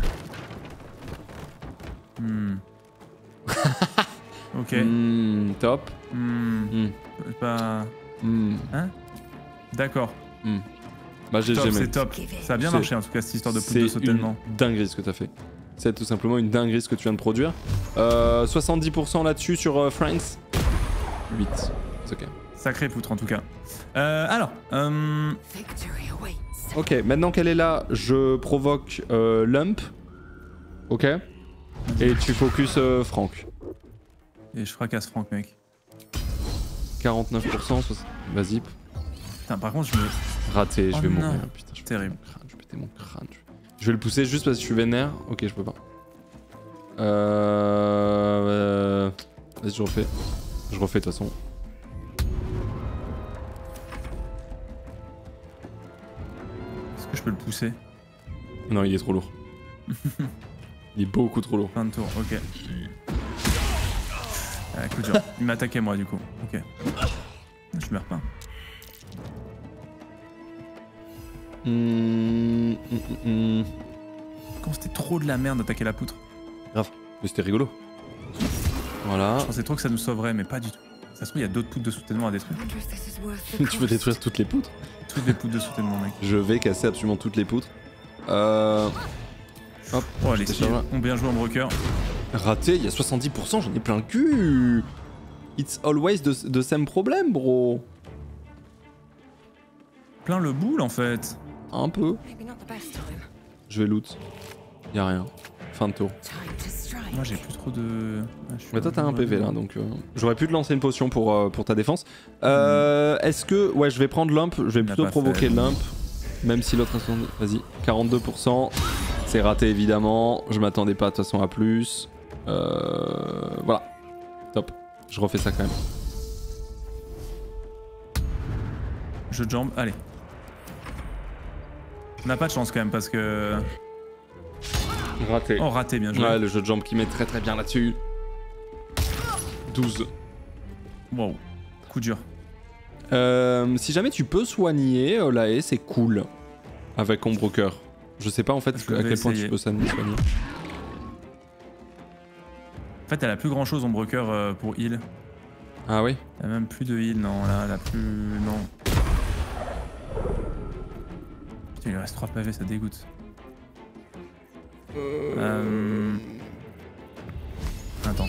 Hmm. Ok. Mmh, top. Hmm. Mmh. Pas... Mmh. Hein? D'accord. Mmh. Bah j'ai jamais. C'est top. Ça a bien marché en tout cas cette histoire de poutre de sautellement. C'est une dinguerie ce que t'as fait. C'est tout simplement une dinguerie ce que tu viens de produire. Euh, soixante-dix pour cent là-dessus sur euh, Franks. huit. C'est ok. Sacré poutre en tout cas. Euh, alors. Euh... Ok, maintenant qu'elle est là, je provoque euh, Lump. Ok. Et tu focus euh, Frank. Et je fracasse Frank, mec. quarante-neuf pour cent. So... Vas-y. Putain, par contre, je me. Raté, oh je vais non. mourir. Putain, je terrible. Mon crâne, je vais péter mon crâne. Je vais le pousser juste parce que je suis vénère. Ok, je peux pas. Euh. euh... Vas-y, je refais. Je refais de toute façon. Que je peux le pousser? Non, il est trop lourd. Il est beaucoup trop lourd. Fin de tour, ok. Ah, coup de genre. Il m'attaquait moi du coup. Ok. Je meurs pas. Mmh, mmh, mmh. Quand c'était trop de la merde d'attaquer la poutre. Grave. Mais c'était rigolo. Voilà. Je pensais trop que ça nous sauverait, mais pas du tout. Ça se trouve, il y a d'autres poutres de soutènement à détruire. Tu veux détruire toutes les poutres? Toutes les poutres de soutènement, mec. Je vais casser absolument toutes les poutres. Euh... Hop. Oh, les filles ont bien joué en Ombrecoeur. Raté, il y a soixante-dix pour cent, j'en ai plein le cul. It's always the, the same problem, bro. Plein le boule, en fait. Un peu. Je vais loot. Y'a rien. Fin de tour. Moi j'ai plus trop de... Ah, mais toi t'as un P V là donc... Euh... J'aurais pu te lancer une potion pour, euh, pour ta défense. Euh, mmh. Est-ce que... Ouais je vais prendre l'imp, je vais plutôt provoquer l'imp. Même si l'autre... Vas-y. quarante-deux pour cent. C'est raté évidemment. Je m'attendais pas de toute façon à plus. Euh... Voilà. Top. Je refais ça quand même. Jeu de jambes, allez. On n'a pas de chance quand même parce que... Raté. Oh raté, bien joué. Ouais, le jeu de jambes qui met très très bien là-dessus. douze. Wow, coup dur. Euh, si jamais tu peux soigner, Lae, c'est cool. Avec Ombrecoeur. Je sais pas en fait je à quel essayer. point tu peux soigner. En fait, elle a plus grand chose Ombrecoeur pour heal. Ah oui? Elle a même plus de heal, non, là, elle a plus... Non. Putain, il lui reste trois pavés, ça dégoûte. Euh... Attends.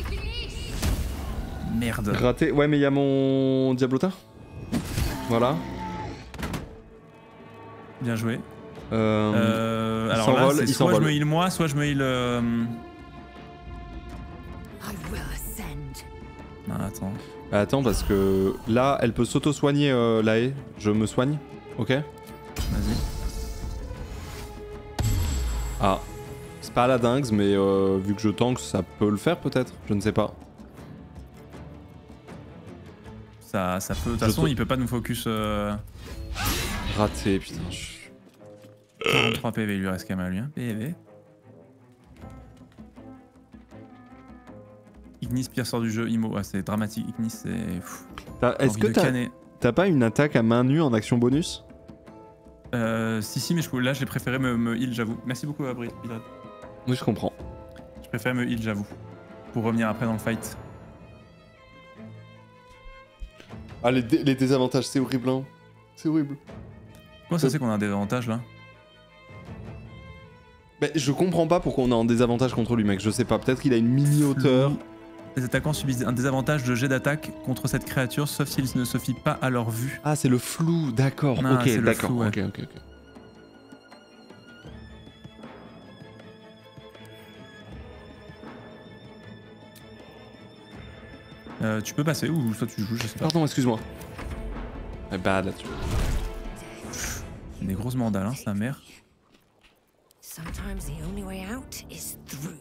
Merde. Raté. Ouais mais y'a mon Diablota. Voilà. Bien joué. Euh... Euh... Alors il là, il soit je me heal moi, soit je me heal... Euh... Ah, attends. Attends parce que là elle peut s'auto-soigner euh, Lae. Je me soigne. Ok. Vas-y. Ah. C'est pas la dingue, mais euh, vu que je tank, ça peut le faire peut-être. Je ne sais pas. Ça, ça peut. De toute façon, il peut pas nous focus. Euh... Raté, putain. quarante-trois P V, il lui reste quand même à lui. Hein. P V. Ignis, pire sort du jeu, Imo. Ah, c'est dramatique. Ignis, c'est. Est-ce que t'as pas une attaque à main nue en action bonus? Euh. Si, si, mais je, là, j'ai préféré me, me heal, j'avoue. Merci beaucoup, Abri. Oui, je comprends. Je préfère me heal, j'avoue. Pour revenir après dans le fight. Ah, les, dé les désavantages, c'est horrible, hein. C'est horrible. Comment ça c'est qu'on a un désavantage, là? Bah, je comprends pas pourquoi on a un désavantage contre lui, mec. Je sais pas, peut-être qu'il a une mini-hauteur. Les attaquants subissent un désavantage de jet d'attaque contre cette créature, sauf s'ils ne se fient pas à leur vue. Ah, c'est le flou, d'accord. Ok, d'accord. Ouais. Ok, ok, ok. Euh, tu peux passer ou soit tu joues, je sais pas. Pardon, excuse-moi. Eh bah là-dessus. Des grosses mandales, hein, sa mère. Sometimes the only way out is through.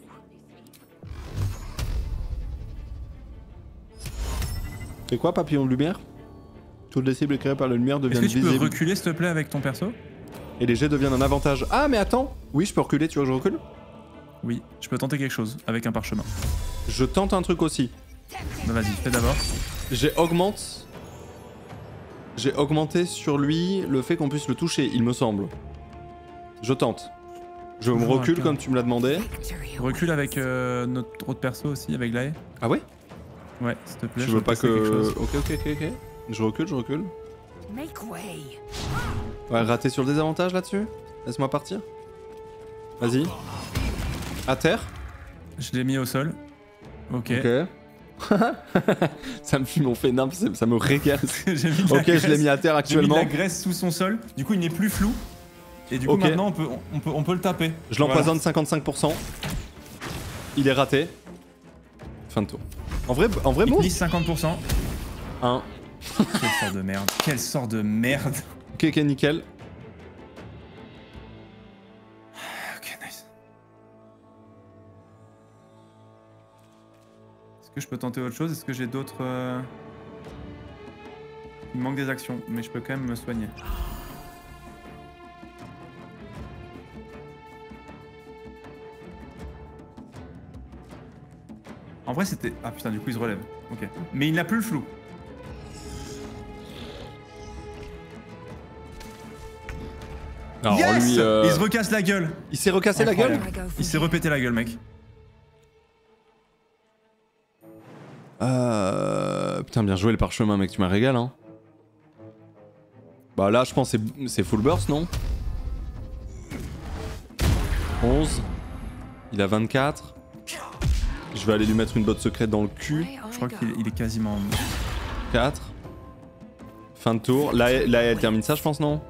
C'est quoi, papillon de lumière? Toutes les cibles créées par la lumière deviennent visibles. Est-ce que tu visibles. peux reculer s'il te plaît avec ton perso? Et les jets deviennent un avantage. Ah mais attends, oui je peux reculer, tu vois je recule? Oui, je peux tenter quelque chose avec un parchemin. Je tente un truc aussi. Bah vas-y, fais d'abord. J'ai augmente... J'ai augmenté sur lui le fait qu'on puisse le toucher, il me semble. Je tente. Je me recule comme tu me l'as demandé. Recule avec euh, notre autre perso aussi, avec Lae. Ah ouais? Ouais, s'il te plaît. Je veux pas que. Ok, ok, ok, ok. Je recule, je recule. Ouais, raté sur le désavantage là-dessus. Laisse-moi partir. Vas-y. À terre. Je l'ai mis au sol. Ok. Ok. Ça me fume, on fait nimp, ça me régale. Ok, je l'ai mis à terre actuellement. J'ai mis la graisse sous son sol. Du coup, il n'est plus flou. Et du coup, okay. Maintenant, on peut, on, peut, on peut le taper. Je l'empoisonne voilà. cinquante-cinq pour cent. Il est raté. Fin de tour. En vrai, en vrai, bon. Il glisse cinquante pour cent. un. Quel sort de merde. Quel sort de merde. Ok, ok, nickel. Ok, nice. Est-ce que je peux tenter autre chose? Est-ce que j'ai d'autres... Il me manque des actions, mais je peux quand même me soigner. En vrai c'était... Ah putain du coup il se relève, ok. Mais il n'a plus le flou. Alors, yes lui, euh... Il se recasse la gueule. Il s'est recassé la gueule. Il s'est repété la gueule mec. Euh... Putain bien joué le parchemin mec, tu m'as régalé hein. Bah là je pense c'est full burst non? onze. Il a vingt-quatre. Je vais aller lui mettre une botte secrète dans le cul. Je crois qu'il est quasiment... quatre. Fin de tour. Là, là, elle termine ça, je pense, non?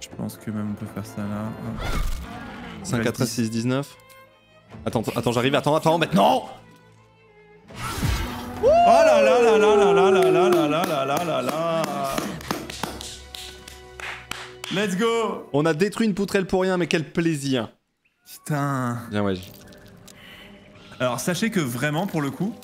Je pense que même on peut faire ça là. cinq à treize, six, dix-neuf. Attends, attends, j'arrive, attends, attends, maintenant. Oh là là là là là là là là là là là là là. Let's go. On a détruit une poutrelle pour rien, mais quel plaisir. Putain. Bien ouais. Alors sachez que vraiment pour le coup,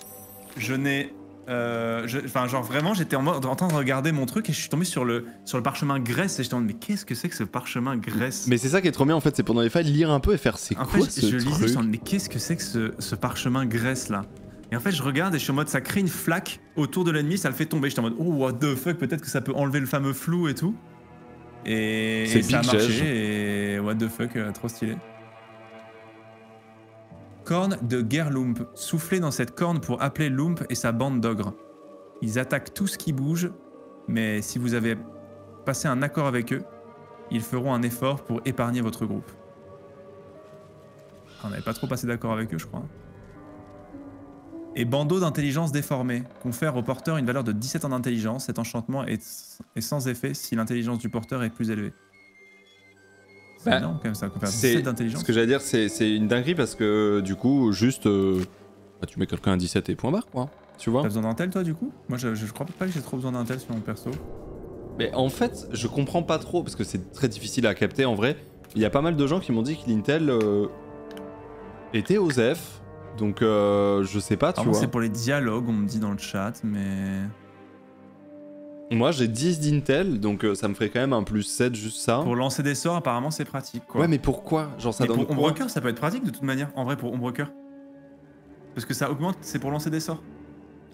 je n'ai... Enfin euh, genre vraiment j'étais en, en train de regarder mon truc et je suis tombé sur le, sur le parchemin graisse et j'étais en mode mais qu'est-ce que c'est que ce parchemin graisse. Mais c'est ça qui est trop bien en fait, c'est pendant les failles lire un peu et faire c'est quoi fait, ce je, je truc lisais, je me mais qu'est-ce que c'est que ce, ce parchemin graisse là. Et en fait je regarde et je suis en mode ça crée une flaque autour de l'ennemi, ça le fait tomber, j'étais en mode oh what the fuck, peut-être que ça peut enlever le fameux flou et tout. Et, et ça a marché et what the fuck, euh, trop stylé. Corne de Guerloump. Soufflez dans cette corne pour appeler Loump et sa bande d'ogres. Ils attaquent tout ce qui bouge, mais si vous avez passé un accord avec eux, ils feront un effort pour épargner votre groupe. On n'avait pas trop passé d'accord avec eux, je crois. Et bandeau d'intelligence déformée. Confère au porteur une valeur de dix-sept en d'intelligence. Cet enchantement est, est sans effet si l'intelligence du porteur est plus élevée. C'est bah, quand même ça, dix-sept d'intelligence. Ce que j'allais dire, c'est une dinguerie parce que du coup, juste. Euh, bah, tu mets quelqu'un à dix-sept et point barre, quoi. Tu vois. T'as besoin d'un tel, toi, du coup. Moi, je, je crois pas que j'ai trop besoin d'un tel sur mon perso. Mais en fait, je comprends pas trop parce que c'est très difficile à capter en vrai. Il y a pas mal de gens qui m'ont dit que l'Intel euh, était O S E F. Donc, euh, je sais pas, tu Alors, vois. C'est pour les dialogues, on me dit dans le chat, mais. Moi j'ai dix d'Intel, donc euh, ça me ferait quand même un plus sept juste ça. Pour lancer des sorts apparemment c'est pratique quoi. Ouais mais pourquoi genre, ça mais donne pour Ombrecoeur ça peut être pratique de toute manière, en vrai pour Ombrecoeur. Parce que ça augmente, c'est pour lancer des sorts.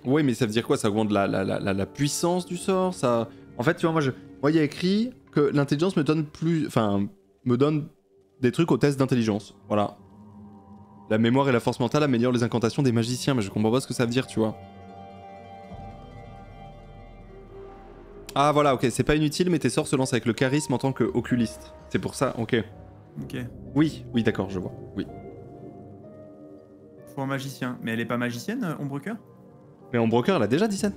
Ouais mais ça veut dire quoi? Ça augmente la, la, la, la puissance du sort ça... En fait tu vois moi je... Moi il y a écrit que l'intelligence me donne plus... Enfin me donne des trucs aux tests d'intelligence, voilà. La mémoire et la force mentale améliorent les incantations des magiciens mais je comprends pas ce que ça veut dire tu vois. Ah voilà, ok, c'est pas inutile, mais tes sorts se lancent avec le charisme en tant qu'occuliste. C'est pour ça, ok. Ok. Oui, oui, d'accord, je vois, oui. Faut un magicien. Mais elle est pas magicienne, Ombrecoeur? Mais Ombrecoeur, elle a déjà dix-sept.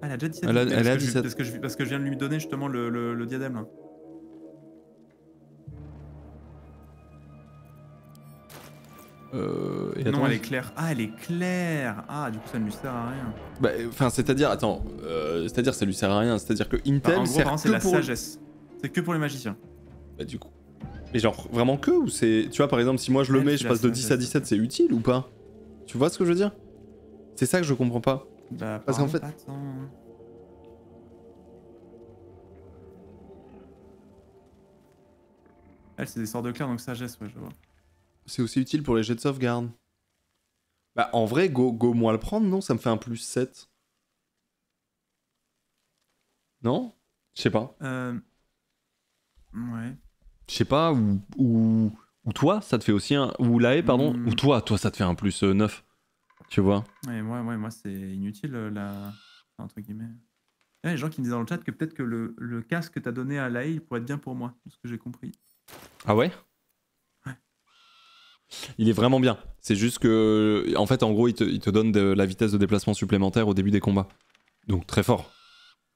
Elle a déjà dix-sept. Elle a, elle a dix-sept. Je, parce, que je, parce que je viens de lui donner justement le, le, le diadème, là. Euh, et non attends, elle est claire. Ah elle est claire. Ah du coup ça ne lui sert à rien. Bah enfin c'est à dire attends euh, c'est à dire ça lui sert à rien. C'est à dire que Intel enfin, c'est la pour... sagesse. C'est que pour les magiciens. Bah du coup. Mais genre vraiment que ou c'est. Tu vois par exemple si moi je le elle mets je passe de dix à dix-sept c'est utile ou pas? Tu vois ce que je veux dire? C'est ça que je comprends pas. Bah parce qu'en fait. Attends. Elle c'est des sorts de clair donc sagesse ouais je vois. C'est aussi utile pour les jets de sauvegarde. Bah en vrai, go, go moi le prendre, non? Ça me fait un plus sept. Non? Je sais pas. Euh... Ouais. Je sais pas, ou, ou, ou toi, ça te fait aussi un... Ou Lae, pardon, mmh. ou toi, toi ça te fait un plus neuf. Tu vois? Ouais, ouais, ouais moi c'est inutile, la... Enfin, entre guillemets. Il y a des gens qui me disent dans le chat que peut-être que le, le casque que t'as donné à Lae, il pourrait être bien pour moi, de ce que j'ai compris. Ah ouais? Il est vraiment bien, c'est juste que en fait en gros il te, il te donne de la vitesse de déplacement supplémentaire au début des combats. Donc très fort.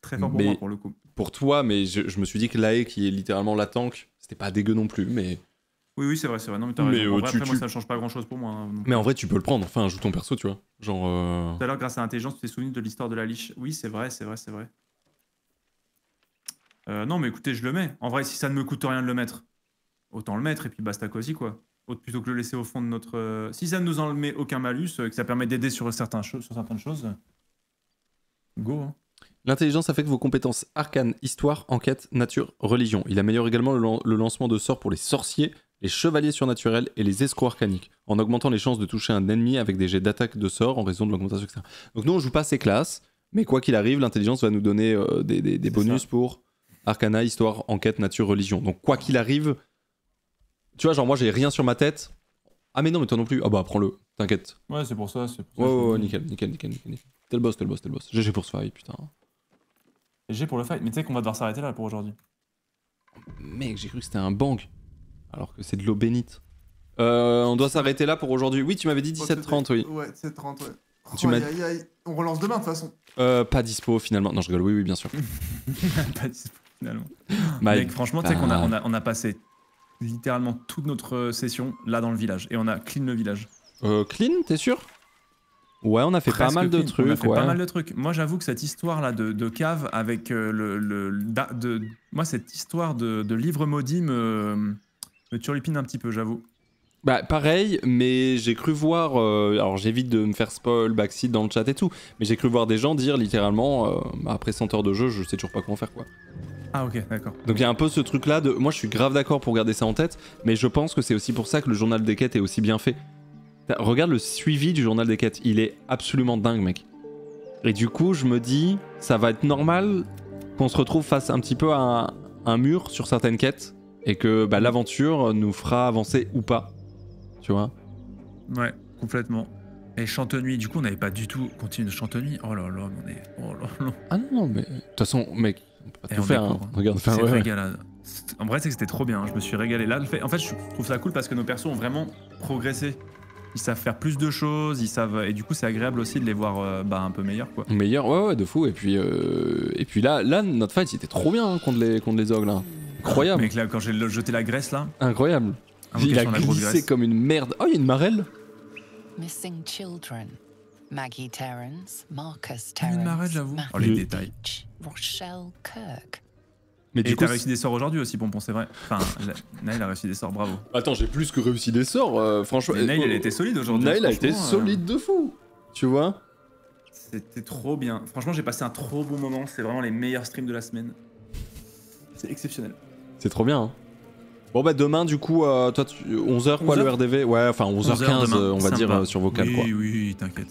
Très fort pour mais, moi pour le coup. Pour toi, mais je, je me suis dit que Lae qui est littéralement la tank, c'était pas dégueu non plus mais... Oui oui c'est vrai, c'est vrai, non mais t'as raison, en vrai, tu, après tu... moi ça change pas grand chose pour moi. Hein, mais en vrai tu peux le prendre, enfin joue ton perso tu vois. Genre... Euh... Tout à l'heure grâce à l'intelligence tu t'es souvenu de l'histoire de la liche. Oui c'est vrai, c'est vrai, c'est vrai. Euh, non mais écoutez je le mets, en vrai si ça ne me coûte rien de le mettre, autant le mettre et puis basta cosy quoi. Plutôt que le laisser au fond de notre... Si ça ne nous en met aucun malus, que ça permet d'aider sur, sur certaines choses, go. Hein. L'intelligence affecte vos compétences arcane, histoire, enquête, nature, religion. Il améliore également le, le lancement de sorts pour les sorciers, les chevaliers surnaturels et les escrocs arcaniques, en augmentant les chances de toucher un ennemi avec des jets d'attaque de sorts en raison de l'augmentation externe. Donc nous on joue pas ces classes, mais quoi qu'il arrive, l'intelligence va nous donner euh, des, des, des bonus ça. Pour arcana, histoire, enquête, nature, religion. Donc quoi qu'il arrive... Tu vois, genre moi j'ai rien sur ma tête. Ah mais non mais toi non plus. Ah bah prends-le, t'inquiète. Ouais c'est pour ça, c'est pour ça. Ouais ouais ouais, nickel, nickel, nickel, nickel. T'es le boss, t'es le boss, t'es le boss. G G pour ce fight, putain. G G pour le fight, mais tu sais qu'on va devoir s'arrêter là pour aujourd'hui. Mec, j'ai cru que c'était un bang. Alors que c'est de l'eau bénite. Euh, on doit s'arrêter là pour aujourd'hui. Oui, tu m'avais dit dix-sept trente, oui. Ouais, dix-sept trente, ouais. Oh, tu aïe, aïe, aïe. On relance demain de toute façon. Euh, pas dispo finalement. Non, je rigole, oui, oui, bien sûr. Pas dispo finalement. Mec, franchement, tu sais qu'on a, on a, on a passé littéralement toute notre session là dans le village et on a clean le village. Euh, clean, t'es sûr? Ouais, on a fait Presque pas mal clean. de trucs. On a fait ouais. pas mal de trucs. Moi, j'avoue que cette histoire là de, de cave avec euh, le, le da, de, moi cette histoire de, de livre maudit me, me turlupine un petit peu, j'avoue. Bah pareil, mais j'ai cru voir, euh, alors j'évite de me faire spoil, backseat dans le chat et tout, mais j'ai cru voir des gens dire littéralement, euh, après cent heures de jeu, je sais toujours pas comment faire quoi. Ah ok, d'accord. Donc il y a un peu ce truc là de, moi je suis grave d'accord pour garder ça en tête, mais je pense que c'est aussi pour ça que le journal des quêtes est aussi bien fait. Regarde le suivi du journal des quêtes, il est absolument dingue mec. Et du coup je me dis, ça va être normal qu'on se retrouve face un petit peu à un, un mur sur certaines quêtes, et que bah, l'aventure nous fera avancer ou pas. Tu vois? Ouais, complètement. Et Chantenuit, du coup, on n'avait pas du tout continué de Chantenuit. Oh là là, on est. Oh là là. Ah non, non, mais. De toute façon, mec, on peut pas tout faire. Hein. Regarde, c'est ouais, régalade. Ouais. En vrai, c'est que c'était trop bien. Hein. Je me suis régalé. Là, le fait... en fait, je trouve ça cool parce que nos persos ont vraiment progressé. Ils savent faire plus de choses, ils savent. Et du coup, c'est agréable aussi de les voir euh, bah, un peu meilleurs, quoi. Meilleurs, ouais, ouais, de fou. Et puis, euh... et puis là, là, notre fight, il était trop bien hein, contre les, contre les ogres, là. Incroyable. Mec, là, quand j'ai jeté la graisse, là. Incroyable. Il a glissé comme une merde. Oh, il y a une marelle. Missing children. Maggie Terrence, Marcus Terrence. Une marelle, j'avoue. Oh, les détails. Rochelle Kirk. Mais tu as réussi des sorts aujourd'hui aussi, Pompon, c'est vrai. Enfin, Nail a réussi des sorts, bravo. Attends, j'ai plus que réussi des sorts, euh, franchement. Nail, elle était solide aujourd'hui. Nail a été solide de fou, tu vois. C'était trop bien. Franchement, j'ai passé un trop bon moment. C'est vraiment les meilleurs streams de la semaine. C'est exceptionnel. C'est trop bien, hein. Bon bah demain du coup, euh, toi tu... onze heures quoi onze heures le R D V? Ouais, enfin onze heures quinze demain, on va sympa. dire euh, sur vocal oui, quoi. Oui, oui, t'inquiète.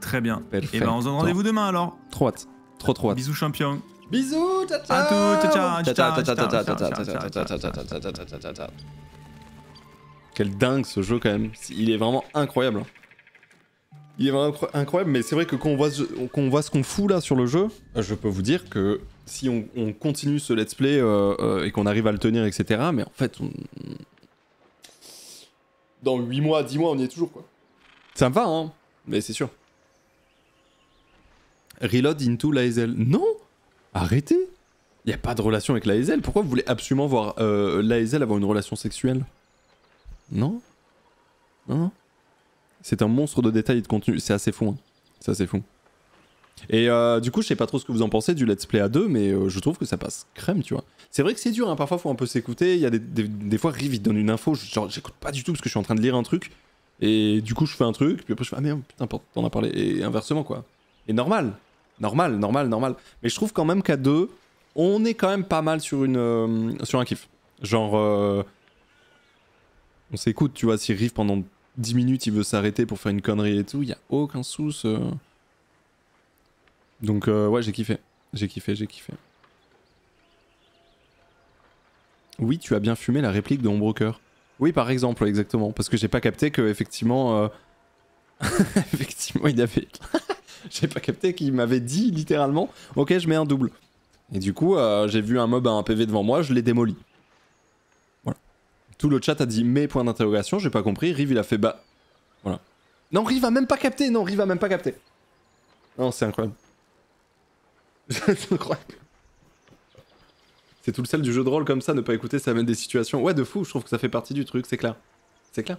Très bien. Perfect. Et ben on se donne rendez-vous demain alors. Trop hâte. Trop trop hâte. Bisous champion. Bisous, ciao ciao. À tout, ciao ciao. Ciao ciao. Quel dingue ce jeu quand même. Il est vraiment incroyable. Il est vraiment incroyable, mais c'est vrai que quand on voit ce, quand on voit ce qu'on fout là sur le jeu, je peux vous dire que si on, on continue ce let's play euh, euh, et qu'on arrive à le tenir, et cetera, mais en fait, on... dans huit mois, dix mois, on y est toujours, quoi. Ça me va, hein, mais c'est sûr. Reload into Lae'zel. Non, arrêtez. Il n'y a pas de relation avec Lae'zel. Pourquoi vous voulez absolument voir euh, Lae'zel avoir une relation sexuelle? Non. Non, non. C'est un monstre de détails et de contenu, c'est assez fou, hein. C'est assez fou. Et euh, du coup, je sais pas trop ce que vous en pensez du let's play à deux, mais euh, je trouve que ça passe crème, tu vois. C'est vrai que c'est dur, hein. Parfois faut un peu s'écouter, il y a des, des, des fois Riv il donne une info, genre j'écoute pas du tout parce que je suis en train de lire un truc, et du coup je fais un truc, puis après je fais ah merde, putain, t'en as parlé, et inversement quoi. Et normal, normal, normal, normal. Mais je trouve quand même qu'à deux, on est quand même pas mal sur, une, euh, sur un kiff. Genre, euh, on s'écoute, tu vois, si Riv pendant dix minutes, il veut s'arrêter pour faire une connerie et tout, il n'y a aucun souci. Donc euh, ouais, j'ai kiffé, j'ai kiffé, j'ai kiffé. Oui, tu as bien fumé la réplique de Ombrecoeur. Oui, par exemple, exactement, parce que j'ai pas capté que effectivement, euh... effectivement, il avait, j'ai pas capté qu'il m'avait dit littéralement, ok, je mets un double. Et du coup, euh, j'ai vu un mob à un P V devant moi, je l'ai démoli. Tout le chat a dit mes points d'interrogation, j'ai pas compris. Riv il a fait bah. Voilà. Non, Riv a même pas capté, non, Riv a même pas capté. Non, c'est incroyable. C'est incroyable. C'est tout le sel du jeu de rôle comme ça, ne pas écouter, ça amène des situations. Ouais, de fou, je trouve que ça fait partie du truc, c'est clair. C'est clair.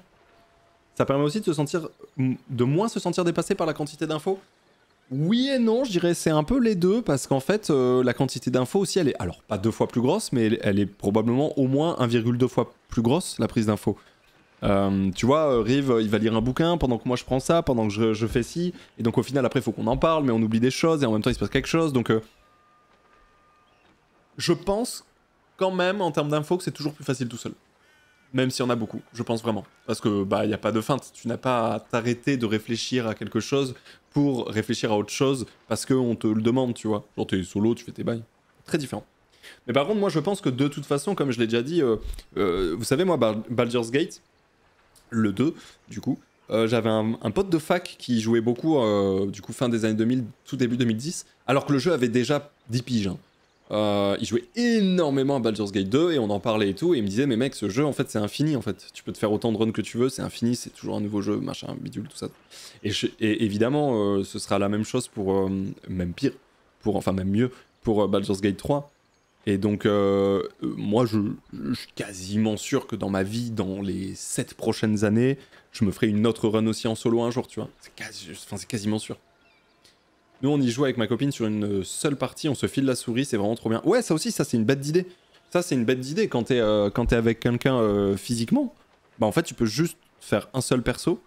Ça permet aussi de se sentir. De moins se sentir dépassé par la quantité d'infos. Oui et non, je dirais c'est un peu les deux, parce qu'en fait, euh, la quantité d'infos aussi, elle est, alors pas deux fois plus grosse, mais elle, elle est probablement au moins un virgule deux fois plus grosse, la prise d'infos. Euh, tu vois, Riv, il va lire un bouquin pendant que moi je prends ça, pendant que je, je fais ci, et donc au final, après, il faut qu'on en parle, mais on oublie des choses, et en même temps, il se passe quelque chose, donc... Euh, je pense, quand même, en termes d'infos, que c'est toujours plus facile tout seul. Même s'il y en a beaucoup, je pense vraiment. Parce que, bah, il n'y a pas de feinte. Tu n'as pas à t'arrêter de réfléchir à quelque chose pour réfléchir à autre chose parce qu'on te le demande, tu vois. Genre, t'es solo, tu fais tes bails. Très différent. Mais par contre, moi, je pense que de toute façon, comme je l'ai déjà dit, euh, euh, vous savez, moi, Baldur's Gate, le deux, du coup, euh, j'avais un, un pote de fac qui jouait beaucoup, euh, du coup, fin des années deux mille, tout début deux mille dix, alors que le jeu avait déjà dix piges, hein. Euh, il jouait énormément à Baldur's Gate deux et on en parlait et tout, et il me disait mais mec ce jeu en fait c'est infini en fait, tu peux te faire autant de runs que tu veux, c'est infini, c'est toujours un nouveau jeu, machin, bidule, tout ça. Et, je, et évidemment euh, ce sera la même chose pour, euh, même pire, pour, enfin même mieux, pour euh, Baldur's Gate trois. Et donc, euh, moi, je, je suis quasiment sûr que dans ma vie, dans les sept prochaines années, je me ferai une autre run aussi en solo un jour, tu vois. C'est quasi, enfin, c'est quasiment sûr. Nous, on y joue avec ma copine sur une seule partie, on se file la souris, c'est vraiment trop bien. Ouais, ça aussi, ça, c'est une bête d'idée. Ça, c'est une bête d'idée quand t'es euh, quand t'es avec quelqu'un euh, physiquement. Bah, en fait, tu peux juste faire un seul perso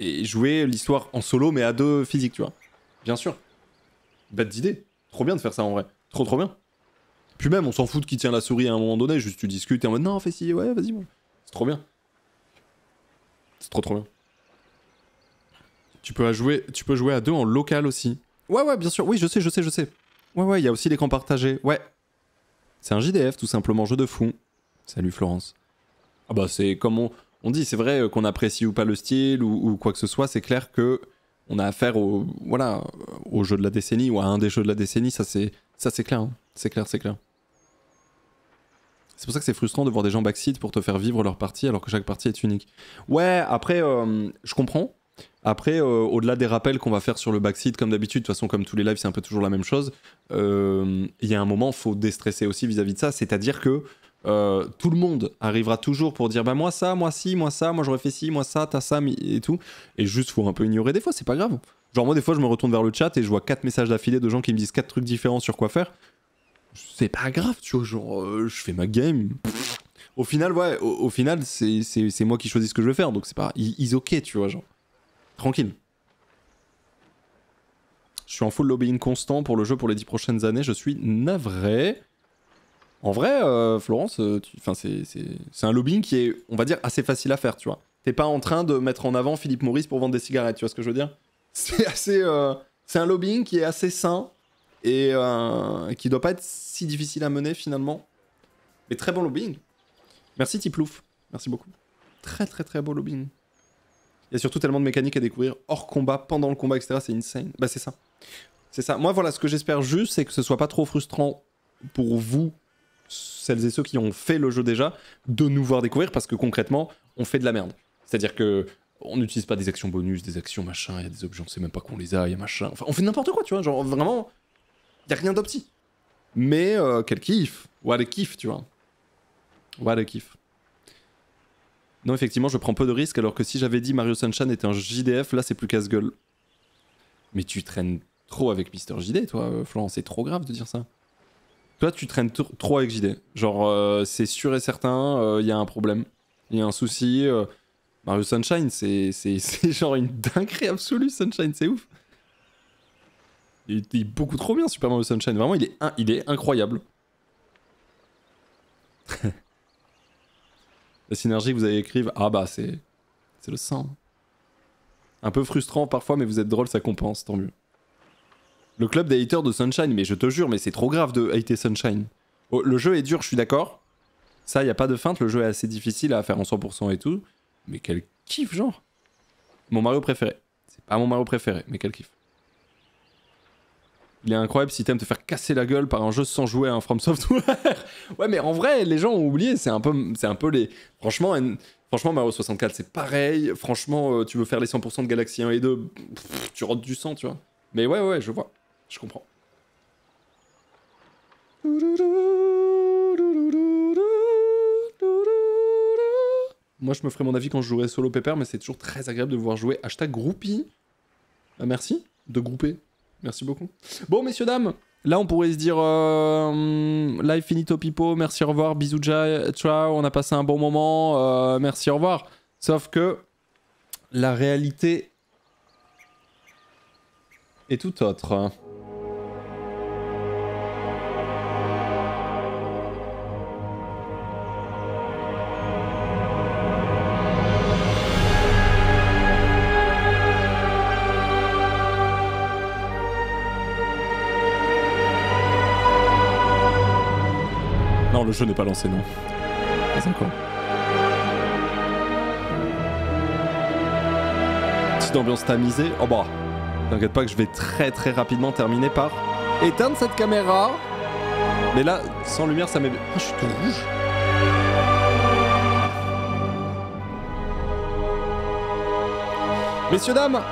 et jouer l'histoire en solo, mais à deux physiques, tu vois. Bien sûr. Bête d'idée. Trop bien de faire ça, en vrai. Trop, trop bien. Puis même, on s'en fout de qui tient la souris à un moment donné, juste tu discutes et en mode non, fais si, ouais, vas-y, bon. C'est trop bien. C'est trop trop bien. Tu peux, jouer, tu peux jouer à deux en local aussi. Ouais, ouais, bien sûr, oui, je sais, je sais, je sais. Ouais, ouais, il y a aussi les camps partagés, ouais. C'est un J D F, tout simplement, jeu de fou. Salut Florence. Ah bah, c'est comme on, on dit, c'est vrai qu'on apprécie ou pas le style ou, ou quoi que ce soit, c'est clair que on a affaire au, voilà, au jeu de la décennie ou à un des jeux de la décennie, ça c'est clair, hein. C'est clair, c'est clair. C'est pour ça que c'est frustrant de voir des gens backseat pour te faire vivre leur partie alors que chaque partie est unique. Ouais, après, euh, je comprends. Après, euh, au-delà des rappels qu'on va faire sur le backseat, comme d'habitude, de toute façon, comme tous les lives, c'est un peu toujours la même chose, il euh, y a un moment, il faut déstresser aussi vis-à-vis de ça, c'est-à-dire que euh, tout le monde arrivera toujours pour dire « bah moi ça, moi ci, moi ça, moi j'aurais fait ci, moi ça, t'as ça, et tout », et juste, faut un peu ignorer des fois, c'est pas grave. Genre moi, des fois, je me retourne vers le chat et je vois quatre messages d'affilée de gens qui me disent quatre trucs différents sur quoi faire. C'est pas grave, tu vois, genre, euh, je fais ma game. Pff. Au final, ouais, au, au final, c'est moi qui choisis ce que je veux faire, donc c'est pas... It's ok, tu vois, genre. Tranquille. Je suis en full lobbying constant pour le jeu pour les dix prochaines années, je suis navré. En vrai, euh, Florence, euh, tu... enfin, c'est un lobbying qui est, on va dire, assez facile à faire, tu vois. T'es pas en train de mettre en avant Philippe Maurice pour vendre des cigarettes, tu vois ce que je veux dire? C'est assez... Euh... C'est un lobbying qui est assez sain. Et euh, qui doit pas être si difficile à mener finalement. Mais très bon lobbying. Merci Tiplouf, merci beaucoup. Très très très beau lobbying. Il y a surtout tellement de mécaniques à découvrir hors combat, pendant le combat, et cetera. C'est insane. Bah c'est ça. C'est ça. Moi voilà, ce que j'espère juste, c'est que ce soit pas trop frustrant pour vous, celles et ceux qui ont fait le jeu déjà, de nous voir découvrir parce que concrètement, on fait de la merde. C'est-à-dire que... On n'utilise pas des actions bonus, des actions machin, il y a des objets, on sait même pas qu'on les a, il y a machin. Enfin, on fait n'importe quoi, tu vois, genre vraiment... Y'a rien d'opti. Mais euh, quel kiff. What a kiff, tu vois. What a kiff. Non, effectivement, je prends peu de risques, alors que si j'avais dit Mario Sunshine était un J D F, là, c'est plus casse-gueule. Mais tu traînes trop avec Mister J D, toi, Florent. C'est trop grave de dire ça. Toi, tu traînes trop avec J D. Genre, euh, c'est sûr et certain, il euh, y a un problème. Il y a un souci. Euh, Mario Sunshine, c'est genre une dinguerie absolue, Sunshine, c'est ouf. Il est beaucoup trop bien, Super Mario Sunshine. Vraiment, il est, un, il est incroyable. La synergie que vous avez écrite, ah bah c'est c'est le sang. Un peu frustrant parfois, mais vous êtes drôle, ça compense, tant mieux. Le club des haters de Sunshine, mais je te jure, mais c'est trop grave de hater Sunshine. Oh, le jeu est dur, je suis d'accord. Ça, il n'y a pas de feinte, le jeu est assez difficile à faire en cent pour cent et tout. Mais quel kiff, genre. Mon Mario préféré. C'est pas mon Mario préféré, mais quel kiff. Il est incroyable si t'aimes te faire casser la gueule par un jeu sans jouer à un From Software. Ouais, mais en vrai, les gens ont oublié. C'est un peu, c'est un peu les... Franchement, en... Franchement Mario soixante-quatre, c'est pareil. Franchement, euh, tu veux faire les cent pour cent de Galaxy un et deux, pff, tu rentres du sang, tu vois. Mais ouais, ouais, je vois. Je comprends. Moi, je me ferai mon avis quand je jouerai solo pépère, mais c'est toujours très agréable de voir jouer. Hashtag groupie. Ah, merci de grouper. Merci beaucoup. Bon, messieurs, dames, là, on pourrait se dire euh, live finito pipo, merci, au revoir, bisous, ciao, on a passé un bon moment, euh, merci, au revoir. Sauf que la réalité est tout autre. Le jeu n'est pas lancé, non. Pas encore. Petite ambiance tamisée. Oh bah, t'inquiète pas que je vais très très rapidement terminer par éteindre cette caméra. Mais là, sans lumière, ça m'est... Ah, je suis tout rouge. Messieurs, dames,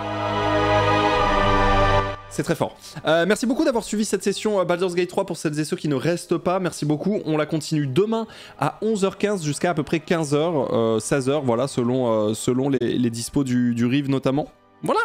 C'est très fort. Euh, merci beaucoup d'avoir suivi cette session Baldur's Gate trois pour celles et ceux qui ne restent pas. Merci beaucoup. On la continue demain à onze heures quinze jusqu'à à peu près quinze heures, euh, seize heures, voilà, selon, euh, selon les, les dispos du, du Rive notamment. Voilà.